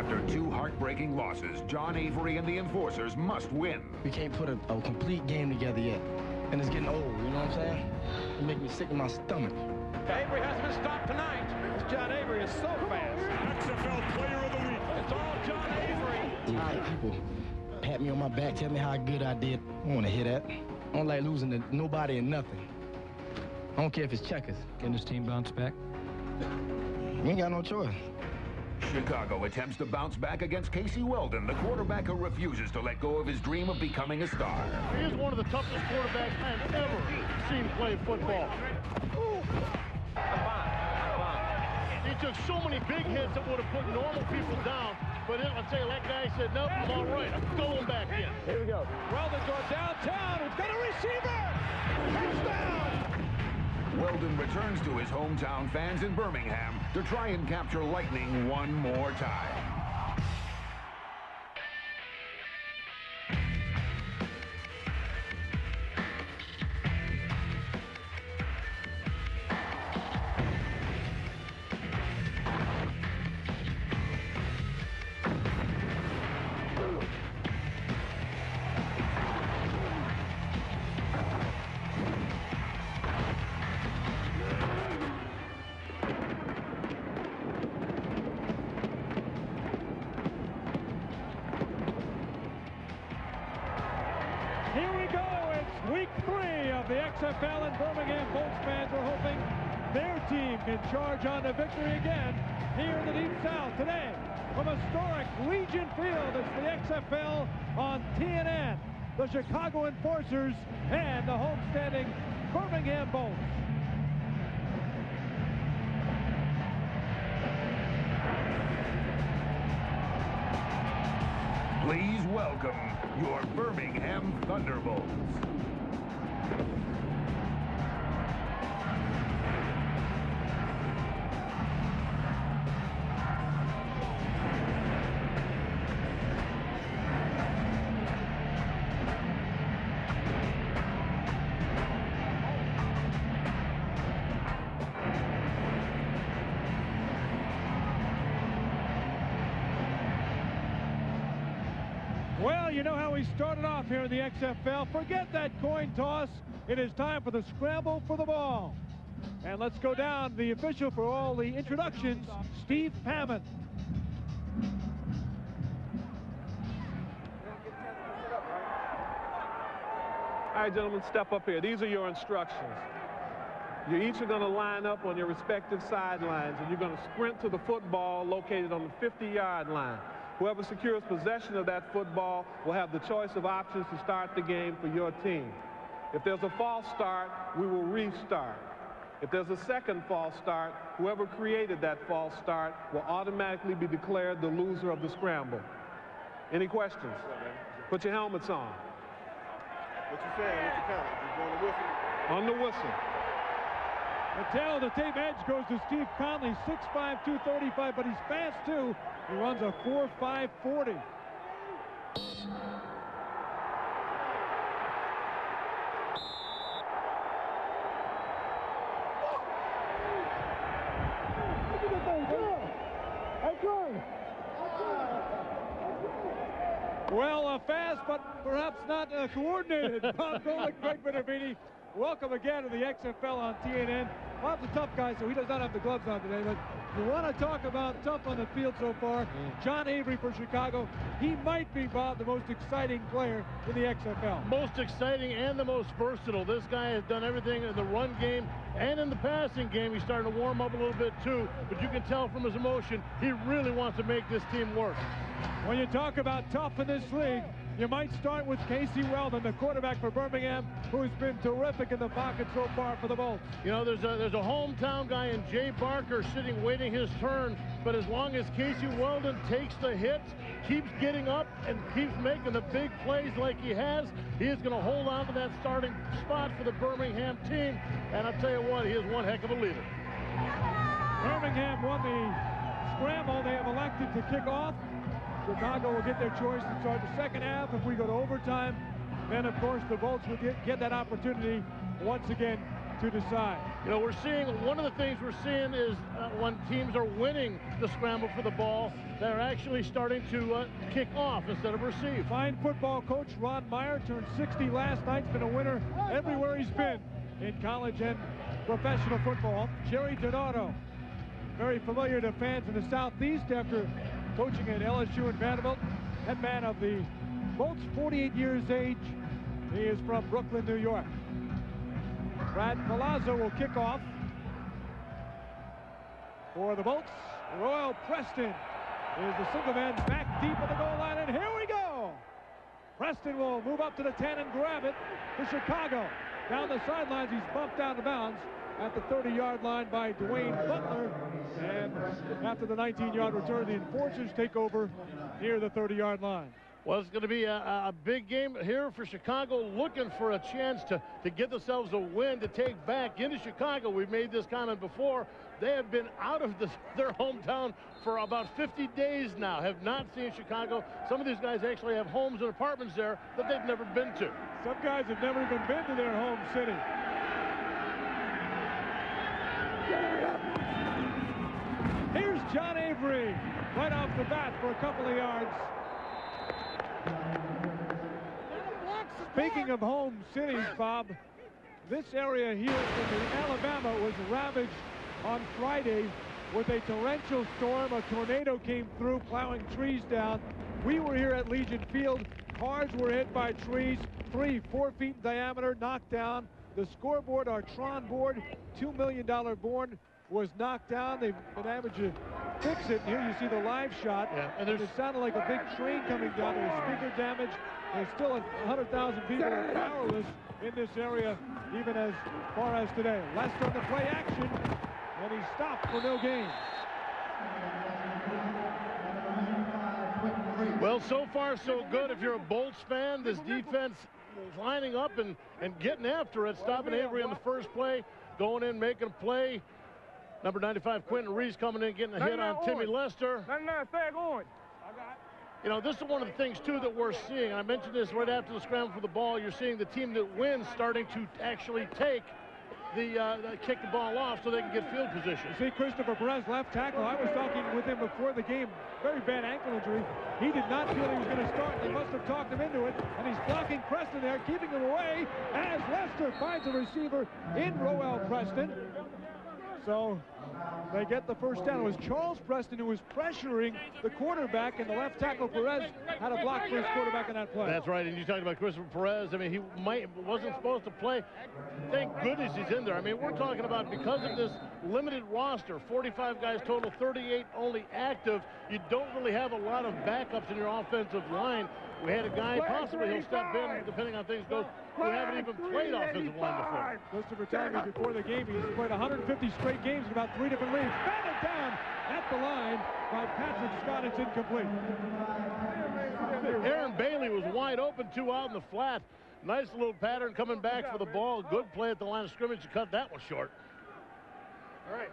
After two heartbreaking losses, John Avery and the Enforcers must win. We can't put a complete game together yet, and it's getting old, you know what I'm saying? It makes me sick in my stomach. Avery has been stopped tonight. John Avery is so fast. XFL Player of the Week. It's all John Avery. All right, people, pat me on my back, tell me how good I did. I don't want to hear that. I don't like losing to nobody and nothing. I don't care if it's checkers. Can this team bounce back? We ain't got no choice. Chicago attempts to bounce back against Casey Weldon, the quarterback who refuses to let go of his dream of becoming a star. He is one of the toughest quarterbacks I have ever seen play football. He took so many big hits that would have put normal people down, but I'll tell you, that guy said, nope, I'm all right, I'm going back in. Here we go. Weldon's going downtown, he's got a receiver! Touchdown! Weldon returns to his hometown fans in Birmingham to try and capture lightning one more time. XFL and Birmingham Bolts fans are hoping their team can charge on to victory again here in the Deep South today from historic Legion Field. It's the XFL on TNN, the Chicago Enforcers and the homestanding Birmingham Bolts. Please welcome your Birmingham Thunderbolts. You know how we started off here in the XFL. Forget that coin toss. It is time for the scramble for the ball. And let's go down the official for all the introductions, Steve Pamon. All right, gentlemen, step up here. These are your instructions. You each are going to line up on your respective sidelines, and you're going to sprint to the football located on the 50-yard line. Whoever secures possession of that football will have the choice of options to start the game for your team. If there's a false start, we will restart. If there's a second false start, whoever created that false start will automatically be declared the loser of the scramble. Any questions? Put your helmets on. What you saying? What's the count? You going to whistle? On the whistle. The tail of the tape edge goes to Steve Conley, 6'5", 235, but he's fast too. He runs a 4.5 40. Well, a fast but perhaps not coordinated. Bob Golan, Greg Benervini. Welcome again to the XFL on TNN. Bob's a tough guy, so he does not have the gloves on today, but you want to talk about tough on the field so far. John Avery for Chicago. He might be, Bob, the most exciting player in the XFL. Most exciting and the most versatile. This guy has done everything in the run game and in the passing game. He's starting to warm up a little bit, too, but you can tell from his emotion, he really wants to make this team work. When you talk about tough in this league, you might start with Casey Weldon, the quarterback for Birmingham, who's been terrific in the pocket so far for the Bolts. You know, there's a hometown guy in Jay Barker sitting waiting his turn, but as long as Casey Weldon takes the hits, keeps getting up, and keeps making the big plays like he has, he is going to hold on to that starting spot for the Birmingham team, and I'll tell you what, he is one heck of a leader. Birmingham won the scramble. They have elected to kick off. Chicago will get their choice to start the second half. If we go to overtime, then, of course, the Bolts will get that opportunity once again to decide. You know, we're seeing, one of the things we're seeing is when teams are winning the scramble for the ball, they're actually starting to kick off instead of receive. Fine football coach Ron Meyer, turned 60 last night, has been a winner everywhere he's been in college and professional football. Jerry Donato, very familiar to fans in the Southeast after coaching at LSU and Vanderbilt, head man of the Bolts, 48 years age. He is from Brooklyn, New York. Brad Palazzo will kick off for the Bolts. Royal Preston is the single man back deep of the goal line, and here we go. Preston will move up to the 10 and grab it for Chicago. Down the sidelines, he's bumped out of bounds at the 30-yard line by Duane Butler. And after the 19-yard return, the Enforcers take over near the 30-yard line. Well, it's going to be a big game here for Chicago, looking for a chance to get themselves a win to take back into Chicago. We've made this comment before. They have been out of their hometown for about 50 days now, have not seen Chicago. Some of these guys actually have homes and apartments there that they've never been to. Some guys have never even been to their home city. Here's John Avery right off the bat for a couple of yards. Speaking of home cities, Bob, this area here in Alabama was ravaged on Friday with a torrential storm. A tornado came through, plowing trees down. We were here at Legion Field. Cars were hit by trees, 3-4 feet in diameter, knocked down. The scoreboard, our Tron board, $2 million board, was knocked down. They've been able to fix it. Here you see the live shot. Yeah, and it sounded like a big train coming down. There was speaker damage. There's still 100,000 people are powerless in this area, even as far as today. Lester on the play action, and he stopped for no gain. Well, so far so good. If you're a Bolts fan, this defense lining up and getting after it, stopping Avery on the first play, going in, making a play. Number 95, Quentin Reeves, coming in, getting a hit on Timmy Lester. You know, this is one of the things, too, that we're seeing. And I mentioned this right after the scramble for the ball. You're seeing the team that wins starting to actually take the kick the ball off so they can get field position. You see Christopher Perez, left tackle. I was talking with him before the game. Very bad ankle injury. He did not feel he was going to start. They must have talked him into it. And he's blocking Preston there, keeping him away as Lester finds a receiver in Roel Preston. So they get the first down. It was Charles Preston who was pressuring the quarterback, and the left tackle Perez had a block for his quarterback in that play. That's right, and you talked about Christopher Perez. I mean, he wasn't supposed to play. Thank goodness he's in there. I mean, we're talking about, because of this limited roster, 45 guys total, 38 only active, you don't really have a lot of backups in your offensive line. We had a guy, possibly he'll step in, depending on things go, who haven't even played offensive line before. Christopher Perez, before the game, he's played 150 straight games in about 3 different leagues. Batted down at the line by Patrick Scott. It's incomplete. Aaron Bailey was wide open, 2 out in the flat. Nice little pattern coming back for the ball. Good play at the line of scrimmage to cut that one short. All right.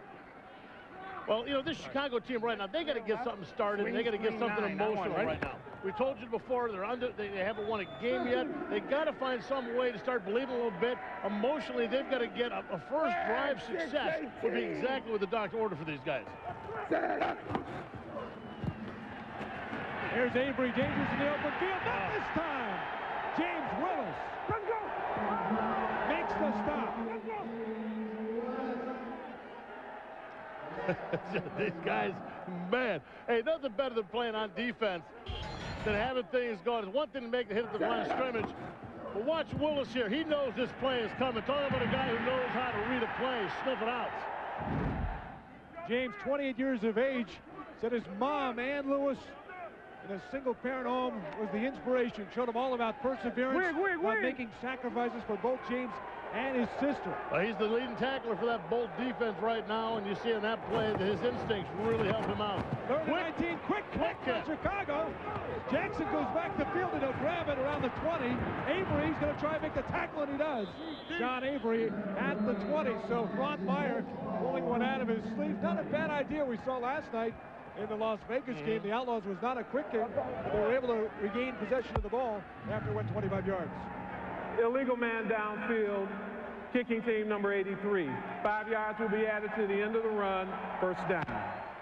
Well, you know, this Chicago team right now, they got to get something started. They got to get something emotional right now. We told you before, they haven't won a game yet. They got to find some way to start believing a little bit. Emotionally, they've got to get a first drive success. Would be exactly what the doctor ordered for these guys. Here's Avery, dangerous in the open field. Not this time. James Willis makes the stop. These guys, man, hey, nothing better than playing on defense than having things going. It's one thing to make the hit at the line of scrimmage, but watch Willis here. He knows this play is coming. Talking about a guy who knows how to read a play, sniff it out. James, 28 years of age, said his mom, Ann Lewis, in a single-parent home was the inspiration. Showed him all about perseverance, about making sacrifices for both James and his sister. Well, he's the leading tackler for that Bolt defense right now, and you see in that play that his instincts really help him out. 19, quick catch for Chicago. Jackson goes back to field, and he'll grab it around the 20. Avery's going to try and make the tackle, and he does. John Avery at the 20, so Ron Meyer pulling one out of his sleeve. Not a bad idea we saw last night in the Las Vegas game. The Outlaws was not a quick kick, but they were able to regain possession of the ball after it went 25 yards. Illegal man downfield, kicking team number 83. 5 yards will be added to the end of the run, first down.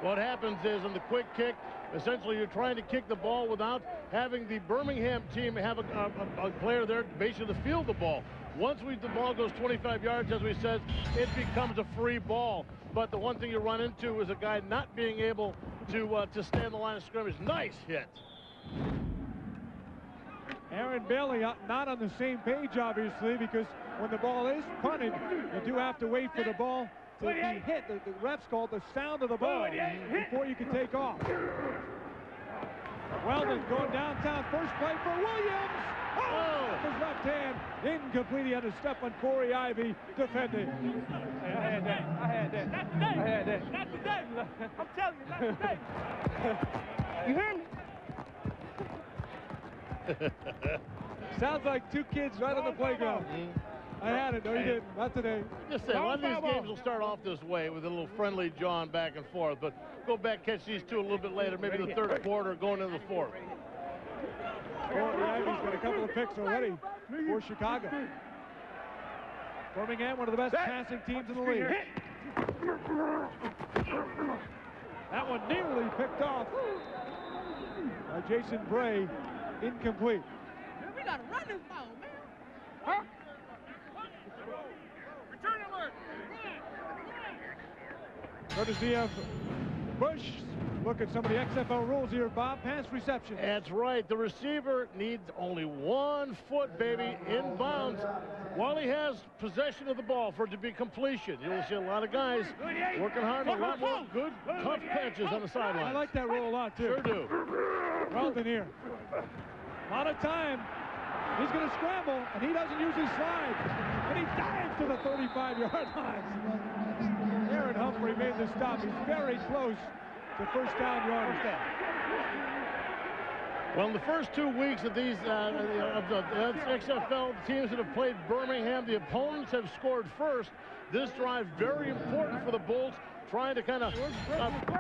What happens is in the quick kick, essentially you're trying to kick the ball without having the Birmingham team have a player there basically to field the ball. Once the ball goes 25 yards, as we said, it becomes a free ball. But the one thing you run into is a guy not being able to stay in the line of scrimmage. Nice hit. Aaron Bailey not on the same page, obviously, because when the ball is punted, you do have to wait for the ball to be hit. The refs call the sound of the ball before you can take off. Weldon going downtown, first play for Williams. Oh, his left hand incomplete. He had a step on Corey Ivey defending. I had that. That's the day. I'm telling you, that's the day. You hear me? Sounds like two kids right on the playground. I had it. No, you didn't. Not today. Just say one of these games will start off this way with a little friendly jawing back and forth, but go back, catch these two a little bit later, maybe the third quarter, going into the fourth. Corey Ivey's got a couple of picks already for Chicago. Birmingham, one of the best passing teams in the league. That one nearly picked off by Jason Bray. Incomplete. We got to run this ball, man. Huh? Return alert. Courtesy of Busch. Look at some of the XFL rules here, Bob. Pass reception. That's right. The receiver needs only 1 foot, baby, inbounds while he has possession of the ball for it to be completion. You'll see a lot of guys working hard, a lot more good, tough catches on the sideline. I like that rule a lot, too. Sure do. Weldon here. A lot of time. He's going to scramble, and he doesn't usually slide. And he dives to the 35-yard line. Aaron Humphrey made the stop. He's very close to first down yardage. Well, in the first 2 weeks of these XFL teams that have played Birmingham, the opponents have scored first. This drive very important for the Bolts, trying to kind of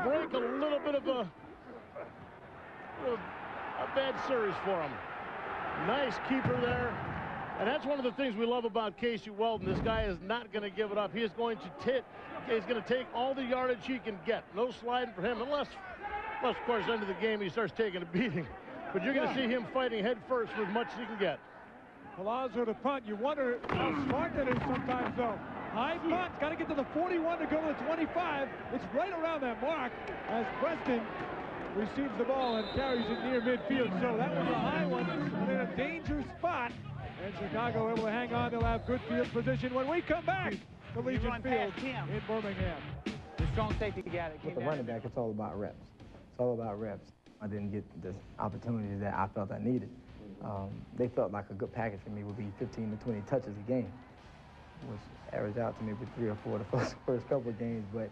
break a little bit of a bad series for them. Nice keeper there. And that's one of the things we love about Casey Weldon. This guy is not going to give it up. He is going to take all the yardage he can get. No sliding for him, unless of course, end of the game he starts taking a beating. But you're going to see him fighting head first with much as he can get. Palazzo to punt. You wonder how smart that is sometimes, though. High punt. Got to get to the 41 to go to the 25. It's right around that mark as Preston receives the ball and carries it near midfield. So that was a high one in a danger spot. And Chicago able to hang on. They'll have good field position when we come back to Legion Field in Birmingham. The strong safety guy that came with the running back, it's all about reps. It's all about reps. I didn't get the opportunities that I felt I needed. They felt like a good package for me would be 15 to 20 touches a game, which averaged out to maybe 3 or 4 the first couple of games, but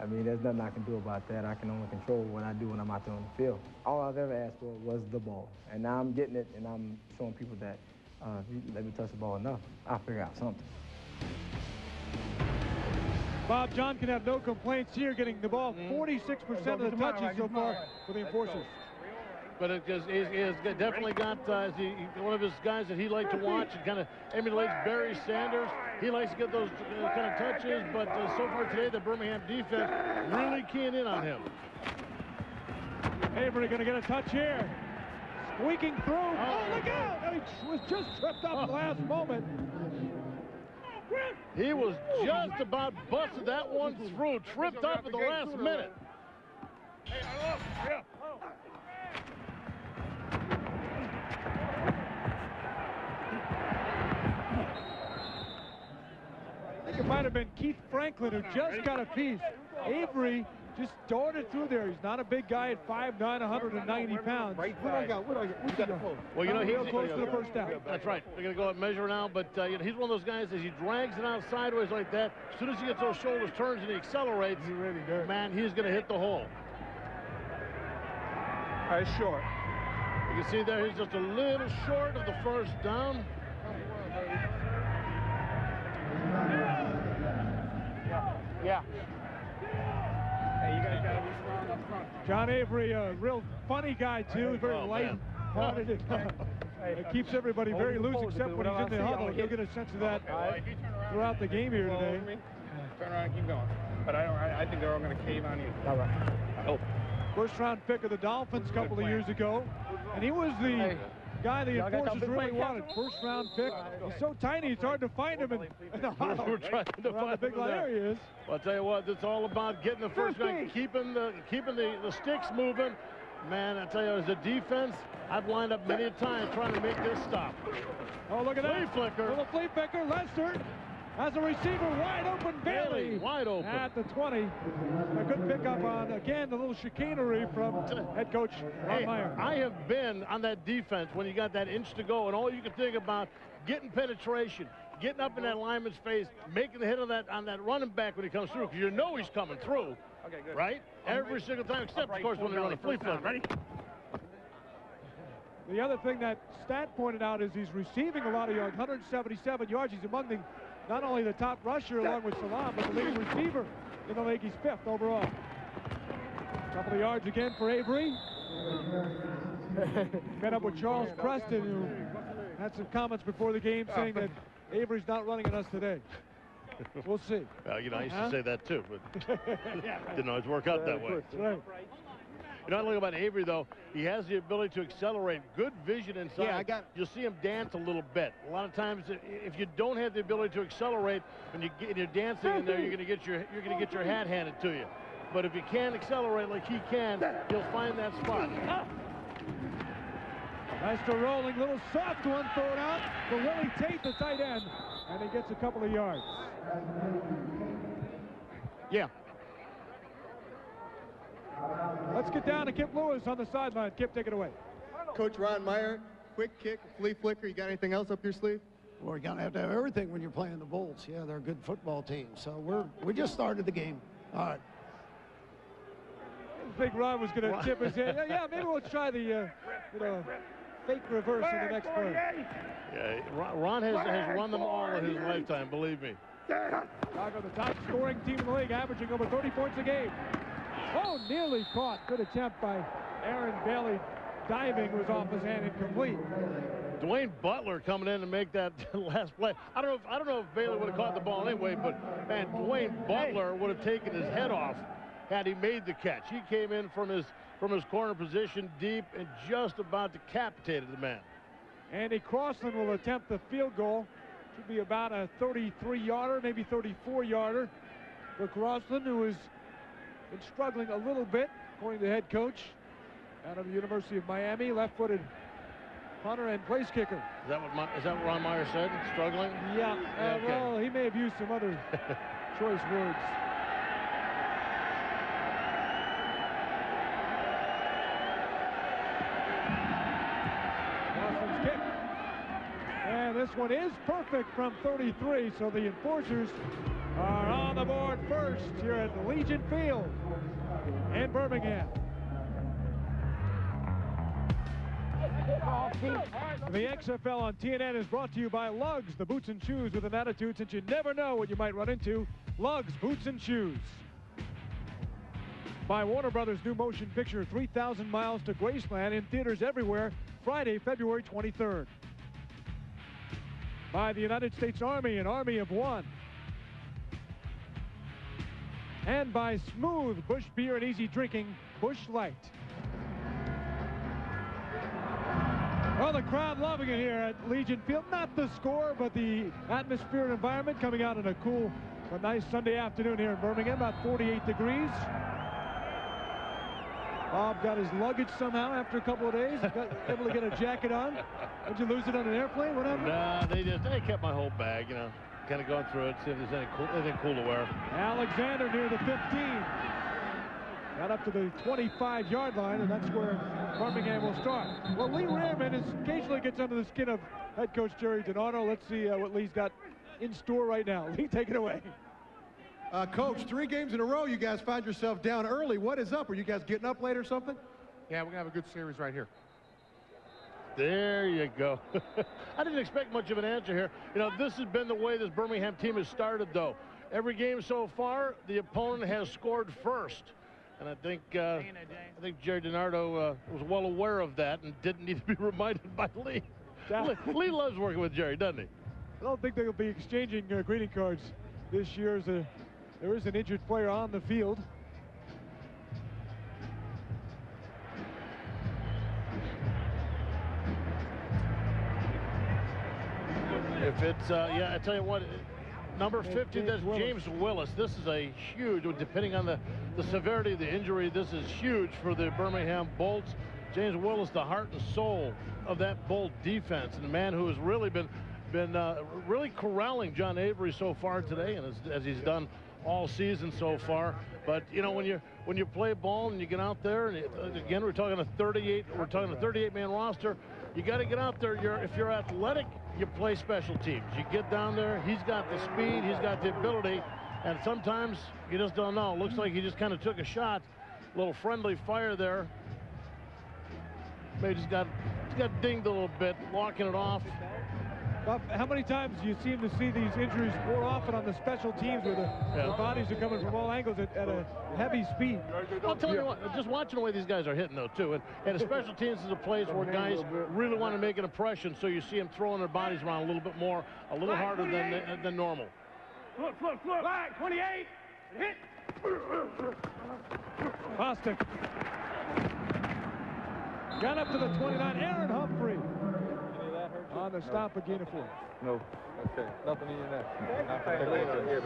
I mean, there's nothing I can do about that. I can only control what I do when I'm out there on the field. All I've ever asked for was the ball, and now I'm getting it, and I'm showing people that if you let me touch the ball enough, I'll figure out something. Bob, John can have no complaints here, getting the ball 46% of the touches so far for the Enforcers. But it is definitely got one of his guys that he liked to watch and kind of emulates Barry Sanders. He likes to get those kind of touches, but so far today, the Birmingham defense really keying in on him. Avery going to get a touch here. Squeaking through. Oh, look out! He was just tripped up at the last moment. He was just about busted that one through, tripped up at the last minute. Hey, I love him. I think it might have been Keith Franklin who just got a piece. Avery just darted through there. He's not a big guy at 5'9", 190 pounds. What do I got? Well, you know, he's close to the first down. That's right. They're going to go out and measure now, but you know, he's one of those guys, as he drags it out sideways like that, as soon as he gets those shoulders, turns, and he accelerates, he really does. Man, he's going to hit the hole. All right, short. You can see there, he's just a little short of the first down. Yeah. Hey, you guys gotta be strong up front. John Avery, a real funny guy too, very light-hearted. It keeps everybody very loose, except when he's in the huddle. You'll get a sense of that. throughout the game here today. Turn around and keep going. But I think they're all going to cave on you. All right. I hope. First round pick of the Dolphins a couple of years ago. And he was the guy the Enforcers really wanted. First round pick. He's so tiny, it's hard to find him in the hollow. We're trying to find him. There he is. Well, I'll tell you what, it's all about getting the first down, keeping the sticks moving. Man, I tell you, as a defense, I've lined up many a time trying to make this stop. Oh, look at that. Flea flicker. Little flea flicker. Lester has a receiver wide open. Bailey wide open. At the 20. A good pickup on, again, the little chicanery from head coach Ron Meyer. I have been on that defense when you got that inch to go, and all you can think about getting penetration, getting up in that lineman's face, making the hit of that on that running back when he comes through, because you know he's coming through. Okay, good. Right? Every single time, except, of course, when they're on a flea flicker. Ready? The other thing that Stat pointed out is he's receiving a lot of yards, 177 yards. He's among the, not only the top rusher along with Salam, but the leading receiver in the league. He's 5th overall. A couple of yards again for Avery. Met up with Charles Preston, who had some comments before the game saying that Avery's not running at us today. We'll see. Well, you know, I used to say that too, but didn't always work out that way. Right. You know, I look about Avery, though. He has the ability to accelerate. Good vision inside. Yeah, you'll see him dance a little bit. A lot of times, if you don't have the ability to accelerate, when you're dancing in there, you're going to get your hat handed to you. But if you can accelerate like he can, you'll find that spot. Nice to rolling, little soft one thrown out for Willie Tate, the tight end, and he gets a couple of yards. Yeah. Let's get down to Kip Lewis on the sideline. Kip, take it away. Coach Ron Meyer, quick kick, flea flicker. You got anything else up your sleeve? Well, you're going to have everything when you're playing the Bolts. Yeah, they're a good football team. So we just started the game. All right. I think Ron was going to tip his head. Yeah, maybe we'll try the fake reverse in the next play. Yeah, Ron has run them all in his lifetime, believe me. Chicago, the top scoring team in the league, averaging over 30 points a game. Oh, nearly caught. Good attempt by Aaron Bailey. Diving was off his hand, incomplete. Duane Butler coming in to make that last play. I don't know if Bailey would have caught the ball anyway, but man, Duane Butler would have taken his head off had he made the catch. He came in from his corner position deep and just about decapitated the man. Andy Crossland will attempt the field goal. Should be about a 33-yarder, maybe 34-yarder for Crossland, who has been struggling a little bit, according to the head coach out of the University of Miami, left-footed punter and place kicker. Is that what Ron Meyer said? Struggling? Yeah. Okay. Well, he may have used some other choice words. This one is perfect from 33, so the Enforcers are on the board first here at Legion Field in Birmingham. The XFL on TNN is brought to you by Lugs, the boots and shoes with an attitude, since you never know what you might run into. Lugs, boots and shoes. By Warner Brothers' new motion picture, 3,000 Miles to Graceland, in theaters everywhere, Friday, February 23rd. By the United States Army, an army of one. And by Smooth Busch Beer and Easy Drinking, Busch Light. Well, the crowd loving it here at Legion Field. Not the score, but the atmosphere and environment, coming out in a nice Sunday afternoon here in Birmingham, about 48 degrees. Bob got his luggage somehow after a couple of days. Got able to get a jacket on. Did you lose it on an airplane? Whatever. Nah, they kept my whole bag, you know. Kind of going through it, see if there's anything cool to wear. Alexander near the 15. Got up to the 25-yard line, and that's where Birmingham will start. Well, Lee Rearman occasionally gets under the skin of head coach Jerry Donato. Let's see what Lee's got in store right now. Lee, take it away. Coach, 3 games in a row, you guys find yourself down early. What is up? Are you guys getting up late or something? Yeah, we're going to have a good series right here. There you go. I didn't expect much of an answer here. You know, this has been the way this Birmingham team has started, though. Every game so far, the opponent has scored first. And I think Jerry Donato was well aware of that and didn't need to be reminded by Lee. Lee loves working with Jerry, doesn't he? I don't think they'll be exchanging greeting cards this year. As there is an injured player on the field. If it's, yeah, I tell you what, number 50, that's James Willis. This is a huge, depending on the severity of the injury, this is huge for the Birmingham Bolts. James Willis, the heart and soul of that Bolt defense, and a man who has really been really corralling John Avery so far today, and as he's done all season so far. But you know, when you play ball and you get out there, and again, we're talking a 38-man roster. You got to get out there. If you're athletic, you play special teams. You get down there. He's got the speed. He's got the ability. And sometimes you just don't know. It looks like he just kind of took a shot, a little friendly fire there. Maybe just got dinged a little bit, walking it off. Bob, how many times do you seem to see these injuries more often on the special teams where the bodies are coming from all angles at a heavy speed? I'll tell you what, just watching the way these guys are hitting, though, too. And the special teams is a place where guys really want to make an impression, so you see them throwing their bodies around a little bit more, a little harder than normal. Look, look, look. Black, 28. Hit. Bostic. Got up to the 29. Aaron Humphrey. On the stop of Gain of 4. No. Okay. Nothing in that. Did you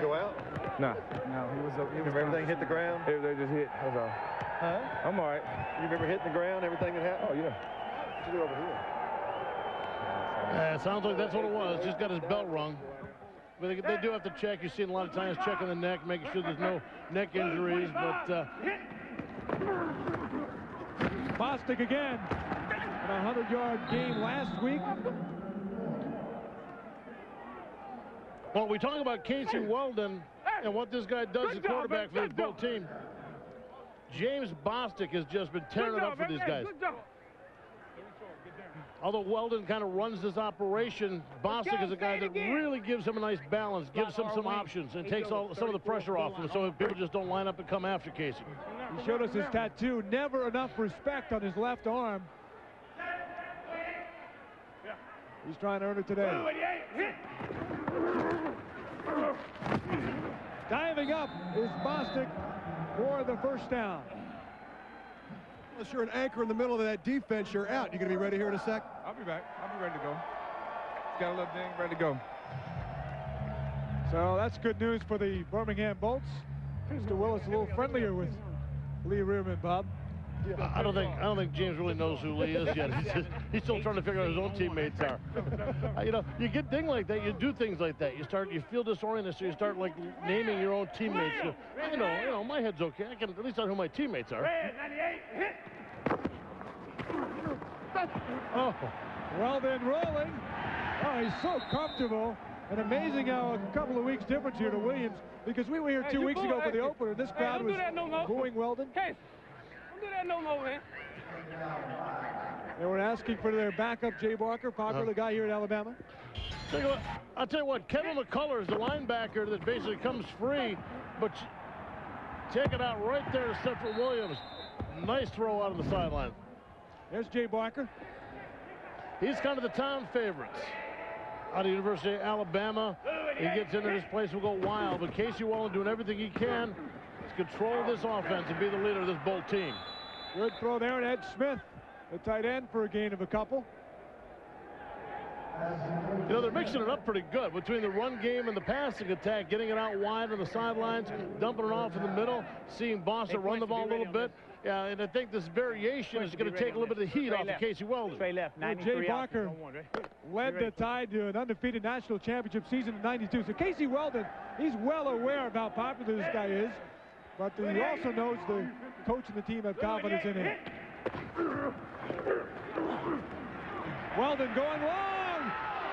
go out? No. No. He was up. Remember everything hit the ground? Everything just hit. That's all. Huh? I'm all right. You remember hitting the ground, everything that happened? Oh, yeah. What you do over here? It sounds like that's what it was. Just got his belt rung. But they do have to check. You see a lot of times checking the neck, making sure there's no neck injuries. But Bostic again. A 100-yard game last week. Well, we talk about Casey Weldon and what this guy does as quarterback for this Bolt team. James Bostic has just been tearing it up for these guys. Although Weldon kind of runs this operation, Bostic is a guy that really gives him a nice balance, gives him some options, and takes some of the pressure off him, so people just don't line up and come after Casey. He showed us his tattoo. Never enough respect on his left arm. He's trying to earn it today. Diving up is Bostic for the first down. Unless you're an anchor in the middle of that defense, you're out. You're going to be ready here in a sec? I'll be back. I'll be ready to go. Got a little thing ready to go. So that's good news for the Birmingham Bolts. Mr. Willis a little friendlier with Lee Rearman, Bob. I don't think James really knows who Lee is yet. He's still trying to figure out who his own teammates are. You know, you get things like that. You do things like that. You feel disoriented, so you start like naming your own teammates. So, you know, my head's okay. I can at least know who my teammates are. Red, 98, hit. Oh, well then rolling. Oh, he's so comfortable. And amazing how a couple of weeks difference here to Williams, because we were here 2 weeks ago for the opener. This crowd was booing Weldon. Do that no more, man. They were asking for their backup, Jay Barker, popular guy here at Alabama. I'll tell you what, Kevin McCullough is the linebacker that basically comes free, but take it out right there to Stepfret Williams. Nice throw out of the sideline. There's Jay Barker. He's kind of the town favorites out of University of Alabama. He gets into this place, will go wild, but Casey Weldon doing everything he can. Control this offense and be the leader of this Bolt team. Good throw there, and Ed Smith, the tight end, for a gain of a couple. You know, they're mixing it up pretty good between the run game and the passing attack, getting it out wide on the sidelines, dumping it off in the middle, seeing Bostic run the ball a little bit. Yeah, and I think this variation is going to take a little bit of the heat off of Casey Weldon. Jay Barker led the Tide to an undefeated national championship season in '92. So Casey Weldon, he's well aware of how popular this guy is. But he also knows the coach and the team have confidence in him. Weldon going long.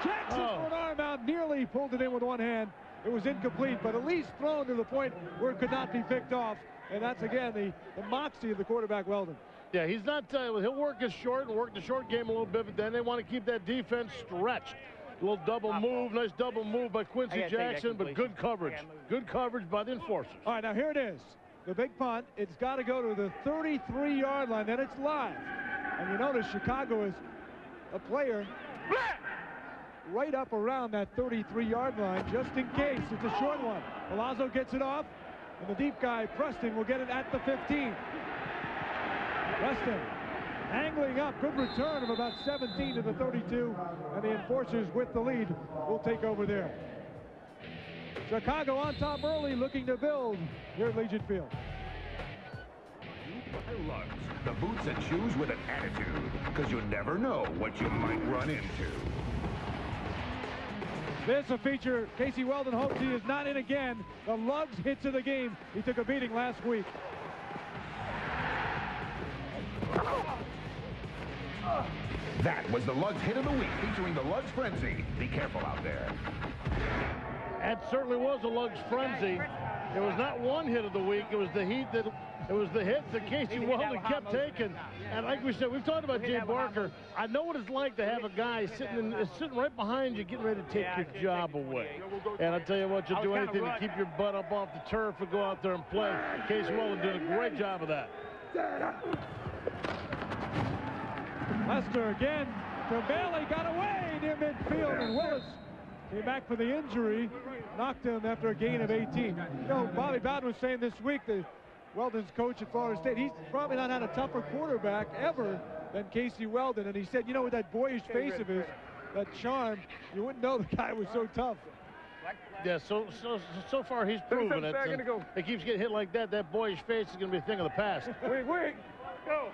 Jackson for an arm out, nearly pulled it in with one hand. It was incomplete, but at least thrown to the point where it could not be picked off. And that's, again, the moxie of the quarterback, Weldon. Yeah, he's not, he'll work his short and work the short game a little bit, but then they want to keep that defense stretched. A little double move, nice double move by Quincy Jackson, but good coverage. Good coverage by the Enforcers. All right, now here it is. The big punt, it's got to go to the 33-yard line, and it's live. And you notice Chicago is a player right up around that 33-yard line, just in case. It's a short one. Palazzo gets it off, and the deep guy, Preston, will get it at the 15. Preston angling up. Good return of about 17 to the 32, and the Enforcers with the lead will take over there. Chicago on top early, looking to build here at Legion Field. By Lugs, the boots and shoes with an attitude, because you never know what you might run into. This a feature Casey Weldon hopes he is not in again. The Lugs hits of the game. He took a beating last week. That was the Lugs hit of the week, featuring the Lugs frenzy. Be careful out there. That certainly was a Lugs frenzy. It was not one hit of the week. It was the heat that. It was the hits that Casey Weldon kept taking. And like we said, we've talked about Jay Barker. I know what it's like to have a guy sitting right behind you getting ready to take your job away. And I'll tell you what, you'll do anything to keep your butt up off the turf and go out there and play. Casey Weldon did a great job of that. Lester again to Bailey, got away near midfield, and Willis came back for the injury, knocked him after a gain of 18. You know, Bobby Bowden was saying this week that Weldon's coach at Florida State, he's probably not had a tougher quarterback ever than Casey Weldon. And he said, you know, with that boyish face of his, that charm, you wouldn't know the guy was so tough. Yeah, so far he's proven it. It keeps getting hit like that. That boyish face is going to be a thing of the past. Wait, go.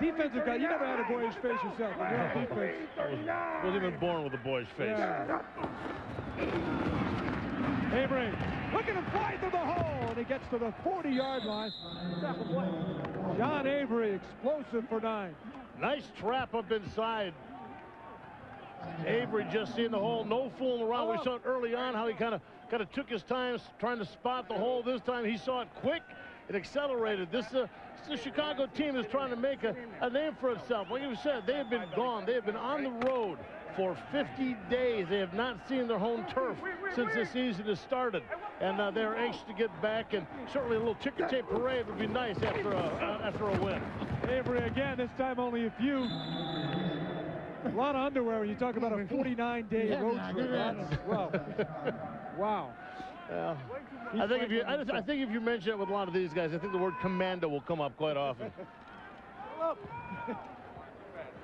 Defensive guy, you never had a boyish face yourself. I wasn't even born with a boyish face. Yeah. Avery, look at him fly through the hole, and he gets to the 40-yard line. John Avery, explosive for 9. Nice trap up inside. Avery just seeing the hole, no fooling around. We saw it early on how he kind of took his time trying to spot the hole. This time he saw it quick. It accelerated. This Chicago team is trying to make a name for itself. Like you said, they have been gone. They have been on the road for 50 days. They have not seen their home turf since the season has started. And they're anxious to get back, and certainly a little ticker tape parade would be nice after a win. Avery again, this time only a few. A lot of underwear when you talk about a 49-day road trip. Well, wow. I think if you mention it with a lot of these guys, I think the word commando will come up quite often.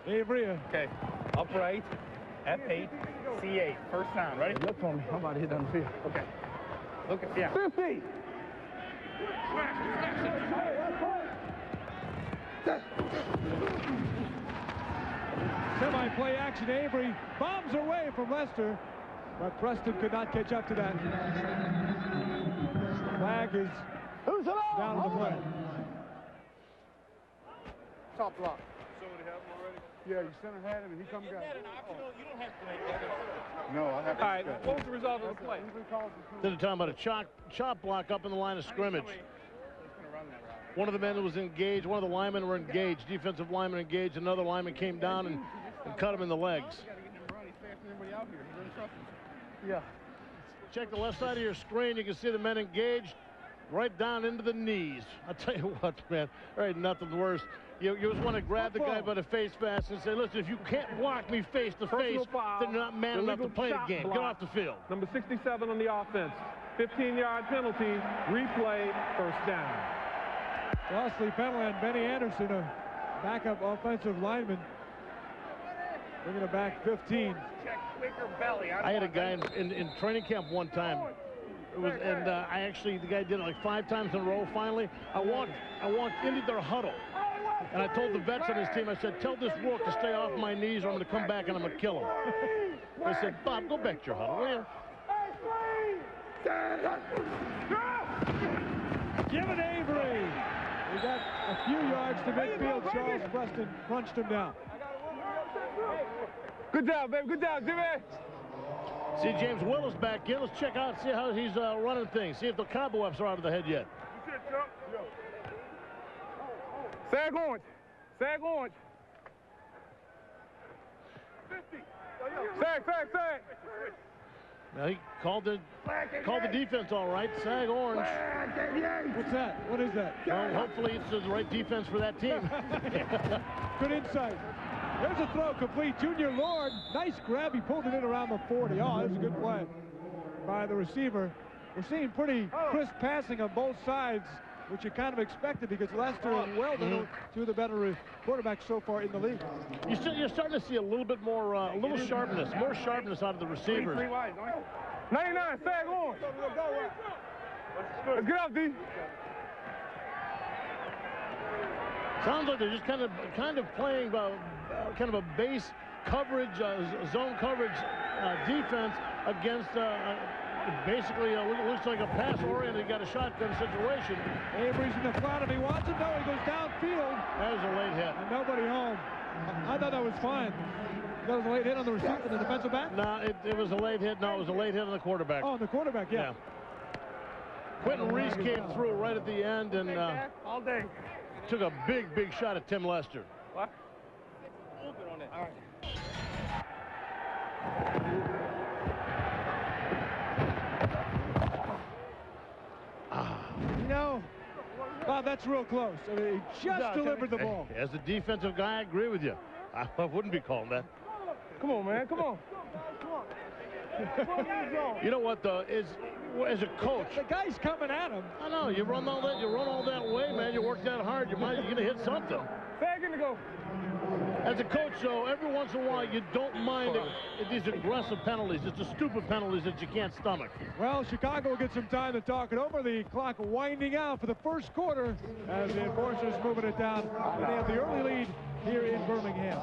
Avery. Okay. Upright. F8. C8. First down. Ready? Look for me. How about hit on the field? Okay. Look at yeah. 50. Semi-play action. Avery bombs away from Lester, but Preston could not catch up to that. Flag is down to the play. Top block. Somebody have him already? Yeah, your center had him, and he come down. Isn't that an optional? You don't have to make that. No, I have to. All right, what was the result of the play? They're talking about a chop block up in the line of scrimmage. One of the men that was engaged, one of the linemen were engaged, defensive lineman engaged, another lineman came down and cut him in the legs. Yeah. Check the left side of your screen. You can see the men engaged right down into the knees. I'll tell you what, man. All right, nothing worse. You just want to grab the guy by the face fast and say, listen, if you can't block me face to face, then you're not man enough to play the game. Get off the field. Number 67 on the offense. 15-yard penalty. Replay. First down. Costly penalty on Benny Anderson, a backup offensive lineman. Bringing it back 15. I had a guy in training camp one time. It was, and I actually, the guy did it like 5 times in a row. Finally, I walked into their huddle, and I told the vets on his team, I said, tell this rook to stay off my knees, or I'm going to come back and I'm going to kill him. They said, Bob, go back to your huddle, will you? Give it Avery. He got a few yards to midfield. Charles Preston crunched him down. Good job, baby. Good job, Jimmy. See James Willis back in. Let's check out, see how he's running things. See if the cobwebs are out of the head yet. Sag orange. Sag orange. 50. Sag. Now he called the defense all right. Sag orange. What's that? What is that? Well, hopefully it's the right defense for that team. Good insight. There's a throw complete. Junior Lord, nice grab. He pulled it in around the 40. Oh, that was a good play by the receiver. We're seeing pretty crisp passing on both sides, which you kind of expected because Lester and Weldon are two of the better quarterbacks so far in the league. You're starting to see a little bit more, a little sharpness, more sharpness out of the receivers. 99, fag on. Let's get out, D. Sounds like they're just kind of playing kind of a base coverage, zone coverage defense against basically looks like a pass-oriented, got a shotgun situation. Avery's in the front. If he wants it, no, he goes downfield. That was a late hit. And nobody home. I thought that was fine. That was a late hit on the receiver, the defensive back? No, it was a late hit. No, it was a late hit on the quarterback. Oh, on the quarterback, yeah. Quentin Reese came through right at the end and took a big, big shot at Tim Lester. What? A little bit on it. All right. You know, Bob, that's real close. I mean, he just delivered the ball. As a defensive guy, I agree with you. I wouldn't be calling that. Come on, man. Come on. You know what, though, is as a coach, the guy's coming at him. I know. You run all that way, man. You work that hard. You're gonna hit something. Begging to go. As a coach, though, every once in a while, you don't mind these aggressive penalties. It's the stupid penalties that you can't stomach. Well, Chicago will get some time to talk it over. The clock winding out for the first quarter as the Enforcers moving it down. And they have the early lead here in Birmingham.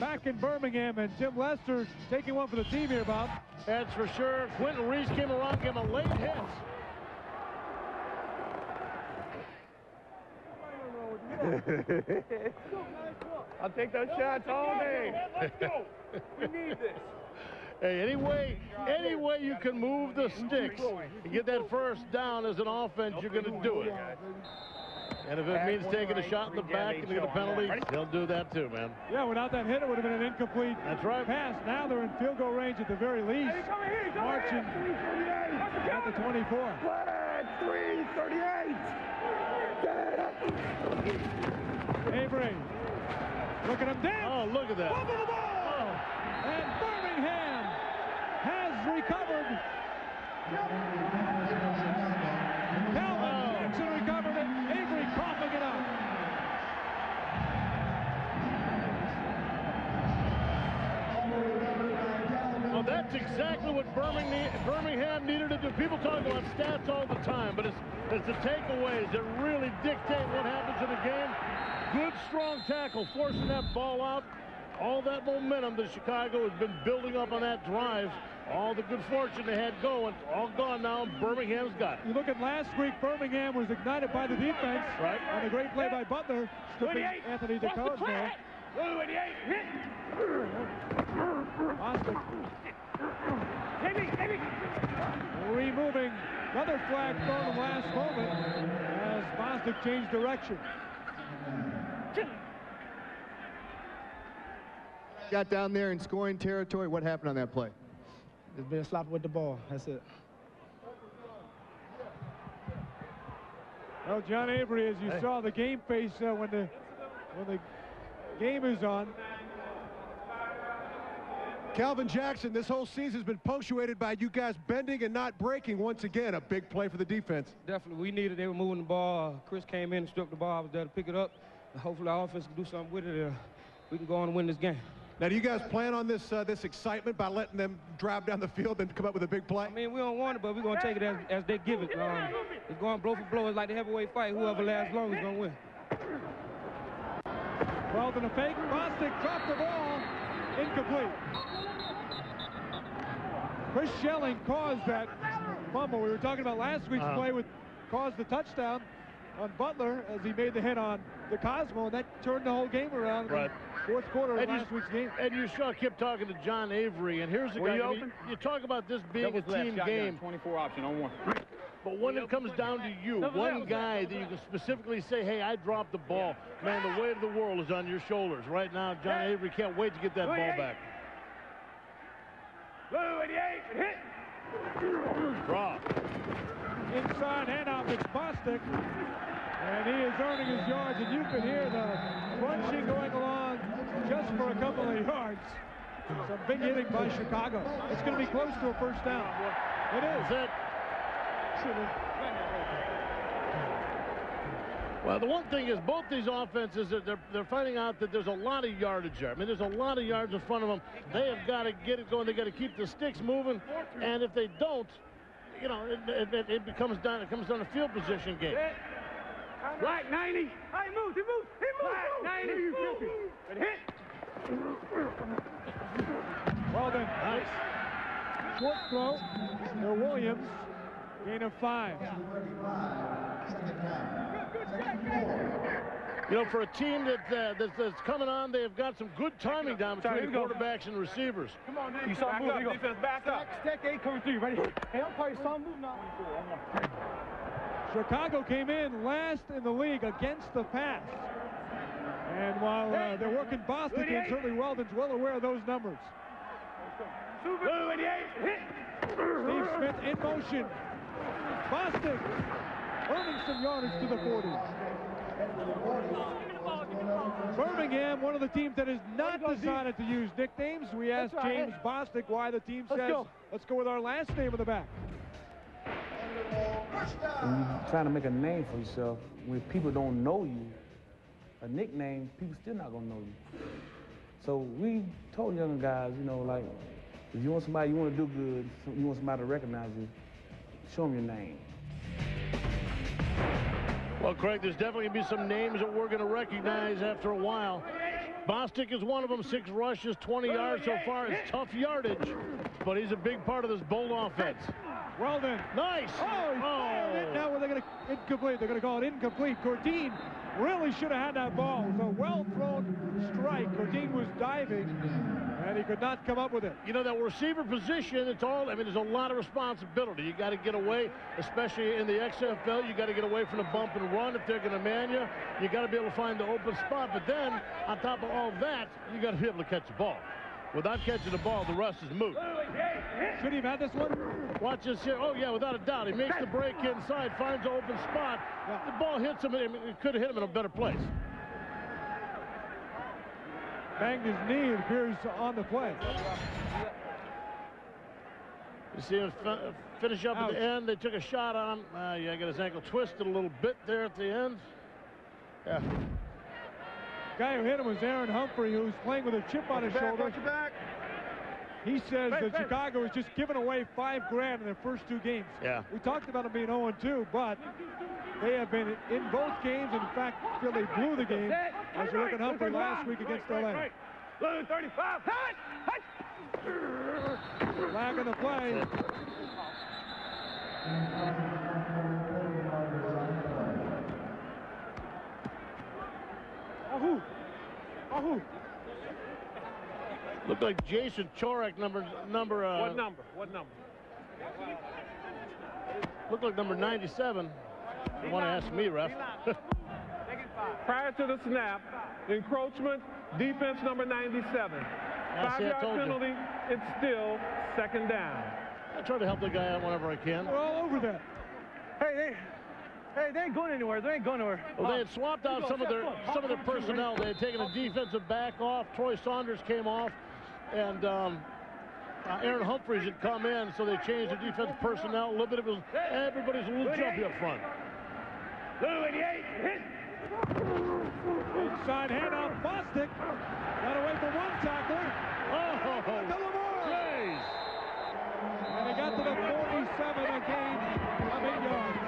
Back in Birmingham, and Tim Lester taking one for the team here, Bob. That's for sure. Quentin Reese came around, gave him a late hit. I'll take those shots all day. Let's go. We need this. Hey, any way you can move the sticks and get that first down as an offense, you're going to do it. And if it means taking a shot in the back and get a penalty, they'll do that too, man. Yeah, without that hit, it would have been an incomplete pass. Now they're in field goal range at the very least. Marching at the 24. 3:38. Avery. Look at him down. Oh, look at that. Bubble the ball. Oh. And Birmingham has recovered. Calvin Jackson recovered it. Avery coughing it up. Well, that's exactly what Birmingham needed to do. People talk about stats all the time, but it's the takeaways that really dictate what happens in the game. Good, strong tackle, forcing that ball out. All that momentum that Chicago has been building up on that drive, all the good fortune they had going, all gone now. Birmingham's got it. You look at last week, Birmingham was ignited by the defense. Right. And a great play by Butler, stripping Anthony DeCoste there. Removing another flag thrown last moment as Bostic changed direction. Got down there in scoring territory. What happened on that play? Just been sloppy with the ball. That's it. Well, John Avery, as you saw, the game face when the game is on. Calvin Jackson, this whole season has been punctuated by you guys bending and not breaking once again. A big play for the defense. Definitely. We needed. They were moving the ball. Chris came in and struck the ball. I was there to pick it up. Hopefully our offense can do something with it. We can go on and win this game. Now, do you guys plan on this excitement by letting them drive down the field and come up with a big play? I mean, we don't want it, but we're going to take it as they give it. It's going blow for blow. It's like the heavyweight fight. Whoever lasts long is going to win. Weldon a fake. Bostic dropped the ball. Incomplete. Chris Shelling caused that fumble. We were talking about last week's play caused the touchdown on Butler as he made the hit on the Cosmo, and that turned the whole game around. Right. Fourth quarter of last week's game. And you saw, kept talking to John Avery, and here's the guy. You talk about this being a team game. 24 option on one. But when it comes down to you, one guy that you can specifically say, hey, I dropped the ball. Man, the weight of the world is on your shoulders. Right now, John Avery can't wait to get that ball back. Draw. Inside handoff, it's Bostic. And he is was earning his yards, and you could hear the crunching going along just for a couple of yards. Some big hitting by Chicago. It's going to be close to a first down. It is. That's it. Well, the one thing is both these offenses, they're finding out that there's a lot of yardage there. I mean, there's a lot of yards in front of them. They have got to get it going. They got to keep the sticks moving, and if they don't, you know, it becomes down. It comes down to field position game. Right 90. He moves. He moves. He moves. Right 90. Good hit. Well done. Nice. Short throw for Williams. Gain of 5. You know, for a team that's coming on, they have got some good timing down between quarterbacks and receivers. Come on, Nick. You saw him move. He goes, defense, back up. Stack 8 coming through. Ready? Hey, I'm probably saw him move now. Chicago came in last in the league against the pass. And while they're working Bostic and certainly Weldon's well aware of those numbers. Steve Smith in motion. Bostic earning some yardage to the 40s. Birmingham, one of the teams that has not decided to use nicknames. We asked James Bostic why the team says, let's go with our last name in the back. When you're trying to make a name for yourself, when people don't know you, a nickname, people still not going to know you. So we told young guys, you know, like, if you want somebody, you want to do good, you want somebody to recognize you, show them your name. Well, Craig, there's definitely going to be some names that we're going to recognize after a while. Bostic is one of them. 6 rushes, 20 yards so far. It's tough yardage, but he's a big part of this Bolt offense. Weldon. Nice. Oh, he fired it. Now they're going to incomplete. They're going to call it incomplete. Courtine really should have had that ball. It was a well-thrown strike. Courtine was diving, and he could not come up with it. You know, that receiver position, it's all, I mean, there's a lot of responsibility. You got to get away, especially in the XFL, you got to get away from the bump and run if they're going to man you. You got to be able to find the open spot, but then, on top of all that, you got to be able to catch the ball. Without catching the ball, the rest is moot. Should he have had this one? Watch this here. Oh, yeah, without a doubt. He makes the break inside, finds an open spot. The ball hits him. It could have hit him in a better place. Banged his knee, it appears, on the play. You see him finish up at the end. They took a shot on him. Yeah, got his ankle twisted a little bit there at the end. Yeah. The guy who hit him was Aaron Humphrey, who's playing with a chip on his shoulder. He says that Chicago has just given away $5 grand in their first 2 games. Yeah. We talked about them being 0-2, but they have been in both games. In fact, Philly blew the game as you look at Humphrey last week against LA. 35. Flag on the play. Looked like Jason Chorek, what number? Looked like number 97. You want to ask me, ref? Prior to the snap, encroachment, defense number 97. 5-yard penalty. You. It's still second down. I try to help the guy out whenever I can. We're all over that. Hey, they ain't going anywhere. They ain't going nowhere. Well, they had swapped out some of their personnel. They had taken a defensive back off. Troy Saunders came off, and Aaron Humphreys had come in, so they changed the defensive personnel a little bit. It was everybody's a little jumpy up front. Inside handoff, Bostic got away from one tackler. Oh, Jays, and they got to the 47 again. Of 8 yards.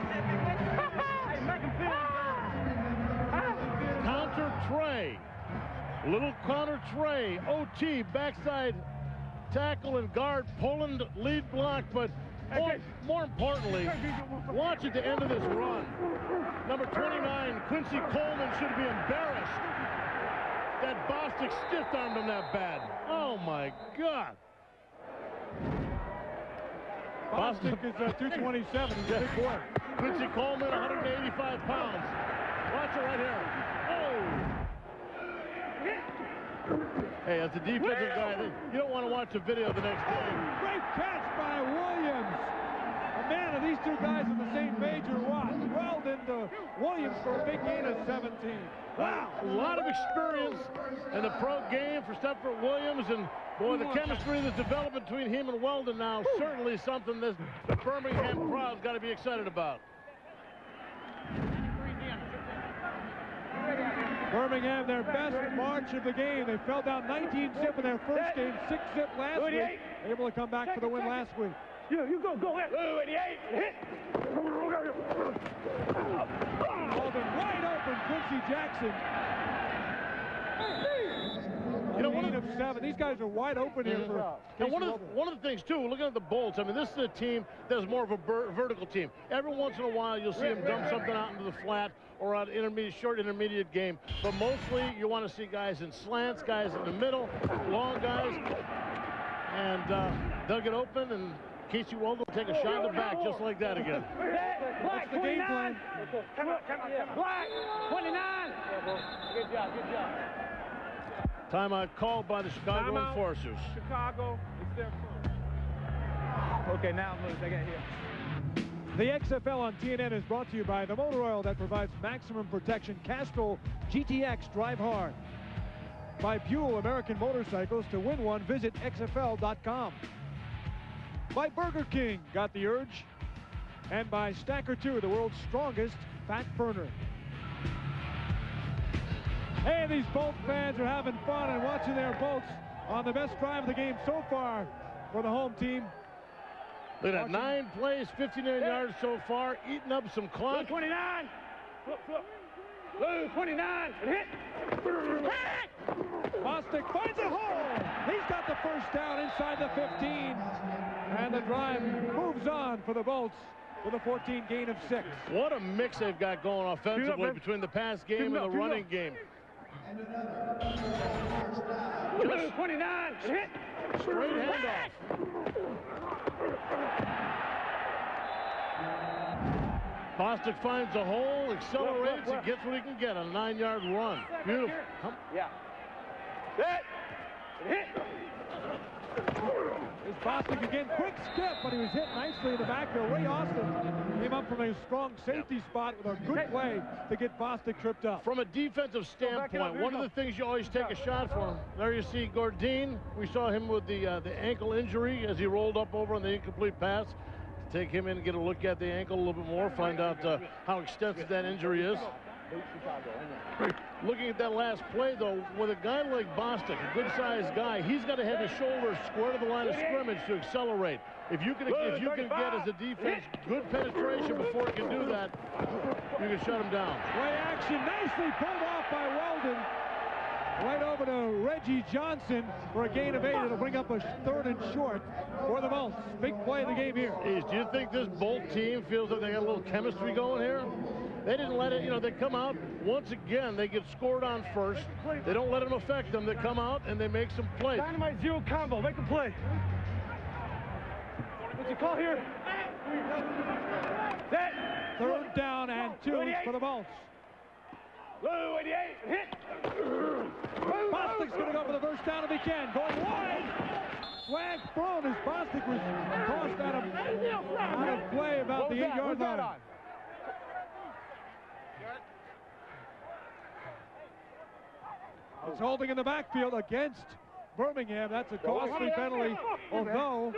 Trey, little Connor Trey, OT, backside tackle and guard, Poland lead block, but more importantly, watch at the end of this run. Number 29, Quincy Coleman, should be embarrassed that Bostic stiff-armed him that bad. Oh, my God. Bostic is 227. He's a big boy. Quincy Coleman, 185 pounds. Watch it right here. Hey, as a defensive guy, you don't want to watch a video the next day. Great catch by Williams. A man, are these two guys on the same page or what? Weldon to Williams for a big gain of 17. Wow, a lot of experience in the pro game for Stepfret Williams, and boy, the chemistry that's developed between him and Weldon now certainly something that the Birmingham crowd's got to be excited about. Birmingham, their best march of the game. They fell down 19-zip in their first game, 6-zip last week. Able to come back for the win last week. You go in. Hit. Weldon wide open, Quincy Jackson. You know, one of seven. These guys are wide open here for. And one of the things too, looking at the Bolts. I mean, this is a team that's more of a vertical team. Every once in a while, you'll see them dump something out into the flat or on intermediate, short intermediate game. But mostly, you want to see guys in slants, guys in the middle, long guys, and they'll get open and. Casey Weldon will take a shot in the back just like that again. Black, the game plan. Come on. Black, 29. Good job. Timeout called by the Chicago Enforcers. Chicago, it's their phone. Okay, now look, they got here. The XFL on TNN is brought to you by the motor oil that provides maximum protection. Castrol GTX, drive hard. By Buell American Motorcycles. To win one, visit xfl.com. By Burger King, got the urge. And by Stacker 2, the world's strongest fat burner. Hey, these Bolts fans are having fun and watching their Bolts on the best drive of the game so far for the home team. Look at that, 9 plays, 59 yards so far, eating up some clock. Blue 29. Blue 29. And hit. Bostic finds a hole. He's got the first down inside the 15. And the drive moves on for the Bolts with a 14 gain of 6. What a mix they've got going offensively between the pass game and the running game. And another. 29. Hit. Straight handoff. Bostic finds a hole, accelerates, and gets what he can get on a 9-yard run. Beautiful. Yeah. Set. Hit. It's Bostic again, quick step, but he was hit nicely in the backfield. Ray Austin came up from a strong safety spot with a good way to get Bostic tripped up. From a defensive standpoint, one of the things you always take a shot for. There you see Gourdin. We saw him with the ankle injury as he rolled up over on the incomplete pass. Take him in and get a look at the ankle a little bit more, find out how extensive that injury is. Looking at that last play, though, with a guy like Bostic, a good-sized guy, he's got to have his shoulders square to the line of scrimmage to accelerate. If you can get, as a defense, good penetration before it can do that, you can shut him down. Play action nicely pulled off by Weldon. Right over to Reggie Johnson for a gain of 8. It'll bring up a third and short for the Bolts. Big play of the game here. Do you think this Bolt team feels like they got a little chemistry going here? They didn't let it, you know, they come out. Once again, they get scored on first. They don't let them affect them. They come out and they make some plays. Dynamite zero combo, make a play. What's the call here? Set. Third down and 2 for the Bolts. Blue 88, hit. Bostic's going to go for the first down if he can. Going wide. Flag thrown as Bostic was tossed out of play about the 8-yard line. It's holding in the backfield against Birmingham. That's a costly penalty. Although,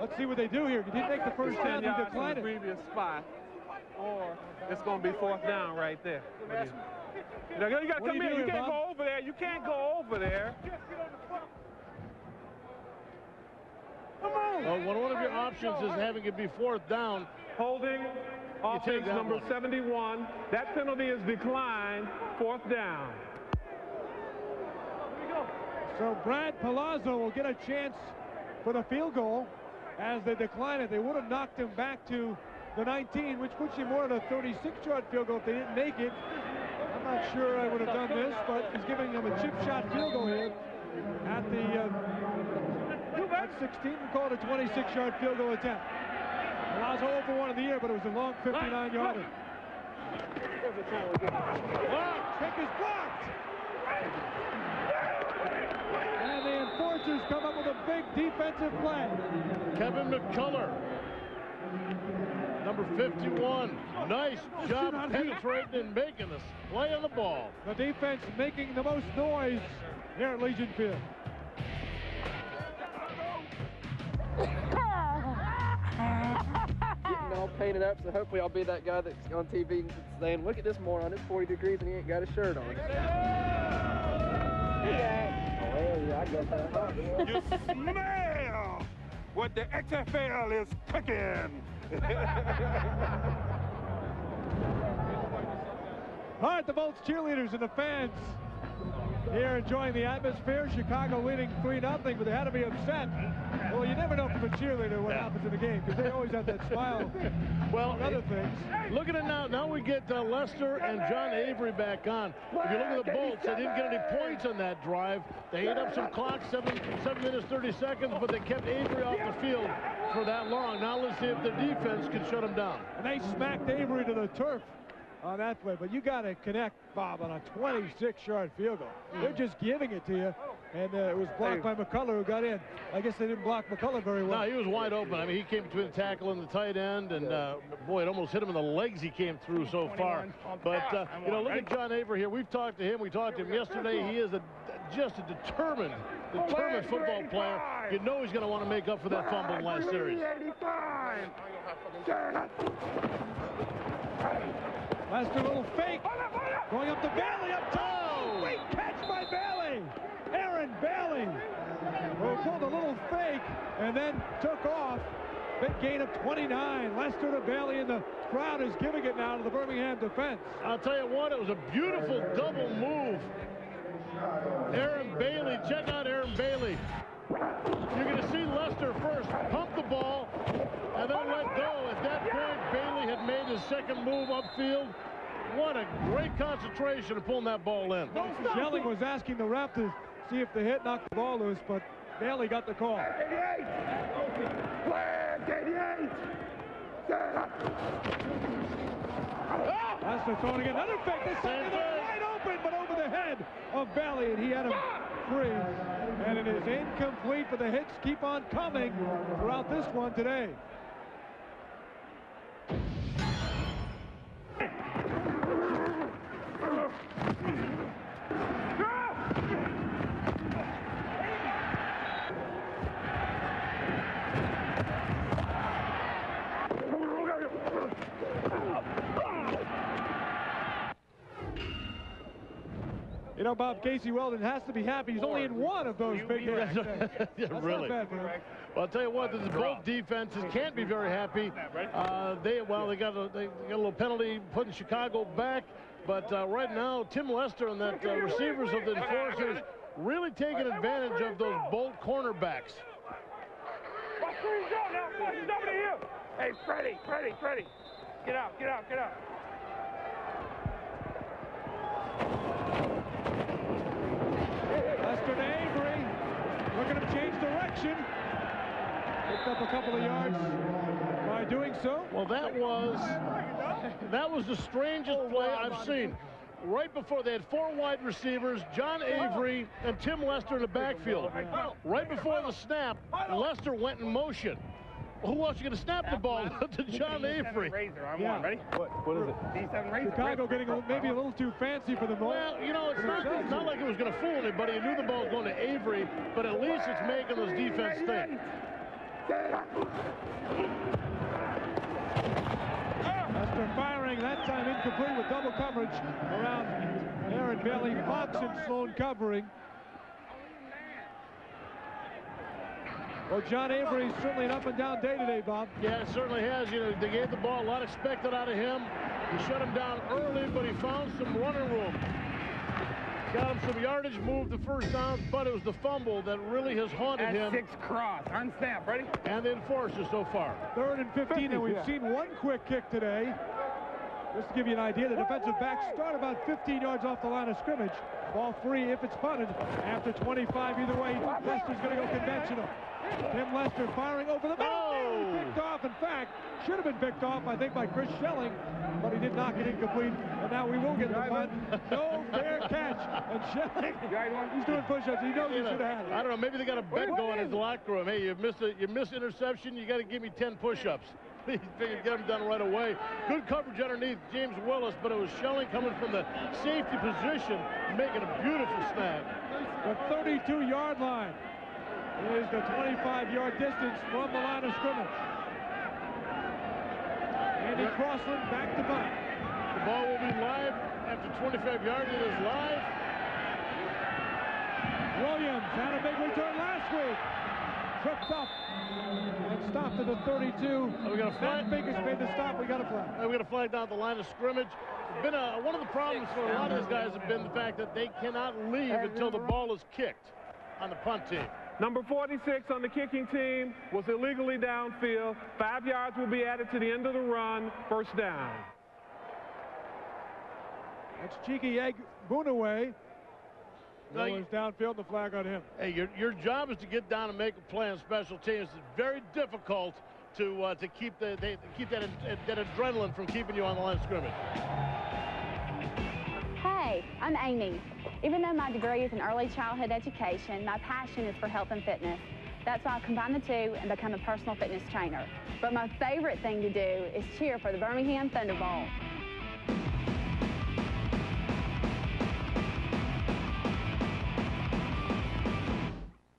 let's see what they do here. He didn't make the first down. He declined it. Previous spot, or it's going to be 4th down right there. Now you got to come in. You can't go over there. You can't go over there. Come on. Well, one of your options is having it be 4th down. Holding. Offense number 71. That penalty is declined. 4th down. So Brad Palazzo will get a chance for the field goal as they decline it. They would have knocked him back to the 19, which puts him more at a 36-yard field goal if they didn't make it. I'm not sure I would have done this, but he's giving them a chip shot field goal here at the 16. We call it a 26-yard field goal attempt. Palazzo 0 for 1 of the year, but it was a long 59-yarder. Kick is blocked. And the Enforcers come up with a big defensive play. Kevin McCullough Number 51, nice job penetrating and making us play on the ball. The defense making the most noise here at Legion Field. Getting all painted up, so hopefully I'll be that guy that's on TV saying, look at this moron, it's 40 degrees and he ain't got a shirt on. You smell what the XFL is cooking. All right, the Bolts cheerleaders and the fans here enjoying the atmosphere. Chicago leading 3-0, but they had to be upset. Well, you never know from a cheerleader what happens in the game, because they always have that smile. Well, other things. Look at it now. Now we get Lester and John Avery back on. If you look at the Bolts, they didn't get any points on that drive. They ate up some clock, 7 minutes, 30 seconds, but they kept Avery off the field for that long. Now let's see if the defense can shut him down. And they smacked Avery to the turf on that play, but you got to connect, Bob, on a 26-yard field goal. They're just giving it to you, and it was blocked by McCullough, who got in. I guess they didn't block McCullough very well. No, he was wide open. I mean, he came between the tackle and the tight end, and boy, it almost hit him in the legs. He came through so far. But you know, look at John Avery here. We've talked to him. We talked to him yesterday. He is just a determined football player. You know he's going to want to make up for that fumble in last series. Lester, a little fake, going up to Bailey, up top. Great catch by Bailey, Aaron Bailey, who pulled a little fake and then took off. Big gain of 29, Lester to Bailey, and the crowd is giving it now to the Birmingham defense. I'll tell you what, it was a beautiful double move. Aaron Bailey, check out Aaron Bailey. You're going to see Lester first pump the ball and then let go. At that point, Bailey had made his second move upfield. What a great concentration of pulling that ball in. Shelling was asking the ref to see if the hit knocked the ball loose, but Bailey got the call. 88! Flag 88! Lester throwing again. Another fake. This time they're wide open, but over the head of Bailey, and he had him free. And it is incomplete, but the hits keep on coming throughout this one today. You know, Bob, Casey Weldon has to be happy. He's only in one of those big hits. Really. Not bad, man. Well, I'll tell you what, both defenses can't be very happy. They got a little penalty putting Chicago back, but right now, Tim Lester and that receivers of the Enforcers really taking advantage of those Bolt cornerbacks. Watch where he's going now. He's over to you. Hey, Freddie. Get out, get out. Lester to Avery, looking to change direction. Picked up a couple of yards by doing so. Well, that was the strangest play I've seen. Right before, they had four wide receivers, John Avery and Tim Lester in the backfield. Right before the snap, Lester went in motion. Who else is going to snap the ball to John Avery? Ready? What is it? D7 Razor. Chicago getting maybe a little too fancy for the ball. Well, you know, it's not like it was going to fool anybody. He knew the ball was going to Avery, but at least it's making those defense think. Lester firing, that time incomplete with double coverage around Aaron Bailey. Fox and Sloan covering. Well, John Avery's certainly an up-and-down day today, Bob. Yeah, it certainly has. You know, they gave the ball a lot expected out of him. He shut him down early, but he found some running room. Got him some yardage, moved the first down, but it was the fumble that really has haunted him. Six cross, on snap, ready? And the Enforcers so far. Third and 15, and we've seen one quick kick today. Just to give you an idea, the defensive backs start about 15 yards off the line of scrimmage. Ball free if it's punted. After 25, either way, Lester's going to go conventional. Tim Lester firing over the middle. Oh. Picked off. In fact, should have been picked off, I think, by Chris Shelling, but he did knock it incomplete. And now we will get the punt. No fair catch. And Shelling, he's doing push-ups. He knows he should have had it. I don't know. Maybe they got a bet going in the locker room. Hey, you missed an interception. You got to give me 10 push-ups. He figured get him done right away. Good coverage underneath James Willis, but it was Shelling coming from the safety position, making a beautiful snag. The 32-yard line is the 25-yard distance from the line of scrimmage. Andy Crossland back to back. The ball will be live after 25 yards. It is live. Williams had a big return last week. Tripped up and stopped at the 32. We got a flag. Biggest made the stop. We got a flag. And we got a flag down at the line of scrimmage. It's been one of the problems for a lot of these guys have been the fact that they cannot leave until the ball is kicked on the punt team. Number 46 on the kicking team was illegally downfield. 5 yards will be added to the end of the run. First down. That's Chike Bunaway. No, he's downfield, the flag on him. Hey, your job is to get down and make a play on special teams. It's very difficult to keep that adrenaline from keeping you on the line of scrimmage. Hey, I'm Amy. Even though my degree is in early childhood education, my passion is for health and fitness. That's why I combine the two and become a personal fitness trainer. But my favorite thing to do is cheer for the Birmingham Thunderbolts.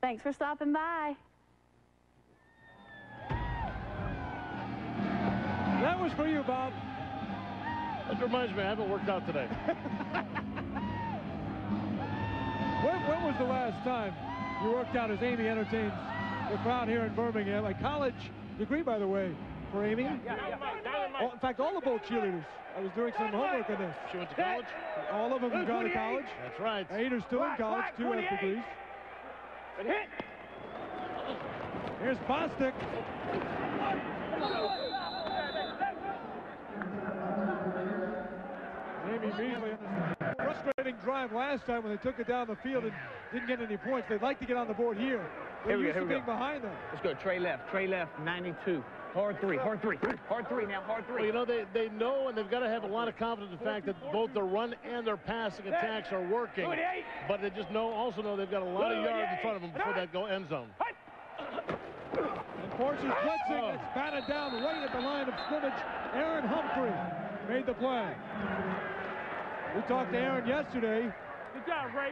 Thanks for stopping by. That was for you, Bob. That reminds me, I haven't worked out today. When was the last time you worked out as Amy entertains the crowd here in Birmingham? A college degree, by the way, for Amy. Oh, in fact, all the Bolt cheerleaders. I was doing some homework on this. She went to college? All of them have gone to college. That's right. 8 are still in college, 2 have degrees. It hit. Here's Bostic. Jamie Beasley. Frustrating drive last time when they took it down the field and didn't get any points. They'd like to get on the board here. They're used to being behind them. Let's go. Trey left. Trey left. 92. Hard three. Hard three. Hard three now. Hard three. Well, you know, they know, and they've got to have a lot of confidence in the fact that both their run and their passing attacks are working. But they just also know they've got a lot of yards in front of them before that end zone. Enforcers blitzing. It's batted down right at the line of scrimmage. Aaron Humphrey made the play. We talked to Aaron yesterday. Good job, Ray.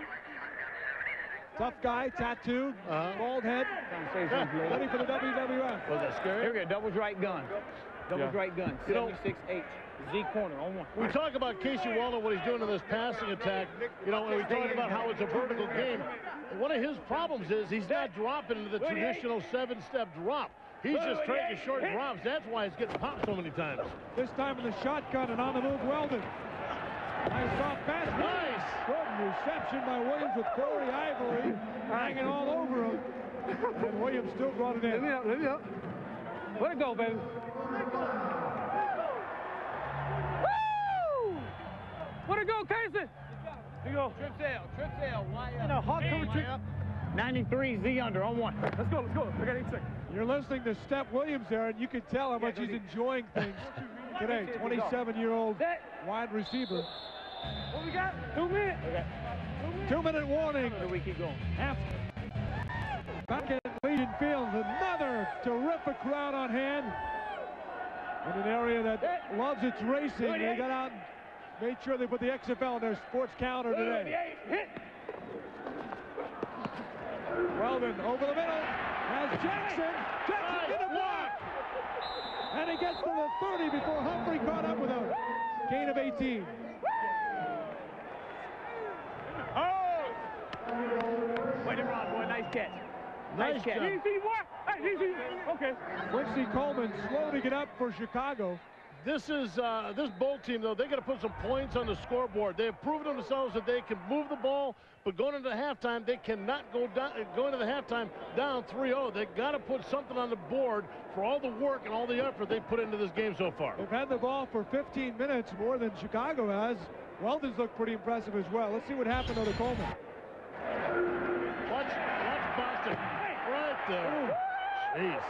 Tough guy, tattooed, bald head, ready for the WWF. Was that scary? Here we go, doubles right gun. Doubles right gun, 76H, Z corner, on one. We talk about Casey Weldon, what he's doing in this passing attack, you know, and we talk about how it's a vertical game. One of his problems is he's not dropping into the traditional 7-step drop. He's just taking short drops. That's why he's getting popped so many times. This time in the shotgun and on the move, Weldon. Nice soft pass. Nice. Good reception by Williams with Corey Ivory hanging all over him. And Williams still brought it in. Let me up, let me up. Let it go, baby. Let it go. Woo! Let it go, Casey. Here you go. Trip tail. Wide up. In a hot cover trip. 93 Z under on one. Let's go, let's go. I got 8 seconds. You're listening to Steph Williams there, and you can tell how much he's enjoying things today. 27-year-old wide receiver. What we got? 2 minutes. Okay. 2 minute warning. We keep going. Back at Legion Field, another terrific crowd on hand. In an area that loves its racing, they got out and made sure they put the XFL in their sports calendar today. Weldon over the middle. Has Jackson. Jackson did a block. And he gets to the 30 before Humphrey caught up with a gain of 18. Wait around, boy. Nice catch. Nice catch. Okay. Quincy Coleman slow to get up for Chicago. This is this Bolt team, though, they got to put some points on the scoreboard. They have proven themselves that they can move the ball, but going into halftime, they cannot go into the halftime down 3-0. They got to put something on the board for all the work and all the effort they put into this game so far. They've had the ball for 15 minutes more than Chicago has. Weldon's looked pretty impressive as well. Let's see what happened to Coleman. Watch Bostic right there. Jeez.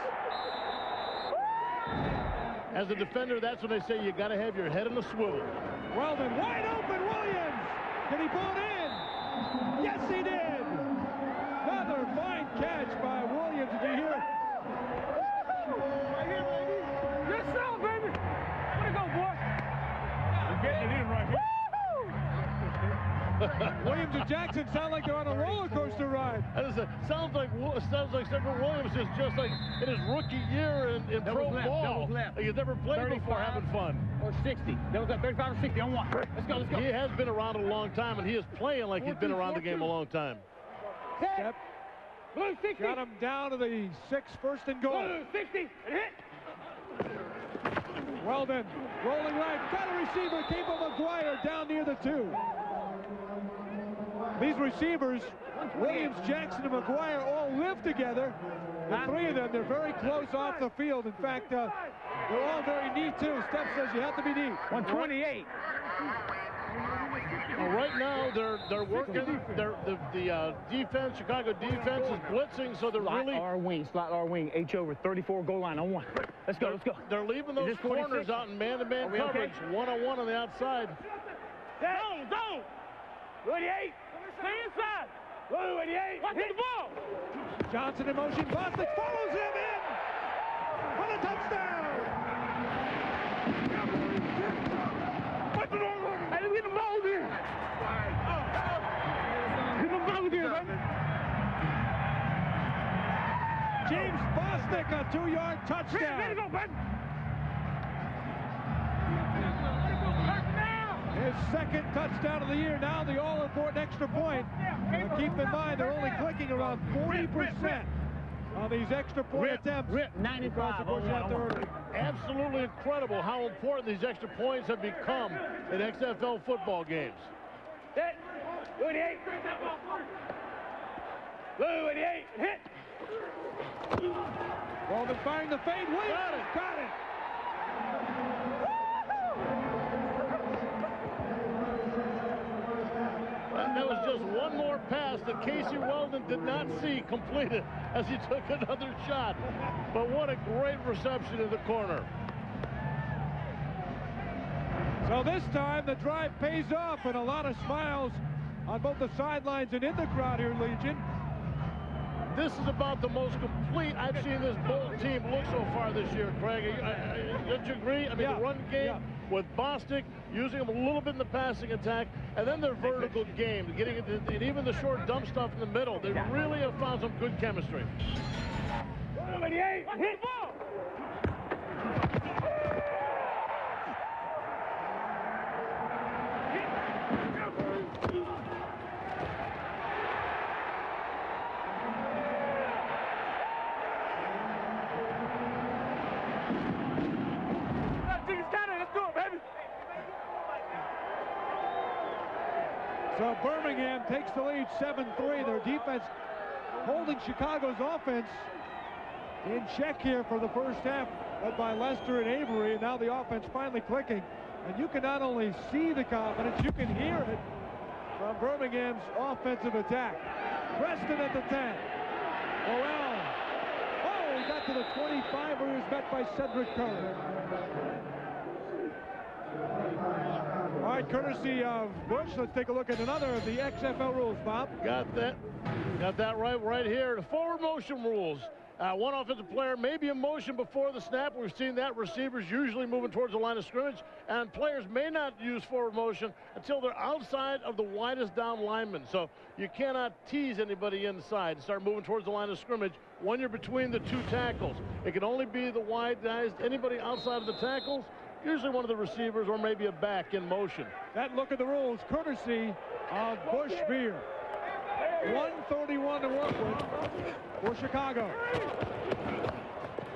As a defender, that's when they say you got to have your head in the swivel. Weldon wide open, Williams. Did he pull it in? Yes, he did. Another fine catch by Williams. Did you hear it? Yes, sir. Williams and Jackson sound like they're on a roller coaster ride. Sounds like Stepfret Williams is just like in his rookie year in pro ball. Like he's never played before, having fun. Or 60. That was at 35 or 60 on one. Let's go, let's go. He has been around a long time, and he is playing like he's been around the game a long time. Step. Blue 60. Got him down to the 6, first and goal. Blue 60 and hit. Weldon rolling right, got a receiver, Cable McGuire down near the 2. These receivers, Williams, Jackson, and McGuire, all live together. The 3 of them, they're very close off the field. In fact, they're all very neat, too. Steph says you have to be neat. 128. Well, right now, they're working. The defense, Chicago defense, is blitzing, so they're really... Slot R wing, H over, 34, goal line on 1. Let's go, let's go. They're leaving those corners out in man-to-man coverage. Okay? 1-on-1 on the outside. Zone, zone! 28! Stay inside! 28! Watch the ball! Johnson in motion, Bostic follows him in! What a touchdown! What's the wrong one? Hey, get the ball there! Get the ball there, baby! James Bostic, a 2-yard touchdown! Let it go, bud! His second touchdown of the year. Now the all-important extra point. But keep in mind, they're only clicking around 40% on these extra point attempts. 95. Absolutely incredible how important these extra points have become in XFL football games. Hit. 28. Blue 88. Hit. Well, they're firing the fade. Williams got it. That was just one more pass that Casey Weldon did not see completed as he took another shot. But what a great reception in the corner. So this time the drive pays off, and a lot of smiles on both the sidelines and in the crowd here, Legion. This is about the most complete I've seen this Bolt team look so far this year, Craig. Don't you agree? I mean, the run game with Bostic, using him a little bit in the passing attack, and then their vertical game, getting it, and even the short dump stuff in the middle. They really have found some good chemistry. 28, hit ball! So Birmingham takes the lead 7-3. Their defense holding Chicago's offense in check here for the first half, led by Lester and Avery. And now the offense finally clicking. And you can not only see the confidence, you can hear it from Birmingham's offensive attack. Preston at the 10. Morrell. Oh, he got to the 25 where he was met by Cedric Curry. All right, courtesy of Busch, let's take a look at another of the XFL rules, Bob. Got that right here. The forward motion rules. One offensive player may be in motion before the snap. We've seen that. Receivers usually moving towards the line of scrimmage. And players may not use forward motion until they're outside of the widest down lineman. So you cannot tease anybody inside and start moving towards the line of scrimmage when you're between the 2 tackles. It can only be the wide guys, anybody outside of the tackles. Usually one of the receivers or maybe a back in motion. That look at the rules courtesy of Busch Beer. 131 to work with for Chicago.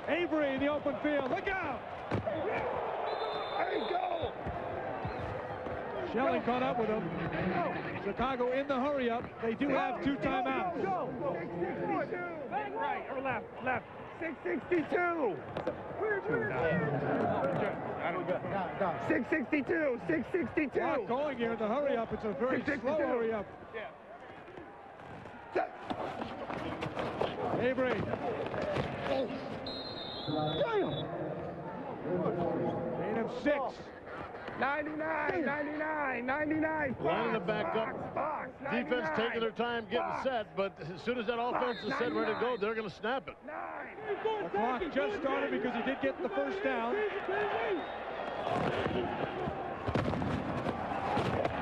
Avery in the open field. Look out! There you go! Shelling caught up with him. Chicago in the hurry up. They do have 2 timeouts. Go. 662. Back right or left. 662. 662. 662. Not going here in the hurry up. It's a very slow hurry up. Avery. Made him 6. 99. Lining them back up. Defense taking their time getting set, but as soon as that offense is set ready to go, they're going to snap it. The clock just started because he did get the first down.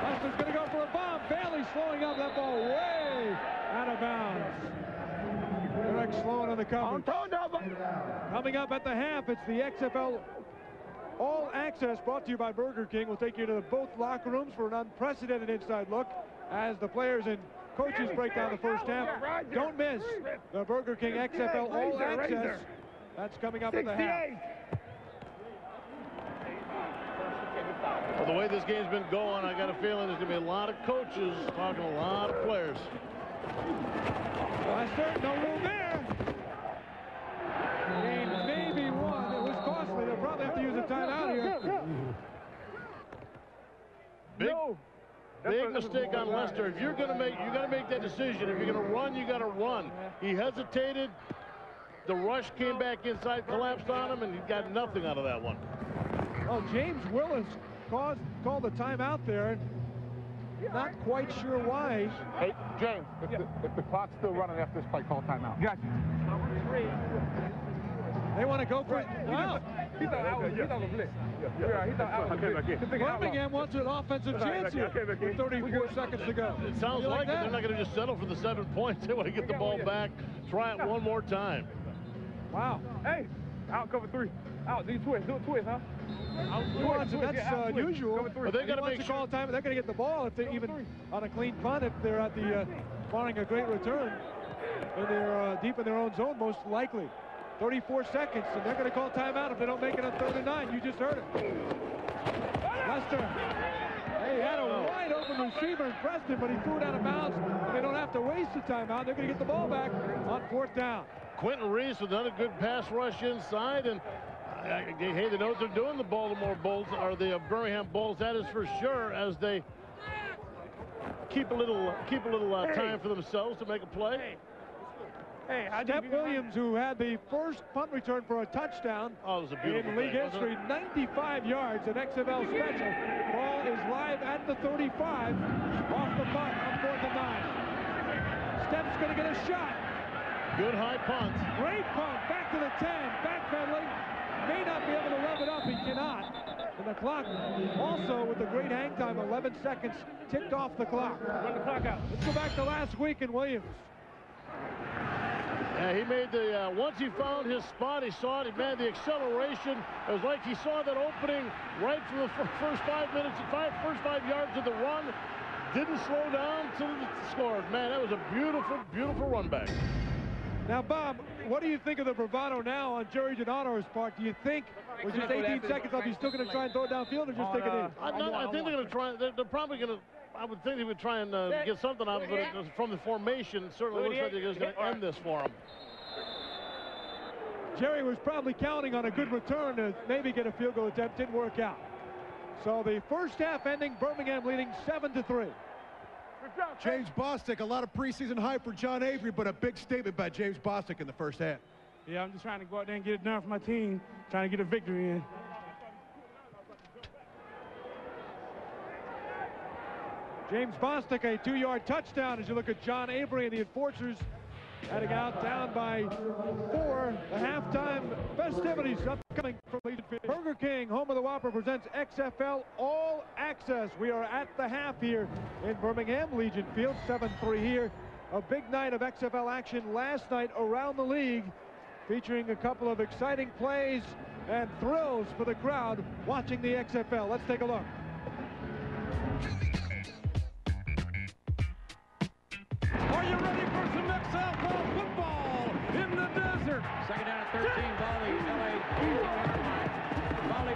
Lester's going to go for a bomb. Bailey slowing up that ball way out of bounds. Greg Sloan on the coverage. Coming up at the half, it's the XFL All Access brought to you by Burger King. We'll take you to both locker rooms for an unprecedented inside look as the players and coaches break down the first half. Don't miss the Burger King XFL All Access. That's coming up at the half. Well, the way this game's been going, I got a feeling there's going to be a lot of coaches talking to a lot of players. No room there. And maybe one. It was costly. They'll probably have to use a timeout here. Big mistake on Lester. If you're going to make, you got to make that decision. If you're going to run, you got to run. He hesitated. The rush came back inside, collapsed on him, and he got nothing out of that one. Well, James Willis called the timeout there. Not quite sure why. Hey, James, if the clock's still running after this play, call timeout. Gotcha. They want to go for it. Wow. He thought I was on the blitz. Birmingham wants an offensive chance here with 34 seconds to go. It sounds like it. They're not going to just settle for the 7 points. They want to get the ball back, try it one more time. Wow. Hey, out cover three. Out, do twist. Do a twist, huh? That's unusual. But they've got to make sure. They're going to get the ball if they even on a clean punt if they're at the barring a great return. And they're deep in their own zone, most likely. 34 seconds, and they're going to call timeout if they don't make it on 3rd and 9. You just heard it. Lester, they had a wide open receiver in Preston, but he threw it out of bounds. And they don't have to waste the timeout. They're going to get the ball back on 4th down. Quentin Reese with another good pass rush inside, and hey, they know what they're doing, the Baltimore Bolts, or the Birmingham Bolts, that is for sure, as they keep a little time for themselves to make a play. Hey, Stepfret Williams, who had the first punt return for a touchdown in league history, 95 yards, an XFL special. Ball is live at the 35, off the punt on 4th and 9. Step's going to get a shot. Good high punt. Great punt, back to the 10, backpedaling. May not be able to rev it up, he cannot. And the clock, also with the great hang time, 11 seconds ticked off the clock. Run the clock out. Let's go back to last week in Williams. Yeah, he made the, once he found his spot, he saw it, he made the acceleration. It was like he saw that opening right from the first 5 minutes, first 5 yards of the run. Didn't slow down till it scored. Man, that was a beautiful, beautiful run back. Now, Bob, what do you think of the bravado now on Jerry Donato's part? Do you think, with just 18 seconds left, he's still going to try and throw it downfield or just take it in? I think they're going to try. They're probably going to, I would think they would try and get something out of it from the formation. Certainly looks like they're going to end this for him. Jerry was probably counting on a good return to maybe get a field goal attempt. Didn't work out. So the first half ending, Birmingham leading 7-3. James Bostic, a lot of preseason hype for John Avery, but a big statement by James Bostic in the first half. Yeah, I'm just trying to go out there and get it done for my team, trying to get a victory in. James Bostic, a 2-yard touchdown as you look at John Avery and the Enforcers heading out down by 4. The halftime festivities upcoming from Legion Field. Burger King, home of the Whopper, presents XFL All Access. We are at the half here in Birmingham, Legion Field, 7-3 here. A big night of XFL action last night around the league, featuring a couple of exciting plays and thrills for the crowd watching the XFL. Let's take a look. Are you ready for some XFL football in the desert? 2nd down at 13, volley, L.A. Volley.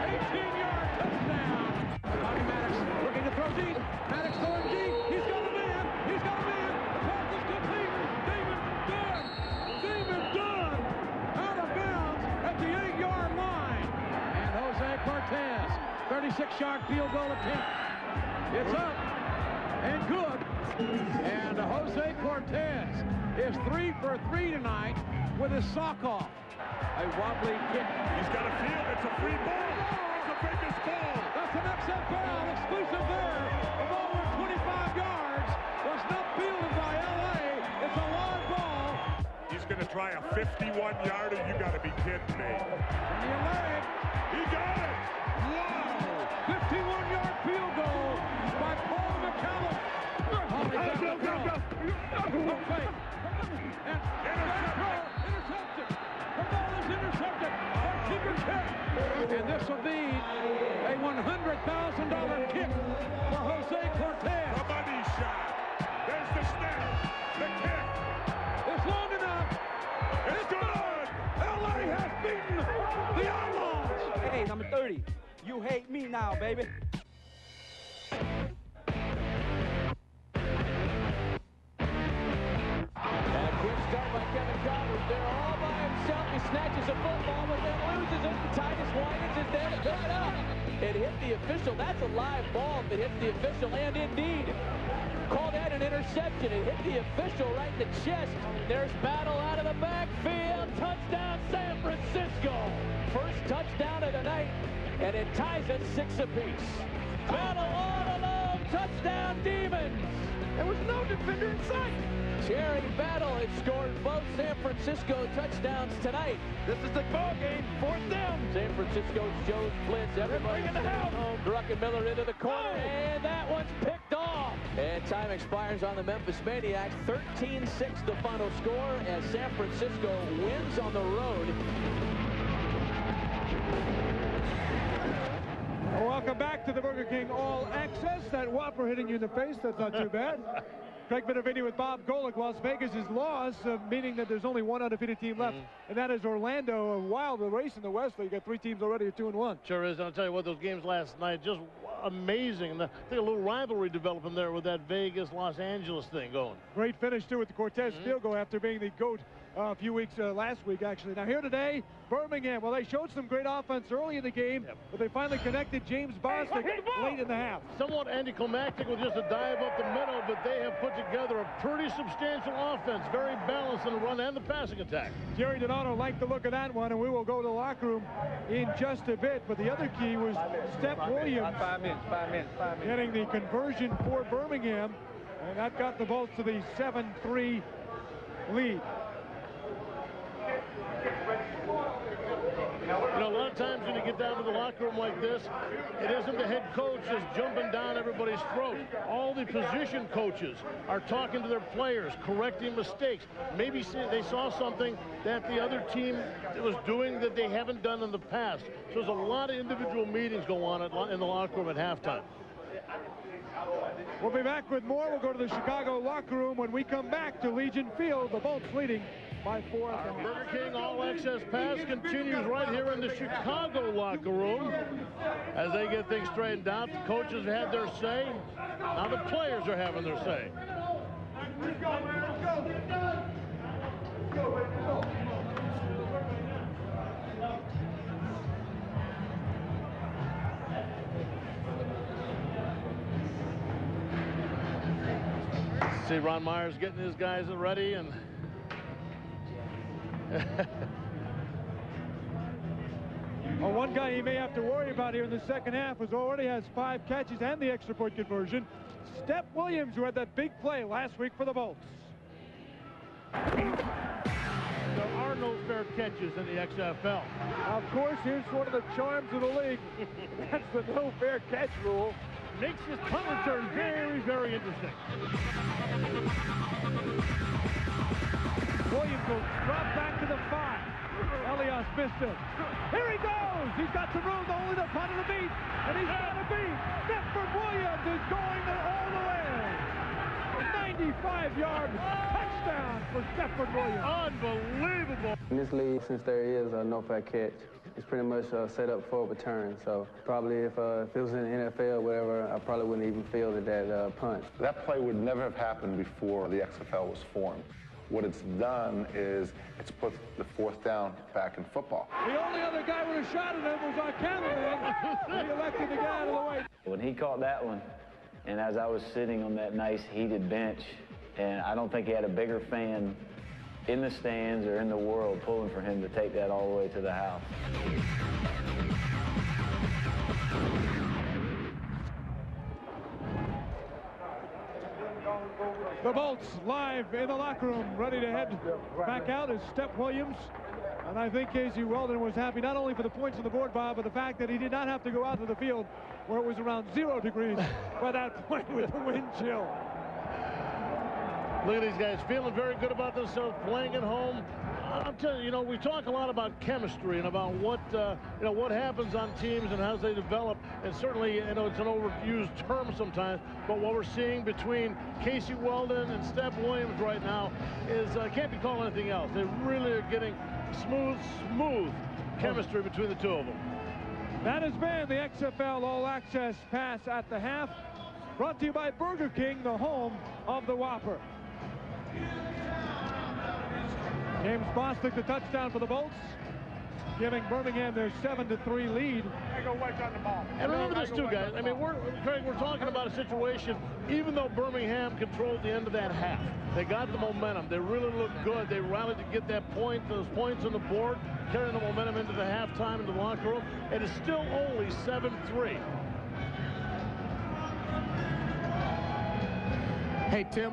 Oh, 18-yard touchdown. Bobby Maddox looking to throw deep. Maddox throwing deep. He's got a man. He's got a man. The pass is complete. David Dunn. David Dunn out of bounds at the 8-yard line. And Jose Cortez. 36-yard field goal attempt. It's up and good. And Jose Cortez is 3 for 3 tonight with his sock off. A wobbly kick. He's got a field. It's a free ball. It's a Vegas ball. That's an XFL exclusive there of over 25 yards. Was not fielded by LA. It's a live ball. He's going to try a 51-yarder. You got to be kidding me. And he got it. Wow. Intercepted. The ball is intercepted by Keeper Kick. And this will be a $100,000 kick for Jose Cortez. The money shot. There's the snap. The kick. It's long enough. It's good. LA has beaten the Outlaws. Hey, number 30. You hate me now, baby. Snatches a football, but then loses it. Titus Wyans is there to pick it up. It hit the official. That's a live ball if it hits the official, and indeed, called that an interception. It hit the official right in the chest. There's battle out of the backfield. Touchdown, San Francisco. First touchdown of the night, and it ties at 6 apiece. Battle all alone. Touchdown, Demons. There was no defender in sight. Jerry Battle has scored both San Francisco touchdowns tonight. This is the ball game, fourth down. San Francisco's Jones blitz. Everybody in the house. Druckenmiller into the corner, and that one's picked off. And time expires on the Memphis Maniacs. 13-6 the final score as San Francisco wins on the road. Welcome back to the Burger King All Access. That whopper hitting you in the face, that's not too bad. Greg Minervini with Bob Golick. Las Vegas is lost, meaning that there's only one undefeated team left, and that is Orlando. A wild race in the West. They got three teams already, 2-1. Sure is. And I'll tell you what, those games last night, just amazing. And I think a little rivalry developing there with that Vegas-Los Angeles thing going. Great finish, too, with the Cortez field goal after being the GOAT a few weeks, last week, actually. Now, here today, Birmingham. Well, they showed some great offense early in the game, but they finally connected James Bostic late in the half. Somewhat anticlimactic with just a dive up the middle, but they have put together a pretty substantial offense, very balanced in the run and the passing attack. Jerry Donato liked the look of that one, and we will go to the locker room in just a bit. But the other key was Stepfret Williams getting the conversion for Birmingham, and that got the Bolts to the 7-3 lead. You know, a lot of times when you get down to the locker room like this, it isn't the head coach just jumping down everybody's throat. All the position coaches are talking to their players, correcting mistakes. Maybe they saw something that the other team was doing that they haven't done in the past. So there's a lot of individual meetings go on in the locker room at halftime. We'll be back with more. We'll go to the Chicago locker room when we come back to Legion Field. The Bolts leading by 4. Our Burger King All Access Pass continues right here in the Chicago locker room as they get things straightened out. The coaches had their say. Now the players are having their say. Let's go, man. Let's go. Let's go. Let's go. See, Ron Meyer's getting his guys ready, and well, one guy he may have to worry about here in the second half is already has 5 catches and the extra point conversion. Stepfret Williams, who had that big play last week for the Bolts. There are no fair catches in the XFL. Of course, here's one of the charms of the league. That's the no fair catch rule. Makes this punt return very, very interesting. Williams will drop back to the 5. Elias missed it. Here he goes. He's got some room to hold the punt to the beat, and he's got a beat. Stepfret Williams is going all the way. 95 yards, touchdown for Stepfret Williams. Unbelievable. In this league, since there is a no fair catch, it's pretty much set up for a return, so probably if it was in the NFL or whatever, I probably wouldn't even fielded that punt. That play would never have happened before the XFL was formed. What it's done is it's put the fourth down back in football. The only other guy with a shot at him was our cameraman. He elected the guy out of the way. When he caught that one, and as I was sitting on that nice heated bench, and I don't think he had a bigger fan in the stands or in the world pulling for him to take that all the way to the house. The Bolts live in the locker room, ready to head back out is Stepfret Williams. And I think Casey Weldon was happy not only for the points on the board, Bob, but the fact that he did not have to go out to the field where it was around 0 degrees by that point with the wind chill. Look at these guys feeling very good about themselves, playing at home. I'm telling you, you know, we talk a lot about chemistry and about what you know, what happens on teams and how they develop. And certainly, you know, it's an overused term sometimes. But what we're seeing between Casey Weldon and Stepfret Williams right now is can't be called anything else. They really are getting smooth chemistry between the two of them. That has been the XFL All Access Pass at the half, brought to you by Burger King, the home of the Whopper. James Bostic, the touchdown for the Bolts, giving Birmingham their 7-3 lead. And remember this too, guys. I mean, Craig, we're talking about a situation, even though Birmingham controlled the end of that half, they got the momentum. They really looked good. They rallied to get that point, those points on the board, carrying the momentum into the halftime, into the locker room. It is still only 7-3. Hey, Tim.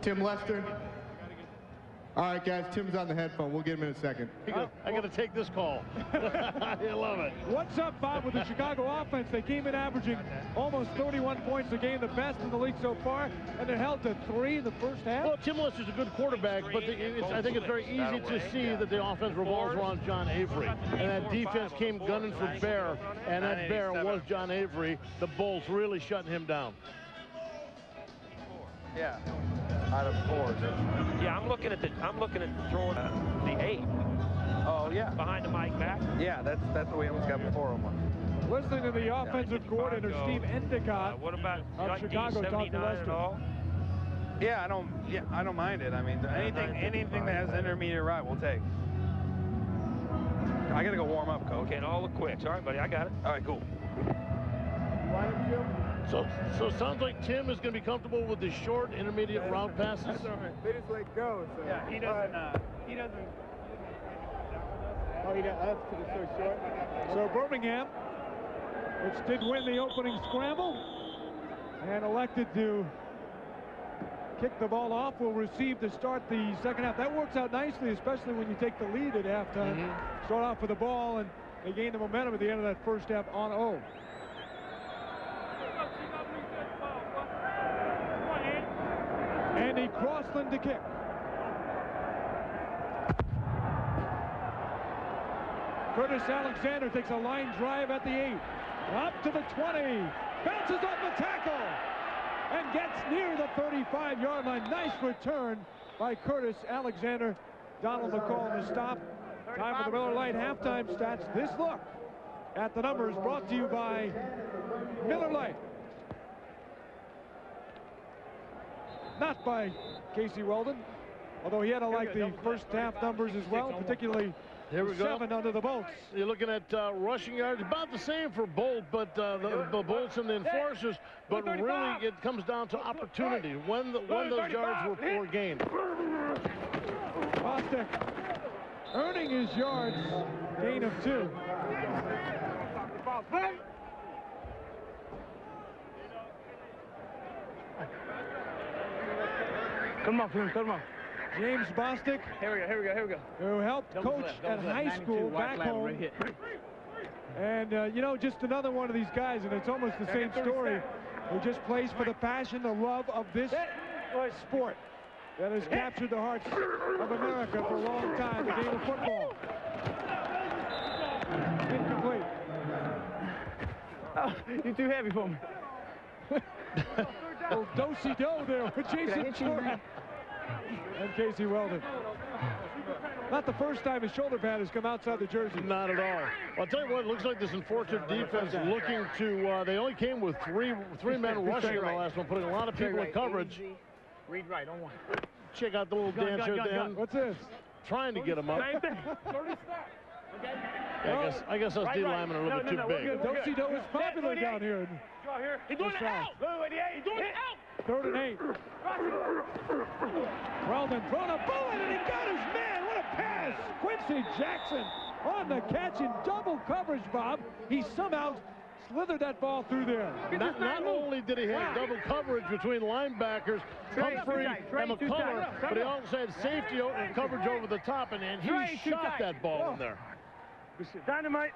Tim Lester. All right, guys, Tim's on the headphone. We'll get him in a second. I got to take this call. I love it. What's up, Bob, with the Chicago offense? They came in averaging almost 31 points a game, the best in the league so far, and they're held to 3 in the first half. Well, Tim Lester's a good quarterback, but I think it's very easy to see that the offense revolves around John Avery. And that defense came gunning for bear, and that bear was John Avery. The Bolts really shutting him down. Yeah, out of 4. Yeah, I'm looking at the throwing the 8. Oh yeah, behind the mic back. Yeah, that's the way Williams got before him. Listening to the offensive coordinator Steve Endicott. What about Chicago talking to Lester? At all? Yeah, I don't mind it. I mean, anything that has an intermediate right, we'll take. I gotta go warm up, coach. Okay, and all the quicks. All right, buddy, I got it. All right, cool. So it sounds like Tim is going to be comfortable with the short, intermediate route passes. That's all right. They just let go. So. Yeah, he doesn't. He doesn't. Oh, he got us because it's so short. So Birmingham, which did win the opening scramble, and elected to kick the ball off, will receive to start the second half. That works out nicely, especially when you take the lead at halftime. Mm-hmm. Start off with the ball, and they gain the momentum at the end of that first half on 0. Andy Crossland to kick. Curtis Alexander takes a line drive at the 8. Up to the 20. Bounces off the tackle. And gets near the 35-yard line. Nice return by Curtis Alexander. Donald McCall on the stop. Time for the Miller Lite halftime stats. This look at the numbers brought to you by Miller Lite. Not by Casey Weldon, although he had to like the first half numbers as well, particularly 7 under the Bolts. You're looking at rushing yards, about the same for Bolt, but the Bolts and the Enforcers, but really it comes down to opportunity, when those yards were gained. Bostic earning his yards, gain of 2. Come on, please, come on. James Bostic. Here we go. Who helped coach at high school back home. And, you know, just another one of these guys, and it's almost the same story, who just plays for the passion, the love of this sport that has captured the hearts of America for a long time, the game of football. Incomplete. Oh, you're too heavy for me. Well, do-si-do there with Jason Jordan and Casey Weldon. Not the first time his shoulder pad has come outside the jersey. Not at all. I'll tell you what, it looks like this unfortunate defense looking to, they only came with three men rushing in the last one, putting a lot of people in coverage. Read right, don't want it. Check out the little dance here at the end. What's this? Trying to get him up. Okay. Yeah, I guess us D-linemen are a little bit too big. Do-si-do is popular down here. He's doing it out. He's doing it out. 3rd and 8. Weldon thrown a bullet, and he got his man. What a pass. Quincy Jackson on the catch in double coverage, Bob. He somehow slithered that ball through there. Not only did he have double coverage between linebackers, Humphrey and McCullough, but he also had safety and coverage over the top, and he shot that ball in there. Dynamite.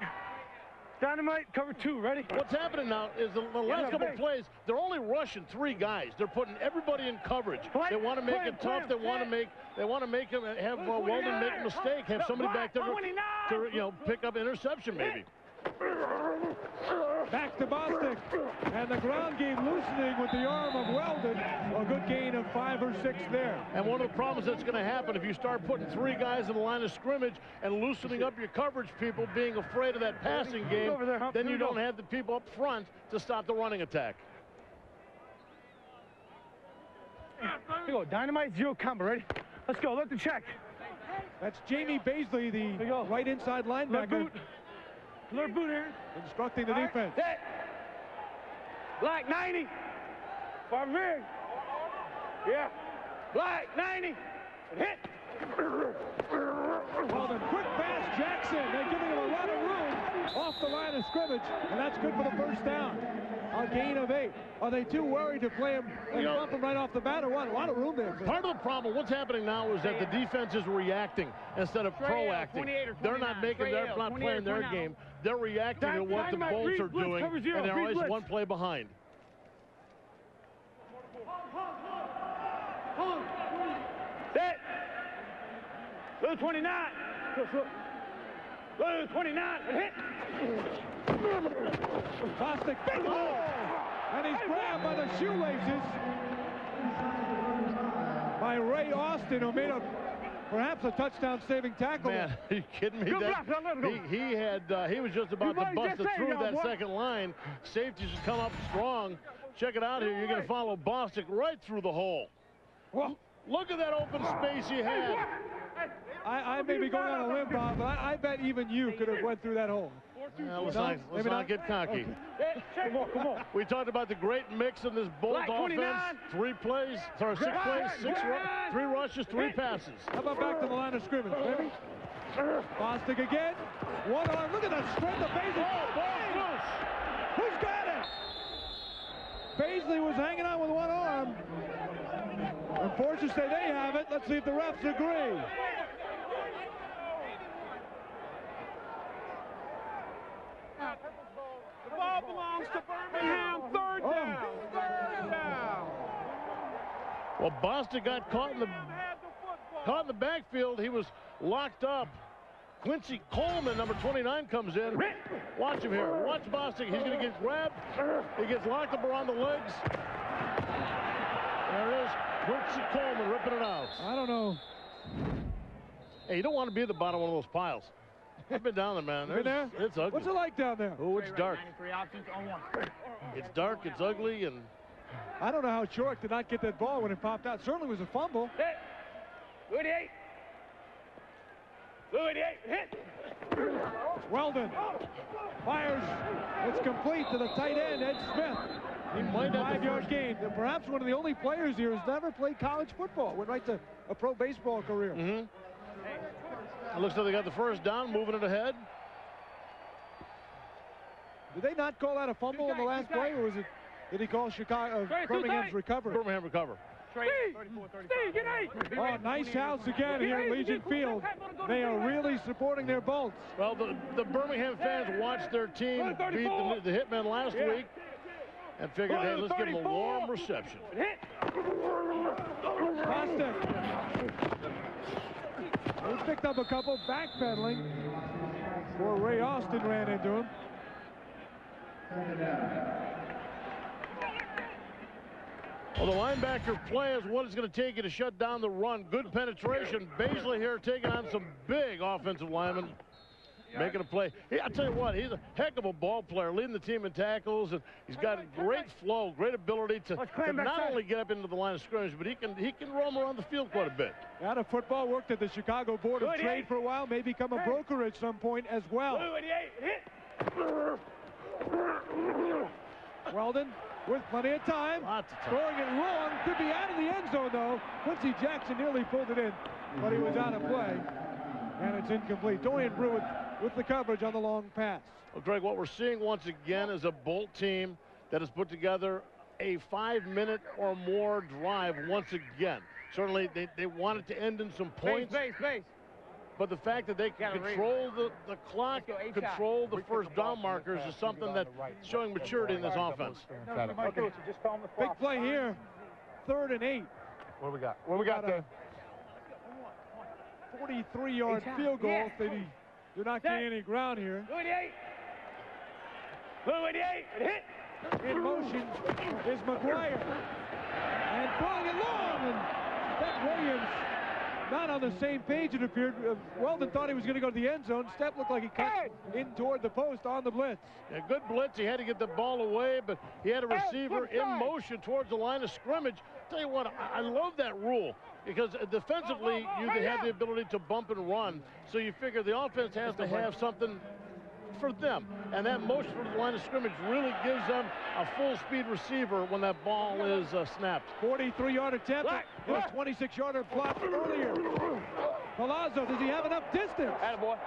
Dynamite, cover two, ready? What's happening now is the last couple of plays, they're only rushing three guys. They're putting everybody in coverage. They want to make it tough. They want to make him have Weldon make a mistake, have somebody back there to, you know, pick up interception maybe. Back to Bostic, and the ground game loosening with the arm of Weldon. A good gain of 5 or 6 there. And one of the problems that's going to happen if you start putting three guys in the line of scrimmage and loosening up your coverage, people being afraid of that passing game, then you don't have the people up front to stop the running attack. Here we go, Dynamite, zero combo, ready? Let's go, let the check. That's Jamie Baisley, the right inside linebacker. Little boot here. Instructing the defense. Hit. Black 90. From here. Yeah. Black 90. And hit. Weldon, quick pass, Jackson. They're giving him a lot of room off the line of scrimmage, and that's good for the first down. A gain of 8. Are they too worried to play him and bump him right off the bat or what? A lot of room there. Part of the problem, what's happening now is that the defense is reacting instead of proacting. They're not making, they're not playing their game. They're reacting to what the Bolts are doing, and they're always one play behind. Set. Blue 29. Blue 29. Hit. Bostic, big ball. And he's grabbed by the shoelaces by Ray Austin, who made a perhaps a touchdown-saving tackle. Man, are you kidding me? He was just about to bust it through that second line. Safeties should come up strong. Check it out here. You're going to follow Bostic right through the hole. Well, look at that open space he had. I may be going on a limb, Bob, but I bet even you could have went through that hole. Let's not get cocky. Okay. Come on, come on. We talked about the great mix in this Bolt offense. 3 plays, sorry, 6 plays, 3 rushes, 3 passes. How about back to the line of scrimmage, baby? Bostic again. One arm. Look at that strength of Baisley. Oh, ball loose. Who's got it? Baisley was hanging on with one arm. Enforcers say they have it. Let's see if the refs agree. The ball belongs to Birmingham. Third down. Third down. Well, Bostic got caught in the backfield. He was locked up. Quincy Coleman, number 29, comes in. Watch him here. Watch Bostic. He's going to get grabbed. He gets locked up around the legs. There it is. Quincy Coleman ripping it out. I don't know. Hey, you don't want to be at the bottom of one of those piles. I've been down there, man. It's ugly. What's it like down there? Oh, it's dark. It's dark, it's ugly, and... I don't know how Short did not get that ball when it popped out. Certainly was a fumble. Hit. 38. 38. Hit. Weldon fires. It's complete to the tight end, Ed Smith. He might have 5-yard gain. Perhaps one of the only players here who's never played college football. Went right to a pro baseball career. Mm-hmm. It looks like they got the first down, moving it ahead. Did they not call out a fumble on the last play, or was it? Did he call Chicago? Birmingham's recovery. Birmingham recover. Oh, nice house again here at Legion Field. They are really supporting their Bolts. Well, the Birmingham fans watched their team beat the Hitmen last week and figured, hey, let's give them a warm reception. Hit. He picked up a couple, backpedaling before Ray Austin ran into him. Well, the linebacker play is what it's going to take you to shut down the run. Good penetration. Baisley here taking on some big offensive linemen, making a play. I'll tell you what, he's a heck of a ball player, leading the team in tackles, and he's got great flow, great ability to not only get up into the line of scrimmage, but he can roam around the field quite a bit. Out of football, worked at the Chicago Board of Trade for a while, may become a broker at some point as well. Weldon with plenty of time, throwing it long, could be out of the end zone though. Quincy Jackson nearly pulled it in, but he was out of play, and it's incomplete. Dorian Brewitt with the coverage on the long pass. Well, Greg, what we're seeing once again is a Bolt team that has put together a 5-minute or more drive once again. Certainly, they wanted to end in some points. Base, base, base. But the fact that they can control the clock, control the first down markers is something that's showing maturity in this offense. Big play here, 3rd and 8. What we got there? 43-yard field goal. Yeah. They're not getting any ground here. Hit. In motion is McGuire. And throwing it long. And Steph Williams not on the same page, it appeared. Weldon thought he was going to go to the end zone. Steph looked like he cut in toward the post on the blitz. Yeah, good blitz. He had to get the ball away, but he had a receiver in motion towards the line of scrimmage. Tell you what, I love that rule. Because defensively, you can have the ability to bump and run. So you figure the offense has to have something for them. And that motion from the line of scrimmage really gives them a full-speed receiver when that ball is snapped. 43-yard attempt and a 26-yarder block earlier. Palazzo, does he have enough distance? Attaboy.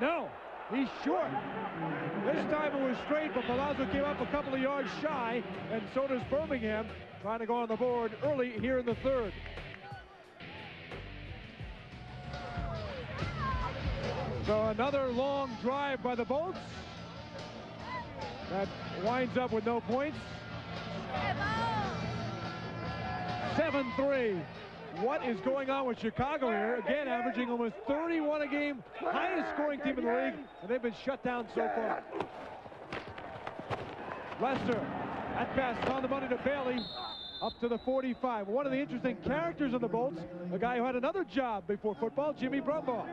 No, he's short. This time it was straight, but Palazzo came up a couple of yards shy, and so does Birmingham. Trying to go on the board early here in the third. So another long drive by the Bolts. That winds up with no points. 7-3. What is going on with Chicago here? Again, averaging almost 31 a game. Highest scoring team in the league. And they've been shut down so far. Lester, that pass on the money to Bailey. Up to the 45. One of the interesting characters of the Bolts, a guy who had another job before football, Jimmy Brumbaugh.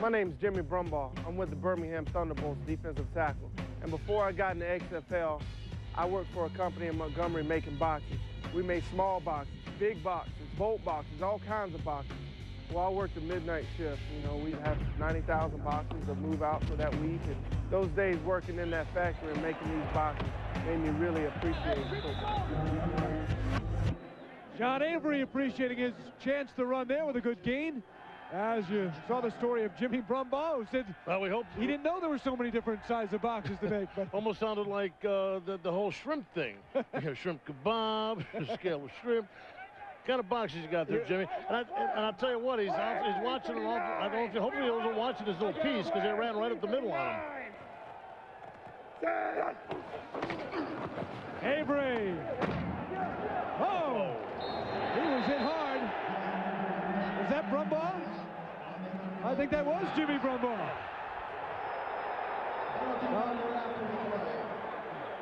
My name's Jimmy Brumbaugh. I'm with the Birmingham Thunderbolts defensive tackle. And before I got in the XFL, I worked for a company in Montgomery making boxes. We made small boxes, big boxes, bolt boxes, all kinds of boxes. Well, I worked a midnight shift. You know, we'd have 90,000 boxes to move out for that week. And those days working in that factory and making these boxes made me really appreciate football. John Avery appreciating his chance to run there with a good gain. As you saw the story of Jimmy Brumbaugh, who said we hope so. He didn't know there were so many different sizes of boxes to make. But almost sounded like the whole shrimp thing. We have shrimp kebab, scale of shrimp. Kind of boxes you got there, Jimmy. And I'll tell you what, he's watching an awful, I don't know, hopefully he wasn't watching his little piece because they ran right up the middle on him. Avery. Oh! He was hit hard. Was that Brumbaugh? I think that was Jimmy Brumbaugh.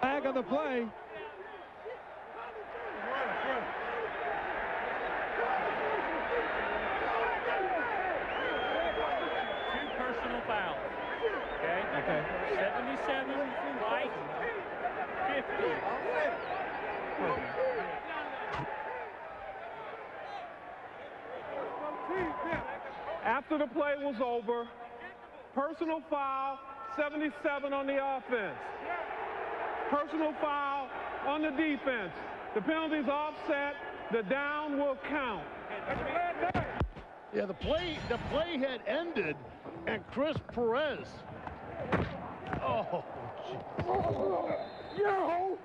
Flag on the play. Foul. Okay. 77, right, 50. After the play was over, personal foul, 77 on the offense. Personal foul on the defense. The penalty's offset. The down will count. Yeah, the play had ended. And Chris Perez. Oh, geez.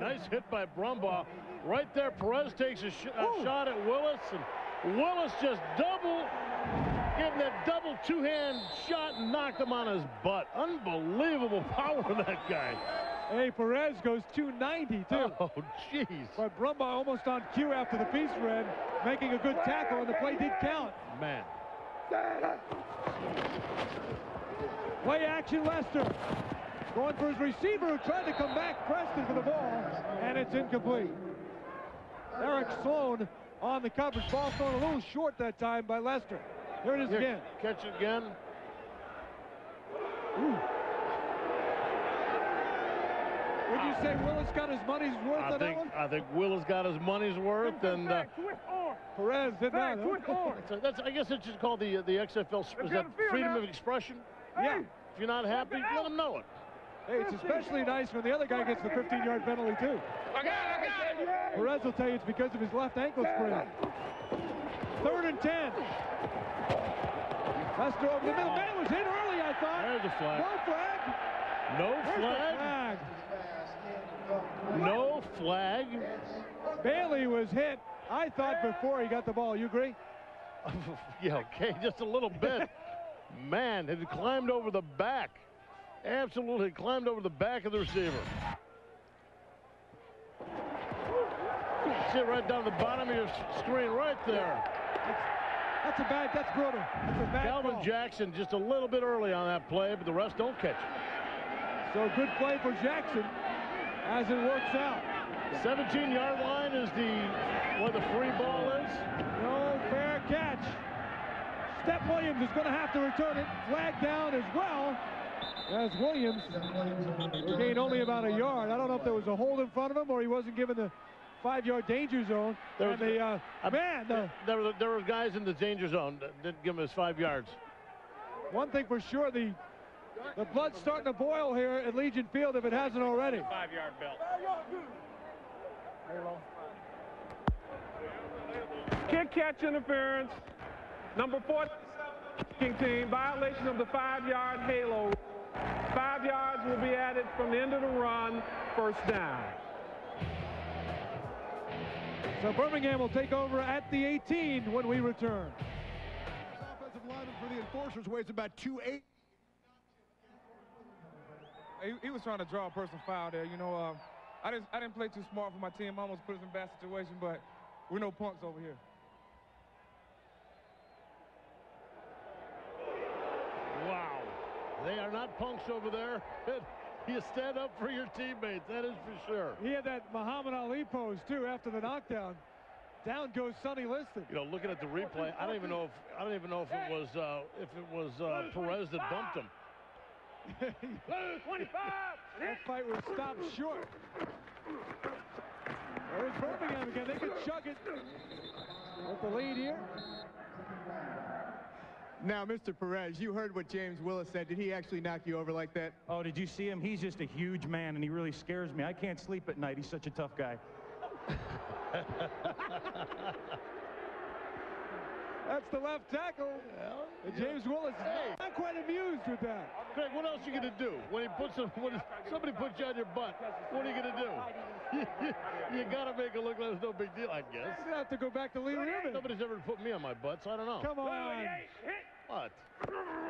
Nice hit by Brumbaugh. Right there, Perez takes a shot at Willis, and Willis just gave him that double two-hand shot and knocked him on his butt. Unbelievable power in that guy. Hey, Perez goes 290, too. Oh, jeez. But Brumbaugh almost on cue after the piece ran, making a good tackle, and the play did count. Man. Play action, Lester. Going for his receiver who tried to come back, Preston for the ball, and it's incomplete. Eric Sloan on the coverage. Ball thrown a little short that time by Lester. There it is again. Catch it again. Ooh. Would you say Willis got his money's worth on that one? I think Willis got his money's worth, and Perez did that. I guess it's just called the XFL freedom of expression. Yeah. If you're not happy, let them know it. Hey, it's especially nice when the other guy gets the 15-yard penalty too. I got it. Perez will tell you it's because of his left ankle sprain. 3rd and 10. Lester over the middle. Man was hit early, I thought. There's a flag. No flag. No flag. No flag. Bailey was hit, I thought, before he got the ball. You agree? Yeah, okay, just a little bit. Man, it climbed over the back. Absolutely climbed over the back of the receiver. See it right down the bottom of your screen right there. That's brutal. That's a bad Calvin ball. Jackson just a little bit early on that play, but the rest don't catch it. So good play for Jackson as it works out. 17-yard line is where the free ball is. No fair catch. Stepfret Williams is going to have to return it. Flag down as well. As Williams gained only about a yard. I don't know if there was a hold in front of him or he wasn't given the 5-yard danger zone. There were guys in the danger zone that didn't give him his 5 yards. One thing for sure, the blood's starting to boil here at Legion Field if it hasn't already. 5-yard belt. Kick catch interference. Number 4 team, violation of the 5-yard halo. 5 yards will be added from the end of the run, first down. So Birmingham will take over at the 18 when we return. Offensive lineman for the Enforcers weighs about 280. He was trying to draw a personal foul there. You know, I didn't play too smart for my team. I almost put us in a bad situation, but we're no punks over here. Wow. They are not punks over there. You stand up for your teammates, that is for sure. He had that Muhammad Ali pose, too, after the knockdown. Down goes Sonny Liston. You know, looking at the replay, I don't even know if it was Perez that bumped him. 25. That fight was stopped short. There's Birmingham again. They could chuck it with the lead here. Now, Mr. Perez, you heard what James Willis said. Did he actually knock you over like that? Oh, did you see him? He's just a huge man, and he really scares me. I can't sleep at night. He's such a tough guy. That's the left tackle. Well, and James Willis is not quite amused with that. Craig, what else are you going to do? When somebody puts you on your butt, what are you going to do? You got to make it look like it's no big deal, I guess. You have to go back to Lee Rubin. Nobody's ever put me on my butt, so I don't know. Come on. What?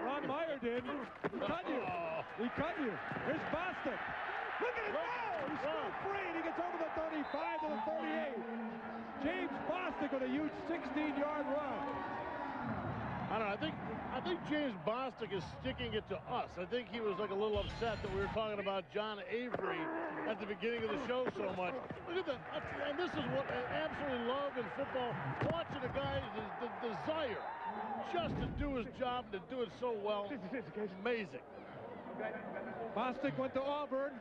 Ron Meyer did. He cut you. He cut you. Here's Bostic. Look at it go! He's still free, and he gets over the 35 to the 38. James Bostic with a huge 16-yard run. I don't know. I think James Bostic is sticking it to us. I think he was like a little upset that we were talking about John Avery at the beginning of the show so much. Look at that. And this is what I absolutely love in football, watching a guy's desire just to do his job and to do it so well. It's amazing. Bostic went to Auburn.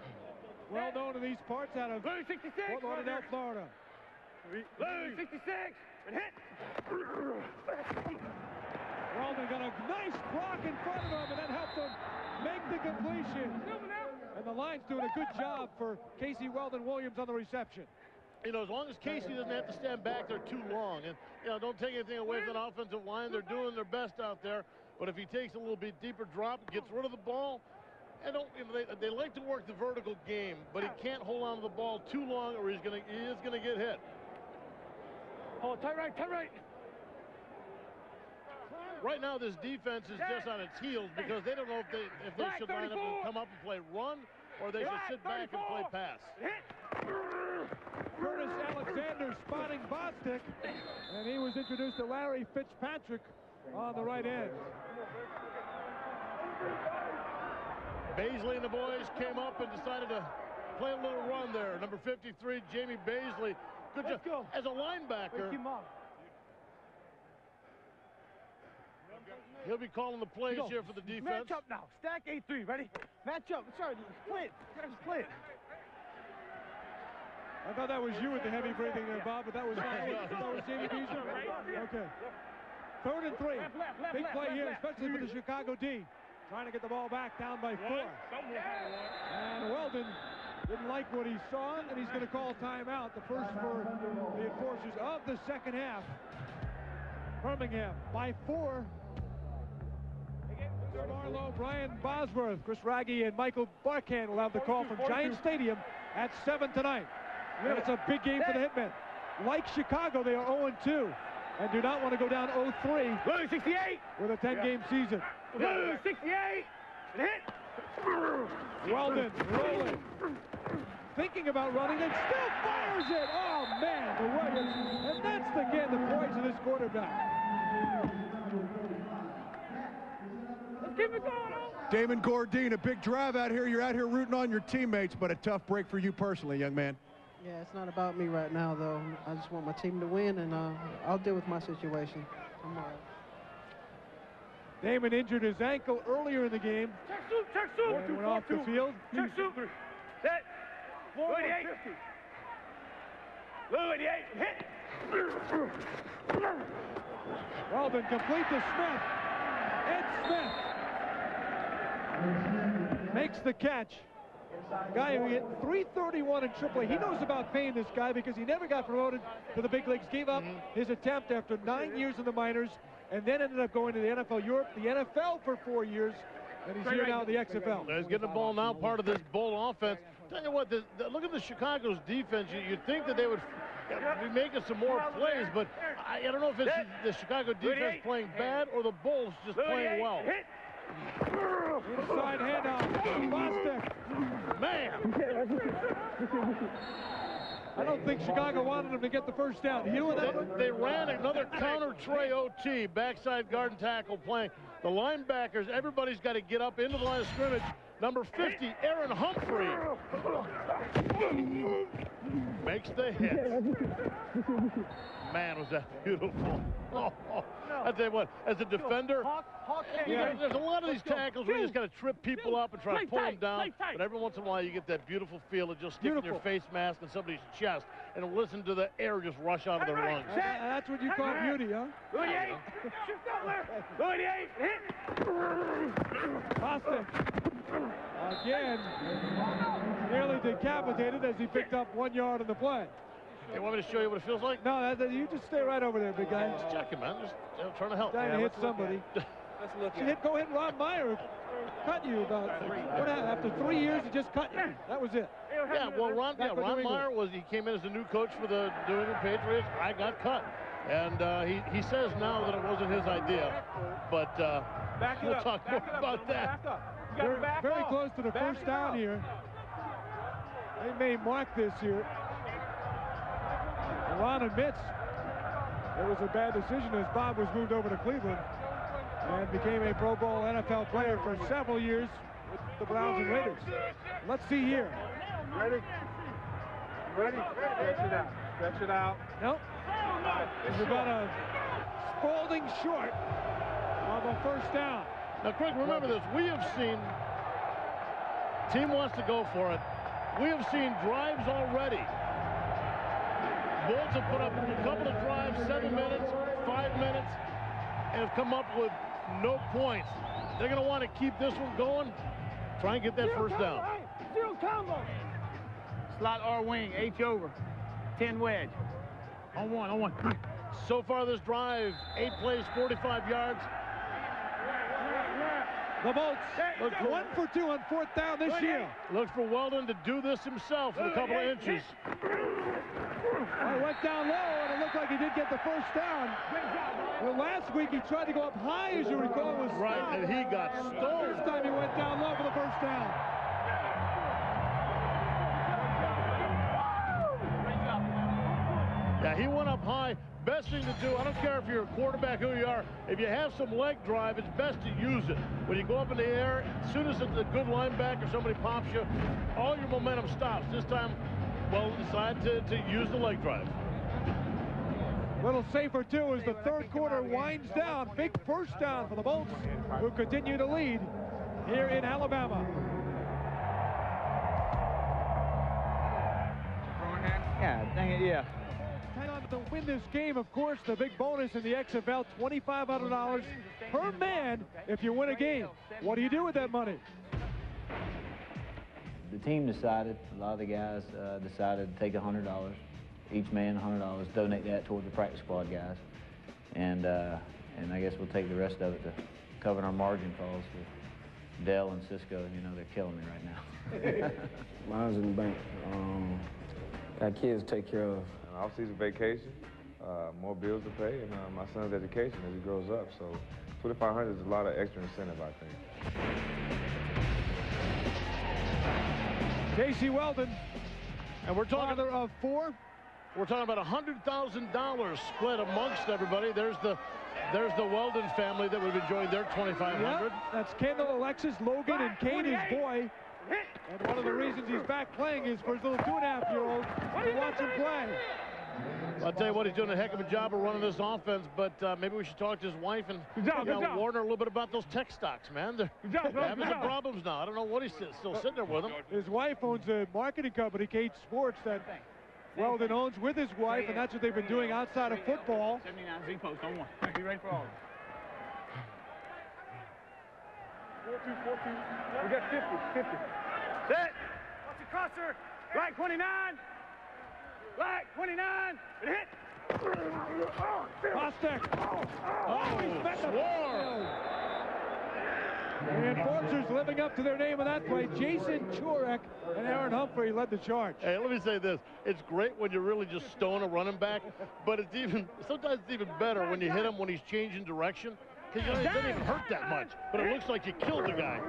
Well known in these parts out of Fort Lauderdale, Florida. Lose 66 and hit. Weldon got a nice block in front of him and that helped him make the completion. And the line's doing a good job for Casey Weldon Williams on the reception. You know, as long as Casey doesn't have to stand back there too long, and you know, don't take anything away from the offensive line. They're doing their best out there, but if he takes a little bit deeper drop, gets rid of the ball. I don't, you know, they like to work the vertical game, but he can't hold on to the ball too long, or he is gonna get hit. Oh, tight right. Right now, this defense is just on its heels because they don't know if they should line up and come up and play run, or they should sit back and play pass. Curtis Alexander spotting Bostic, and he was introduced to Larry Fitzpatrick on the right end. Baisley and the boys came up and decided to play a little run there. Number 53, Jamie Baisley. Good job. Go. As a linebacker, he'll be calling the plays here for the defense. Match up now. Stack 8-3. Ready? Match up. Sorry, play it. You guys play it. I thought that was you with the heavy breathing there, Bob, but that was not you. That was Jamie Baisley. Okay. 3rd and 3. Big play here, especially for the Chicago D. Trying to get the ball back, down by 4. And Weldon didn't like what he saw, and he's going to call timeout. The first for the Enforcers of the second half. Birmingham by 4. Marlowe, Brian Bosworth, Chris Raggi, and Michael Barkan will have the call from Giant Stadium at 7 tonight. And it's a big game for the Hitmen. like Chicago, they are 0-2 and do not want to go down 0-3 with a 10-game season. 68! Hit! Weldon rolling, thinking about running, and still fires it. Oh man, the Ruggers, and that's again the poise of this quarterback. Let's keep it going. Damon Gordine, a big drive out here. You're out here rooting on your teammates, but a tough break for you personally, young man. Yeah, it's not about me right now, though. I just want my team to win, and I'll deal with my situation. I'm all right. Damon injured his ankle earlier in the game. Check suit, and went off the field. Check suit. Set. 48. 48. Hit. Weldon complete to Smith. Ed Smith makes the catch. Guy who hit 331 in AAA. He knows about pain, this guy, because he never got promoted to the big leagues. Gave up his attempt after 9 years in the minors, and then ended up going to the NFL Europe, the NFL for 4 years, and he's here now in the XFL. Let's get the ball now, part of this bowl offense. Tell you what, look at the Chicago's defense. You'd think that they would be making some more plays, but I don't know if it's the Chicago defense playing bad or the Bulls just playing well. Inside handoff, Bostic. Man! I don't think Chicago wanted him to get the first down. You know what that was? They ran another counter Trey OT, backside guard and tackle playing. The linebackers, everybody's got to get up into the line of scrimmage. Number 50, Aaron Humphrey, makes the hit. Man, was that beautiful. Oh, oh. I tell you what, as a defender, there's a lot of these tackles where you just got to trip people up and try to pull them down. But every once in a while, you get that beautiful feel of just sticking your face mask in somebody's chest and listen to the air just rush out of their lungs. That's what you call beauty, huh? 48, shoot Butler, 48, hit. Austin. Again, nearly decapitated as he picked up 1 yard on the play. They want me to show you what it feels like? No, you just stay right over there, big guy. Just checking, man. Just trying to help. Trying to hit somebody. Let's look. Go hit Ron Meyer. Cut you about after 3 years. He just cut you. That was it. Yeah, well, Ron Meyer he came in as the new coach for the New England Patriots. I got cut, and he says now that it wasn't his idea, but we'll talk more about that. They're very close to the first down here. They may mark this here. Ron admits it was a bad decision as Bob was moved over to Cleveland and became a Pro Bowl NFL player for several years with the Browns and Raiders. Let's see here. Ready? Stretch it out. Stretch it out. Nope. It's about a spalding short of a first down. Now, Craig, remember this. We have seen, team wants to go for it. We have seen drives already. Bulls have put up a couple of drives, 7 minutes, 5 minutes, and have come up with no points. They're going to want to keep this one going, try and get that first down. Zero combo. Slot R wing, H over, 10 wedge. On one. So far this drive, 8 plays, 45 yards. The Bolts look 1 for 2 on 4th down this year. Looks for Weldon to do this himself in a couple of inches. I went down low, and it looked like he did get the first down. Well, last week he tried to go up high, as you recall, was right, and he got stolen. This time he went down low for the first down. Yeah, he went up high. Best thing to do, I don't care if you're a quarterback, who you are, if you have some leg drive, it's best to use it. When you go up in the air, as soon as it's a good linebacker, somebody pops you, all your momentum stops. This time, well, decided to use the leg drive. A little safer, too, as the third quarter winds down. Big first down for the Bolts, who continue to lead here in Alabama. Yeah. To win this game, of course, the big bonus in the XFL, $2,500 per man if you win a game. What do you do with that money? The team decided, a lot of the guys decided to take $100, each man $100, donate that toward the practice squad guys. And I guess we'll take the rest of it to cover our margin calls with Dell and Cisco. You know, they're killing me right now. Mine's in the bank. Got kids to take care of. off-season vacation, more bills to pay, and my son's education as he grows up. So 2,500 is a lot of extra incentive, I think. Casey Weldon, and we're talking father of four. We're talking about $100,000 split amongst everybody. There's the Weldon family that would have enjoyed their 2,500. Yep, that's Kendall, Alexis, Logan, and Kane, his boy. And one of the reasons he's back playing is for his little 2-and-a-half-year-old to watch him play. I'll tell you what, he's doing a heck of a job of running this offense, but maybe we should talk to his wife and Warner a little bit about those tech stocks, man. They're having some problems now. I don't know what he's still sitting there with them. His wife owns a marketing company, Kate Sports, that Weldon owns with his wife, and that's what they've been doing outside of football. 79 Z-post, on one. Be ready for all. 4-2, 4-2. We got 50, 50. Set. Watch the crosser. Right 29. Right 29. It hit. Bostic. Oh, he's met the The Enforcers living up to their name on that play. Jason Churek and Aaron Humphrey led the charge. Hey, let me say this. It's great when you're really just stone a running back, but it's even sometimes it's even better when you hit him when he's changing direction. Because you know, he doesn't even hurt that much, but it looks like you killed the guy.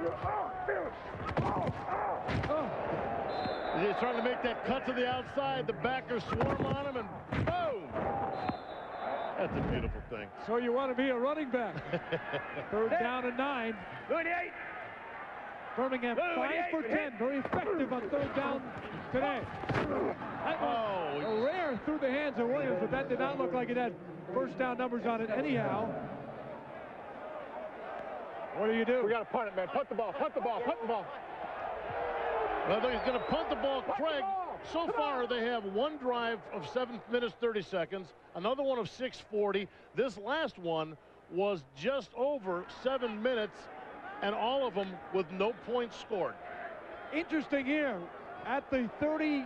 He's trying to make that cut to the outside. The backers swarm on him, and boom! That's a beautiful thing. So you want to be a running back. Third down and 9. 28. Birmingham 5 for 10. Very effective on third down today. That was a rare through the hands of Williams, but that did not look like it had first down numbers on it anyhow. What do you do? We got to punt it, man. Punt the ball. Punt the ball. Punt the ball. Well, he's going to punt the ball, Craig. So far, they have one drive of 7 minutes, 30 seconds. Another one of 6:40. This last one was just over 7 minutes, and all of them with no points scored. Interesting here. At the 30,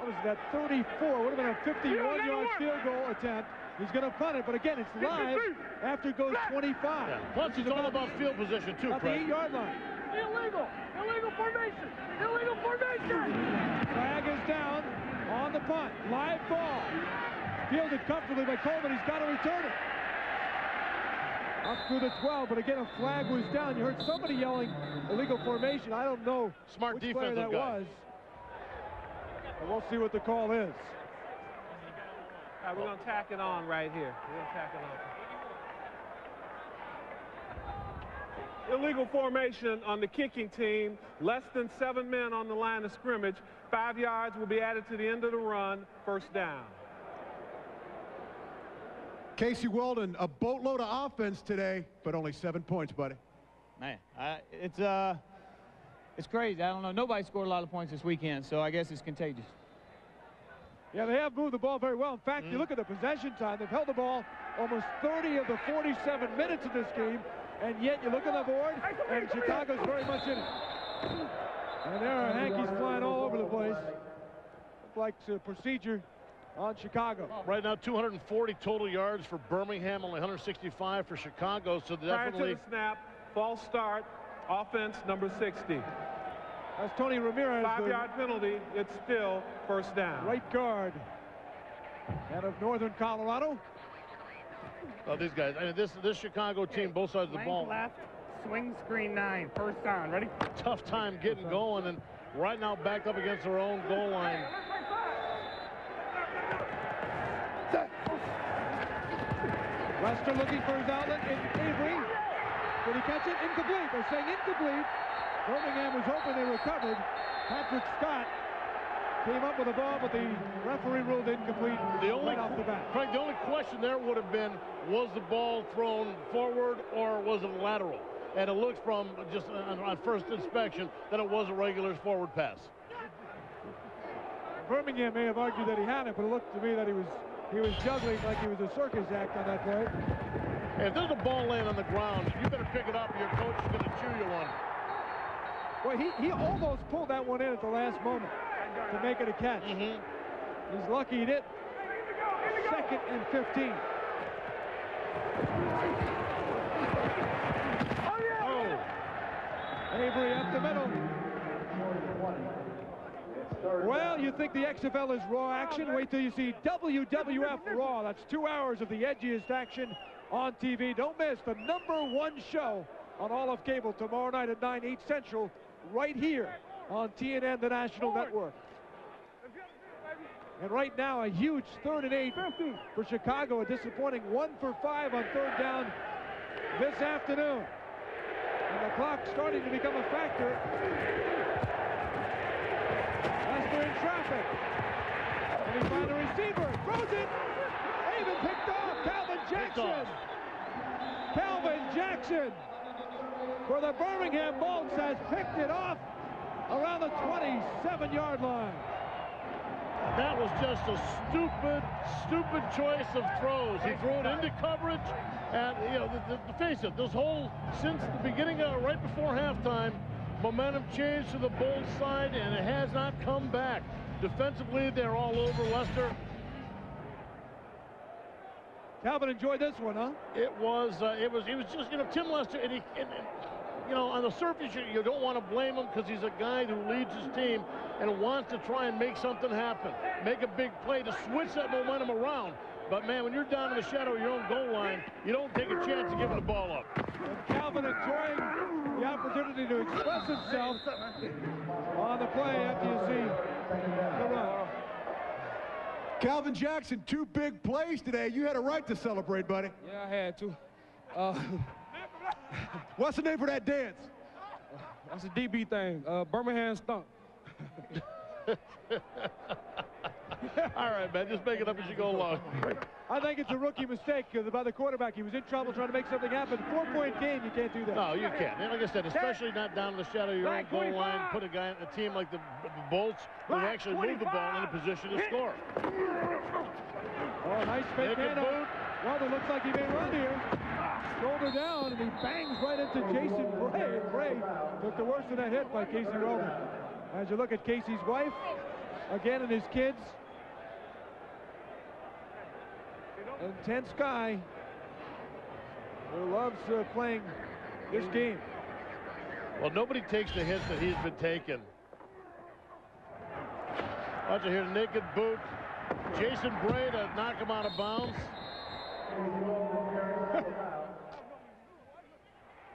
what is that, 34, would have been a 51-yard field goal attempt. He's going to punt it, but again, it's live after it goes 25. Yeah. Plus, it's all about field position, too, Craig. At the 8-yard line. Illegal. Illegal formation. Illegal formation. Flag is down on the punt. Live ball. Fielded comfortably by Coleman. He's got to return it. Up through the 12, but again, a flag was down. You heard somebody yelling illegal formation. I don't know which player that was. But we'll see what the call is. All right, we're going to tack it on right here. We're going to tack it on. Illegal formation on the kicking team. Less than 7 men on the line of scrimmage. 5 yards will be added to the end of the run. First down. Casey Weldon, a boatload of offense today, but only 7 points, buddy. Man, it's crazy. I don't know. Nobody scored a lot of points this weekend, so I guess it's contagious. Yeah, they have moved the ball very well. In fact, you look at the possession time. They've held the ball almost 30 of the 47 minutes of this game, and yet you look at the board, and Chicago's very much in it. And there are hankies flying all over the place. Looks like a procedure on Chicago. Right now, 240 total yards for Birmingham, only 165 for Chicago, so definitely... Prior to the snap, false start, offense number 60. That's Tony Ramirez. 5-yard penalty. It's still first down. Right guard out of Northern Colorado. Oh, these guys. I mean, this Chicago team, both sides of the ball. Left, swing screen 9, first down. Ready? Tough time getting going, and right now backed up against their own goal line. Lester looking for his outlet. It's Avery. Did he catch it? Incomplete. They're saying incomplete. Birmingham was hoping they recovered. Patrick Scott came up with the ball, but the referee ruled incomplete right off the bat. Frank, the only question there would have been, was the ball thrown forward or was it lateral? And it looked from just on first inspection that it was a regular forward pass. Birmingham may have argued that he had it, but it looked to me that he was juggling like he was a circus act on that play. If there's a ball laying on the ground, you better pick it up or your coach is going to chew you on it. Well, he almost pulled that one in at the last moment to make it a catch. He's lucky he did. Second and 15. Oh, yeah. Avery up the middle. Well, you think the XFL is Raw action? Wait till you see WWF Raw. That's 2 hours of the edgiest action on TV. Don't miss the #1 show on all of cable tomorrow night at 9, 8 Central, right here on TNN, the national network. And right now, a huge 3rd and 8 for Chicago. A disappointing 1 for 5 on 3rd down this afternoon. And the clock's starting to become a factor. Lester in traffic. And he finds a receiver. Throws it. Even picked off. Calvin Jackson. Calvin Jackson for the Birmingham Bolts has picked it off around the 27-yard line. That was just a stupid choice of throws. He threw it into coverage, and you know, face it, this whole since the beginning of right before halftime, momentum changed to the Bolt side, and it has not come back. Defensively, they're all over Lester. Calvin enjoyed this one, huh? It was just, you know, Tim Lester, and you know, on the surface, you don't want to blame him because he's a guy who leads his team and wants to try and make something happen, make a big play to switch that momentum around. But, man, when you're down in the shadow of your own goal line, you don't take a chance of giving the ball up. And Calvin enjoying the opportunity to express himself on the play after you see the run. Calvin Jackson, 2 big plays today. You had a right to celebrate, buddy. Yeah, I had to. What's the name for that dance? That's a DB thing. Birmingham Stomp. All right, man, just make it up as you go along. I think it's a rookie mistake by the quarterback. He was in trouble trying to make something happen. 4-point game, you can't do that. No, you can't. And like I said, especially not down in the shadow of your own goal line, put a guy in a team like the Bolts who actually move the ball in a position to score. Oh, nice fake handoff. Well, it looks like he may run here. Shoulder down, and he bangs right into Jason Bray. Bray took the worst of that hit by Casey Weldon. As you look at Casey's wife, again, and his kids. Intense guy who loves playing this game. Well, nobody takes the hits that he's been taking. Watch it here, naked boot. Jason Bray to knock him out of bounds.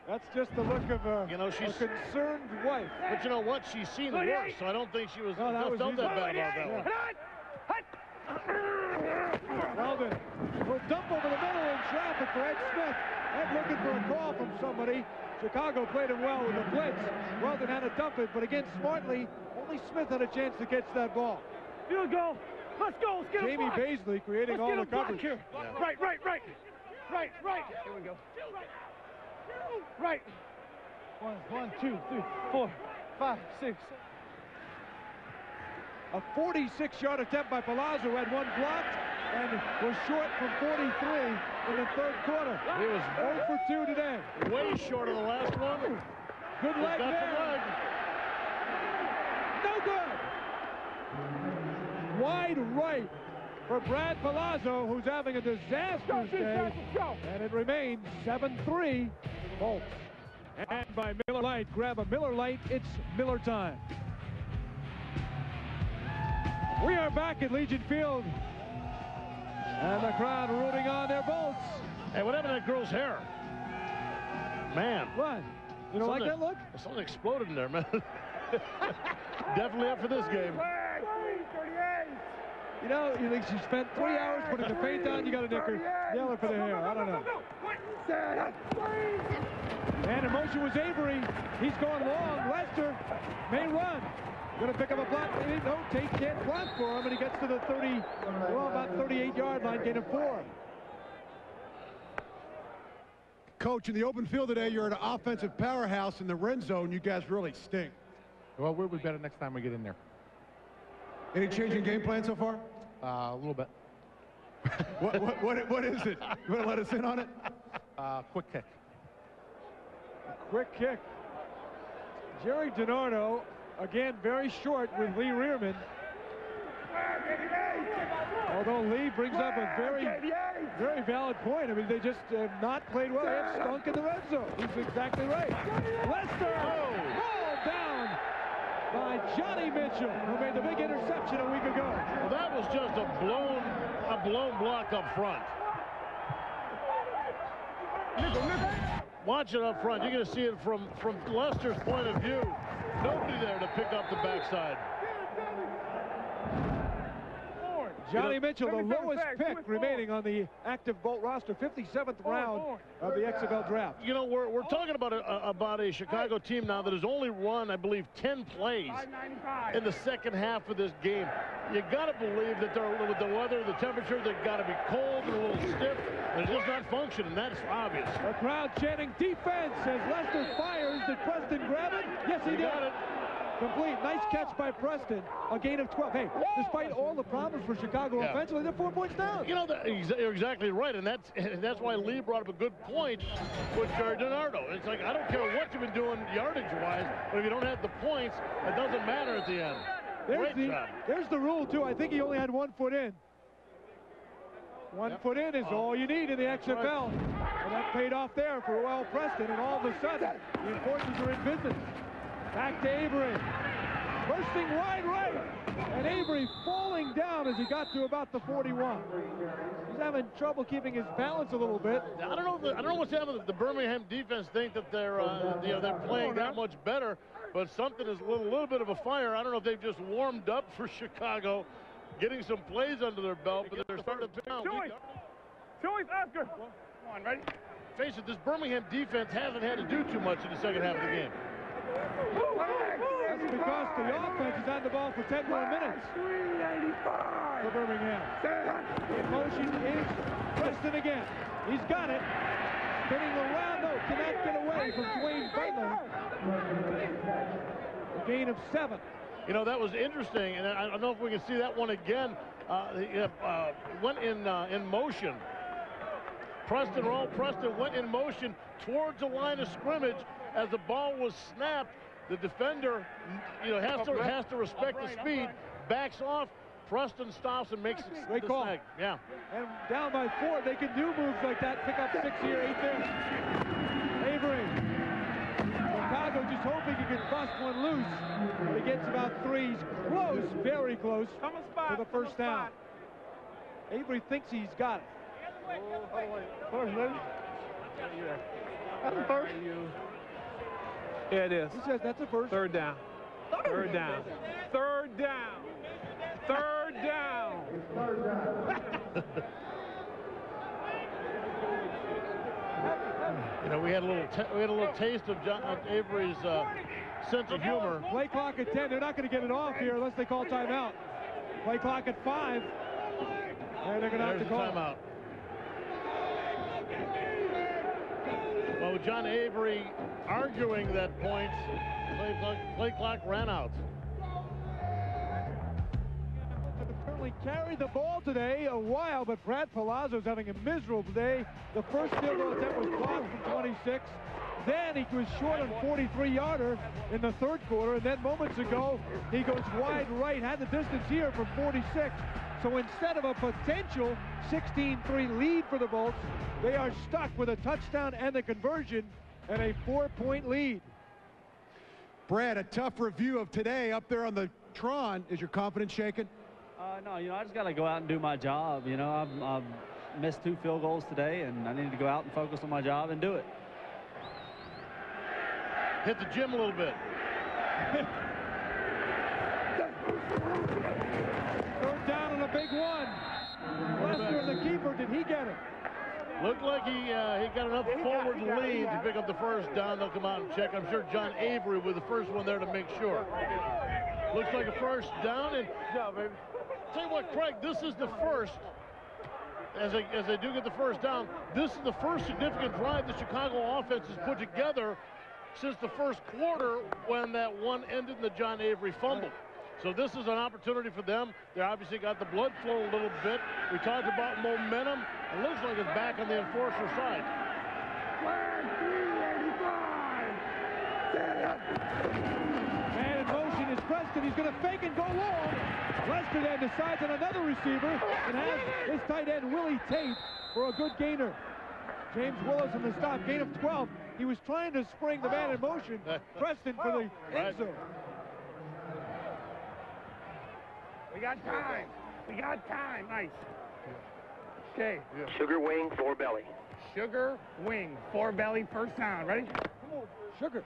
That's just the look of a, you know, she's a concerned wife. But you know what? She's seen the worst, so I don't think she was felt that bad about that one. Weldon will dump over the middle in traffic for Ed Smith. Ed looking for a call from somebody. Chicago played him well with the blitz. Weldon had to dump it, but again, smartly, only Smith had a chance to catch that ball. Field goal. Let's go. Let's get Jamie Baisley creating all the coverage. Yeah. Right. Here we go. Right. 1, 2, 3, 4, 5, 6. A 46-yard attempt by Palazzo, who had one blocked and was short from 43 in the 3rd quarter. He was 0 for 2 today. Way short of the last one. Good leg there. No good. Wide right for Brad Palazzo, who's having a disastrous day, and it remains 7-3 Bolts. And by Miller Lite, grab a Miller Lite, it's Miller time. We are back at Legion Field, and the crowd rooting on their Bolts. Hey, what happened to that girl's hair? Man. What? You don't like that look? Something exploded in there, man. Definitely up for this game. You know, you think she spent 3 hours putting the paint on, you got a knicker, yelling for the hair, I don't know. And in motion was Avery, he's going long, Lester may run. Gonna pick up a block, no, Tate can't block for him, and he gets to the 30, well, about 38-yard line, gain of 4. Coach, in the open field today, you're an offensive powerhouse in the red zone, you guys really stink. Well, we'll be better next time we get in there. Any change in game plan so far? A little bit. What is it? You want to let us in on it? Quick kick. A quick kick. Jerry Donato, again, very short with Lee Rearman. Although Lee brings up a very valid point. I mean, they just have not played well. They have stunk in the red zone. He's exactly right. Lester, rolled down by Johnny Mitchell, who made the big interception a week ago. Well, that was just a blown block up front. Watch it up front. You're going to see it from Lester's point of view. Nobody there to pick up the backside. Johnny Mitchell, the lowest pick remaining on the active Bolt roster, 57th round of the XFL draft. You know, we're talking about a Chicago team now that has only run, I believe, 10 plays in the second half of this game. You got to believe that they're with the weather, the temperature, they've got to be cold and a little stiff. They're just not functioning. That's obvious. The crowd chanting defense as Lester fires. Did Preston grab it? Yes, he did. Complete. Nice catch by Preston. A gain of 12. Hey, despite all the problems for Chicago offensively, they're 4 points down. You know, you're exactly right, and that's why Lee brought up a good point with Jerry Donato. It's like, I don't care what you've been doing yardage-wise, but if you don't have the points, it doesn't matter at the end. There's the rule, too. I think he only had 1 foot in. One foot in is all you need in the XFL. Right. And that paid off there for Royal Preston, and all of a sudden, the Enforcers are in business. Back to Avery, bursting wide right, and Avery falling down as he got to about the 41. He's having trouble keeping his balance a little bit. I don't know. I don't know what's happening. The Birmingham defense think that they're playing that much better, but something is a little bit of a fire. I don't know if they've just warmed up for Chicago, getting some plays under their belt, but they're starting to down. Choice, Oscar. Come on, ready? Face it, this Birmingham defense hasn't had to do too much in the second half of the game. That's because the offense is on the ball for 10 more minutes for Birmingham. In motion is Preston again. He's got it. Spinning around, though, cannot get away from Duane Butler. A gain of 7. You know, that was interesting, and I don't know if we can see that one again. Went in motion. Preston went in motion towards the line of scrimmage. As the ball was snapped, the defender, you know, has to respect the speed, backs off, Preston stops and makes the snag. Yeah. And down by 4, they can do moves like that, pick up 6 here, 8 there. Avery. Chicago just hoping he can bust one loose. But he gets about 3s. Close, very close for the first down. Avery thinks he's got it. That's the first. Yeah, it is. He says that's a first. Third down. Third down. Third down. Third down. Third down. You know, we had a little taste of John Avery's sense of humor. Play clock at 10. They're not going to get it off here unless they call timeout. Play clock at 5. And they're going to have to call timeout. Well, John Avery arguing that point, play clock ran out. Apparently carried the ball today a while, but Brad Palazzo's having a miserable day. The first field goal attempt was blocked from 26. Then he was short on 43-yarder in the third quarter, and then moments ago, he goes wide right, had the distance here from 46. So instead of a potential 16-3 lead for the Bolts, they are stuck with a touchdown and a conversion and a 4-point lead. Brad, a tough review of today up there on the Tron. Is your confidence shaken? No, you know, I just got to go out and do my job. You know, I've missed 2 field goals today, and I need to go out and focus on my job and do it. Hit the gym a little bit. Third down and a big one. Lester, the keeper, did he get it? Looked like he got enough forward lead to pick up the first down. They'll come out and check. I'm sure John Avery was the first one there to make sure. Looks like a first down. And tell you what, Craig, this is the first. As they do get the first down, this is the first significant drive the Chicago offense has put together since the first quarter when that one ended in the John Avery fumble. So this is an opportunity for them. They obviously got the blood flowing a little bit. We talked about momentum. It looks like it's back on the Enforcer side. Man in motion is Preston. He's going to fake and go long. Lester then decides on another receiver and has his tight end Willie Tate for a good gainer. James Willis on the stop, gain of 12. He was trying to spring the man in motion. Preston for the end zone. We got time. We got time. Nice. Okay. Yeah. Sugar wing, four belly. Sugar wing, four belly, first down. Ready? Come on, Sugar.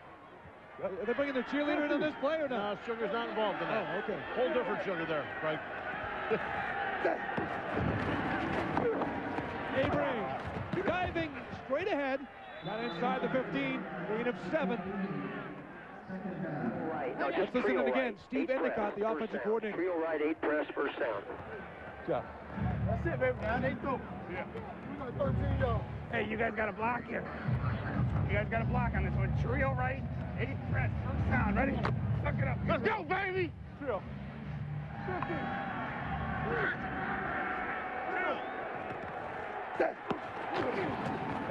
Are they bringing the cheerleader in on this play or not? No, Sugar's not involved in that. Oh, okay. Whole different Sugar there, right? Avery diving straight ahead. Not inside the 15. Gain of 7. Right. No, just let's listen to it again. Right. Steve Endicott, the offensive coordinator. Real right, 8 press, first down. Good job. That's it, baby. Down 8 go. Yeah. We got 13 yards. Hey, you guys got a block here. You guys got a block on this one. Trio right, 8 press, first down. Ready? Suck it up. Let's go, baby! Trio.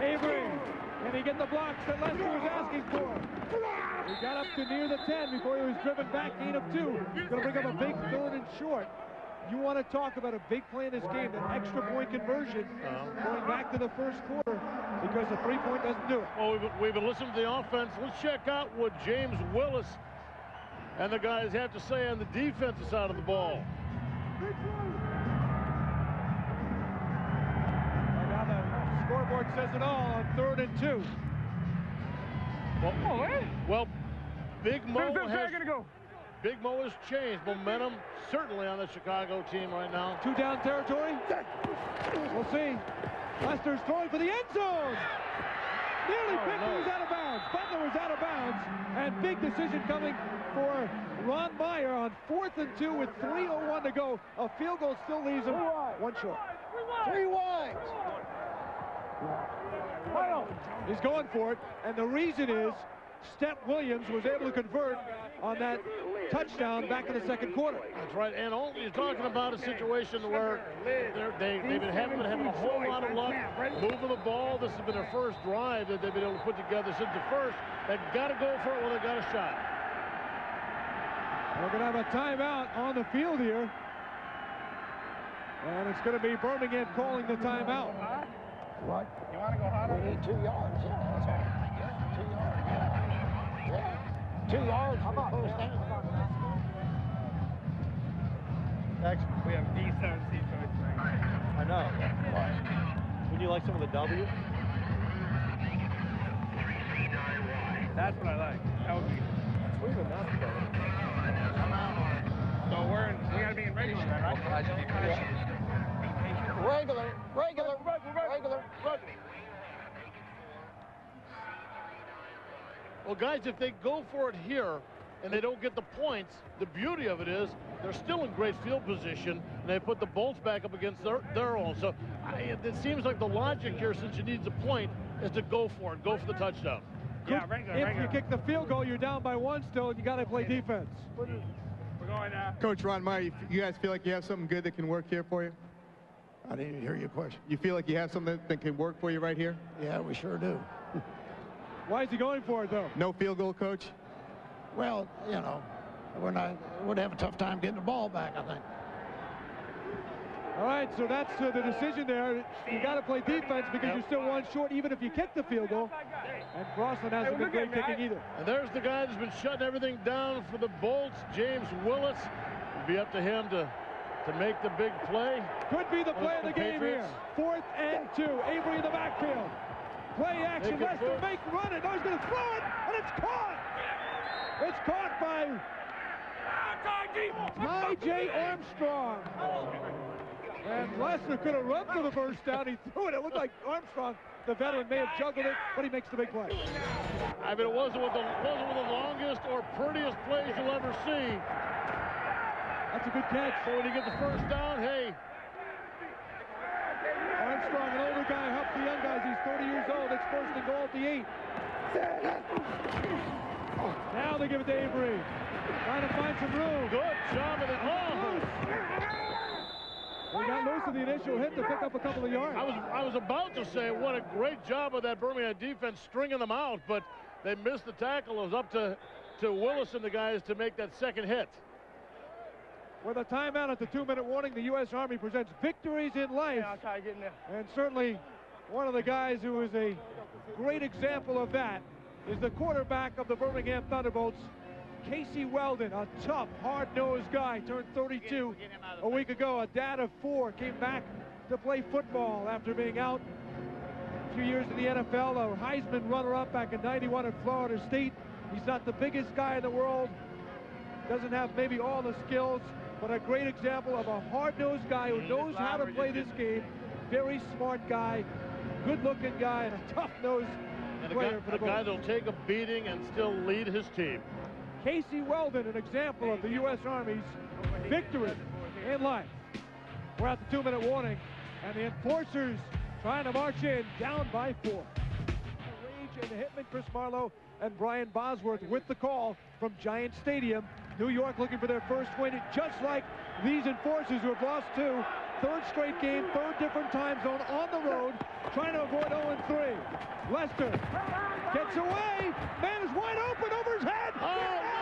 Avery, can he get the blocks that Lester was asking for? He got up to near the 10 before he was driven back, gain of 2. Going to bring up a big fill in short. You want to talk about a big play in this game, that extra point conversion going back to the first quarter because the three-point doesn't do it. Well, we've been listening to the offense. Let's check out what James Willis and the guys have to say on the defensive side of the ball. And now the scoreboard says it all on 3rd and 2. Well, Big Mo has changed momentum, certainly on the Chicago team right now. 2 down territory. We'll see. Lester's throwing for the end zone. Nearly Pickler was out of bounds. Butler was out of bounds. And big decision coming for Ron Meyer on 4th and 2 with 3:01 to go. A field goal still leaves him one short. Three wide. He's going for it. And the reason is Stepfret Williams was able to convert on that touchdown back in the second quarter. That's right, and all you're talking about a situation where they've been having a whole lot of luck moving the ball. This has been their first drive that they've been able to put together since the first. They've got to go for it when they got a shot. We're going to have a timeout on the field here. And it's going to be Birmingham calling the timeout. What? You want to go hot? We need 2 yards. Yeah, that's all. 2 yards. How about first down? Actually, we have D7 C choice. I know. Why? Would you like some of the W? That's what I like. That would be. So we gotta be in regular, right? Yeah. Regular. Well, guys, if they go for it here and they don't get the points, the beauty of it is they're still in great field position, and they put the Bolts back up against their own. So it seems like the logic here, since you need the point, is to go for it, go for the touchdown. Yeah, regular, If you kick the field goal, you're down by 1 still, and you got to play defense. We're going now. Coach Ron Meyer, you guys feel like you have something good that can work here for you? I didn't even hear your question. You feel like you have something that can work for you right here? Yeah, we sure do. Why is he going for it, though? No field goal, Coach? Well, you know, we'd have a tough time getting the ball back, I think. All right, so that's the decision there. You got to play defense because you're still 1 short, even if you kick the field goal. And Crossland hasn't been great kicking either. And there's the guy that's been shutting everything down for the Bolts, James Willis. It'll be up to him to make the big play. Could be the play of the game here. 4th and 2. Avery in the backfield. Play action, Lester make run it. No, he's going to throw it, and it's caught. It's caught by J. Armstrong. And Lester could have run for the first down. He threw it. It looked like Armstrong, the veteran, may have juggled it, but he makes the big play. I mean, it wasn't one of the longest or prettiest plays you'll ever see. That's a good catch. So when you get the first down, hey. Armstrong, an older guy, helps the young guys. He's 30 years old. It's 1st and goal at the 8. Now they give it to Avery. Trying to find some room. Good job of the hole. He got loose of the initial hit to pick up a couple of yards. I was about to say what a great job of that Birmingham defense stringing them out, but they missed the tackle. It was up to Willis and the guys to make that second hit. With a timeout at the 2-minute warning, the U.S. Army presents victories in life. And certainly one of the guys who is a great example of that is the quarterback of the Birmingham Thunderbolts, Casey Weldon, a tough, hard-nosed guy, turned 32 a week ago, a dad of four, came back to play football after being out a few years in the NFL, a Heisman runner-up back in '91 at Florida State. He's not the biggest guy in the world, doesn't have maybe all the skills, but a great example of a hard-nosed guy who knows how to play this game. Very smart guy, good-looking guy, and a tough-nosed player for the Bulls. A guy that'll take a beating and still lead his team. Casey Weldon, an example of the U.S. Army's victory in life. We're at the two-minute warning, and the Enforcers trying to march in, down by four. Rage and the Hitman, Chris Marlowe and Brian Bosworth with the call from Giant Stadium. New York looking for their first win, just like these Enforcers who have lost two. Third straight game, third different time zone, on the road, trying to avoid 0-3. Lester gets away. Man is wide open over his head. Oh, no.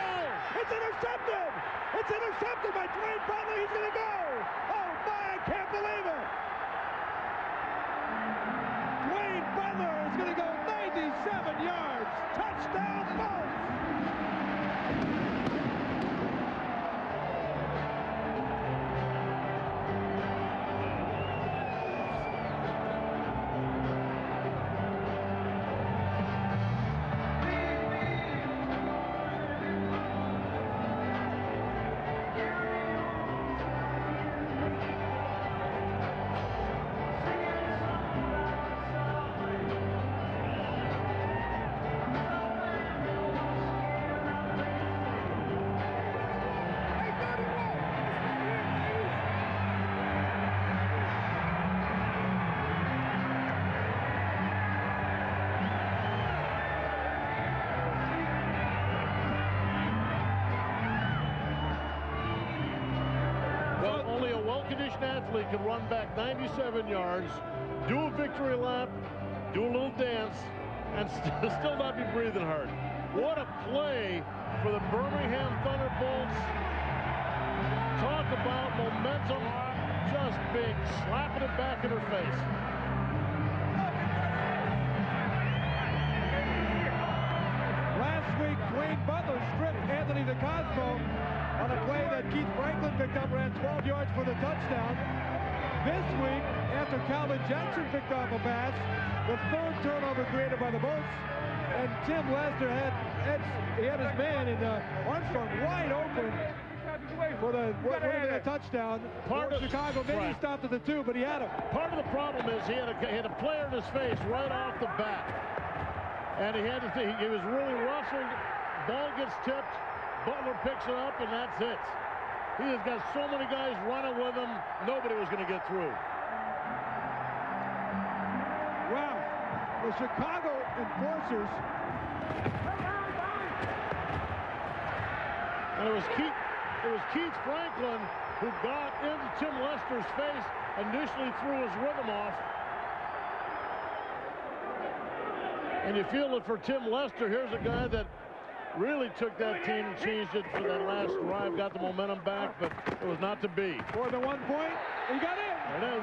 It's intercepted. It's intercepted by Duane Butler. He's going to go. Oh, my, I can't believe it. Duane Butler is going to go 97 yards. Touchdown, Bolts. Athlete can run back 97 yards, do a victory lap, do a little dance, and still not be breathing hard. What a play for the Birmingham Thunderbolts. Talk about momentum just big, slapping it back in her face. Last week, Duane Butler stripped Anthony DeCosmo on a play that Keith Franklin picked up, ran 12 yards for the touchdown. This week, after Calvin Jackson picked off a pass, the third turnover created by the Bolts, and Tim Lester had his man in Armstrong wide open for the touchdown. Part of Chicago maybe stopped at the two, but he had him. Part of the problem is he had a player in his face right off the bat, and he was really rushing. Ball gets tipped. Butler picks it up, and that's it. He has got so many guys running with him, nobody was going to get through. Wow. The Chicago Enforcers. And it was Keith Franklin who got into Tim Lester's face, initially threw his rhythm off. And you feel it for Tim Lester. Here's a guy that really took that team and changed it for that last drive, got the momentum back, but it was not to be. For the 1 point, he got in. It is.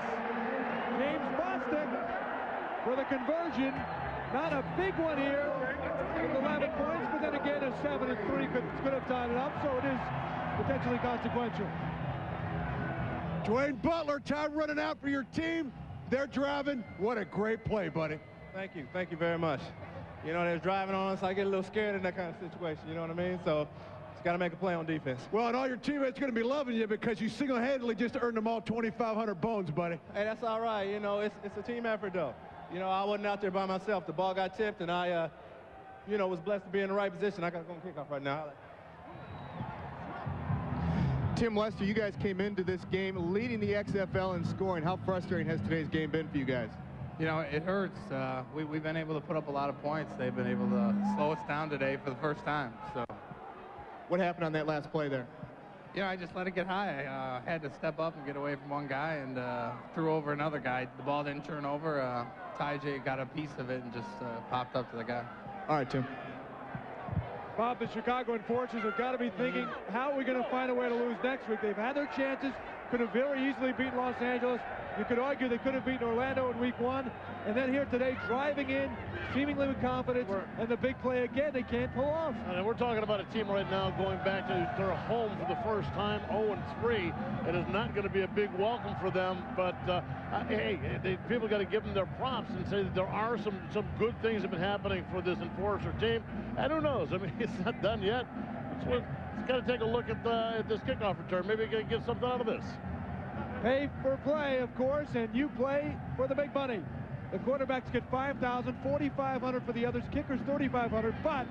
James Bostic for the conversion. Not a big one here with 11 points, but then again, a 7-3 could have tied it up, so it is potentially consequential. Duane Butler, time running out for your team. They're driving. What a great play, buddy. Thank you. Thank you very much. You know, they're driving on us. I get a little scared in that kind of situation, you know what I mean? So, just got to make a play on defense. Well, and all your teammates are going to be loving you because you single-handedly just earned them all 2,500 bones, buddy. Hey, that's all right. You know, it's a team effort, though. You know, I wasn't out there by myself. The ball got tipped, and I, you know, was blessed to be in the right position. I got to go and kick off right now. Tim Lester, you guys came into this game leading the XFL in scoring. How frustrating has today's game been for you guys? You know, it hurts. We've been able to put up a lot of points. They've been able to slow us down today for the first time. So, what happened on that last play there? You know, I just let it get high. I had to step up and get away from one guy and threw over another guy. The ball didn't turn over. Ty J got a piece of it and just popped up to the guy. All right, Tim. Bob, the Chicago Enforcers have got to be thinking, how are we going to find a way to lose next week? They've had their chances. Could have very easily beaten Los Angeles. You could argue they could have beaten Orlando in week 1, and then here today, driving in, seemingly with confidence, and the big play again, they can't pull off. And we're talking about a team right now going back to their home for the first time, 0-3. It is not going to be a big welcome for them, but hey, people got to give them their props and say that there are some good things that have been happening for this Enforcer team. And who knows? I mean, it's not done yet. It's got to take a look at this kickoff return. Maybe we can get something out of this. Pay for play, of course, and you play for the big money. The quarterbacks get $5,000, $4,500 for the others, kickers $3,500, but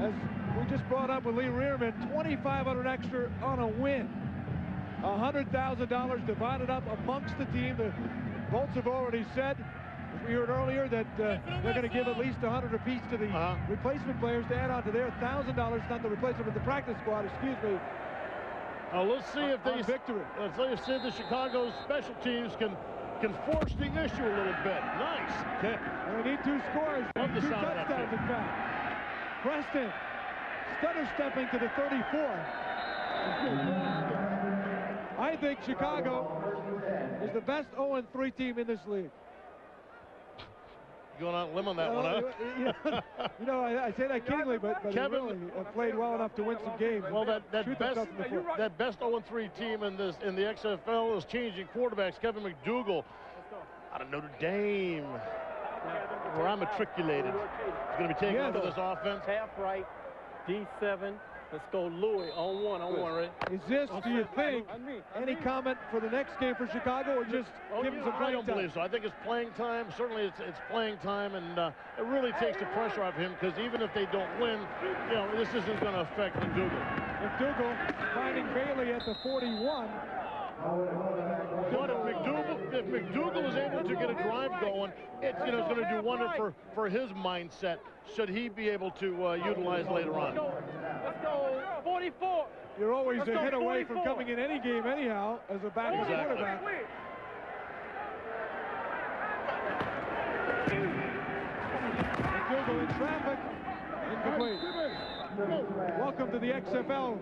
as we just brought up with Lee Rearman, $2,500 extra on a win. $100,000 divided up amongst the team. The Bolts have already said, we heard earlier, that they're going to give at least $100 apiece to the replacement players to add on to their $1,000, not the replacement, but the practice squad, excuse me. Let's see if they let's see if the Chicago special teams can force the issue a little bit. Nice kick. They need 2 scores. Love the sound touchdowns, of that in fact. Preston stutter stepping to the 34. I think Chicago is the best 0-3 team in this league. Going on a limb on that one, huh? You know, I say that kiddingly, but Kevin really played well enough to win some games. Well, that best 0-3 team in the XFL is changing quarterbacks. Kevin McDougal out of Notre Dame, where I matriculated, is going to be taking over this offense. Half right, D7. Let's go, Louis, on one, right? Is this, do you think, any comment for the next game for Chicago, or just give him some playing time? I don't believe so. I think it's playing time. Certainly it's playing time, and it really takes the pressure off him, because even if they don't win, you know, this isn't going to affect McDougal. McDougal finding Bailey at the 41. But if McDougal is able to get a drive going, it's, you know, it's going to do wonder for his mindset, should he be able to utilize later on. Let's go 44. You're always a hit away from coming in any game anyhow as a backup quarterback. McDougal in traffic, incomplete. Welcome to the XFL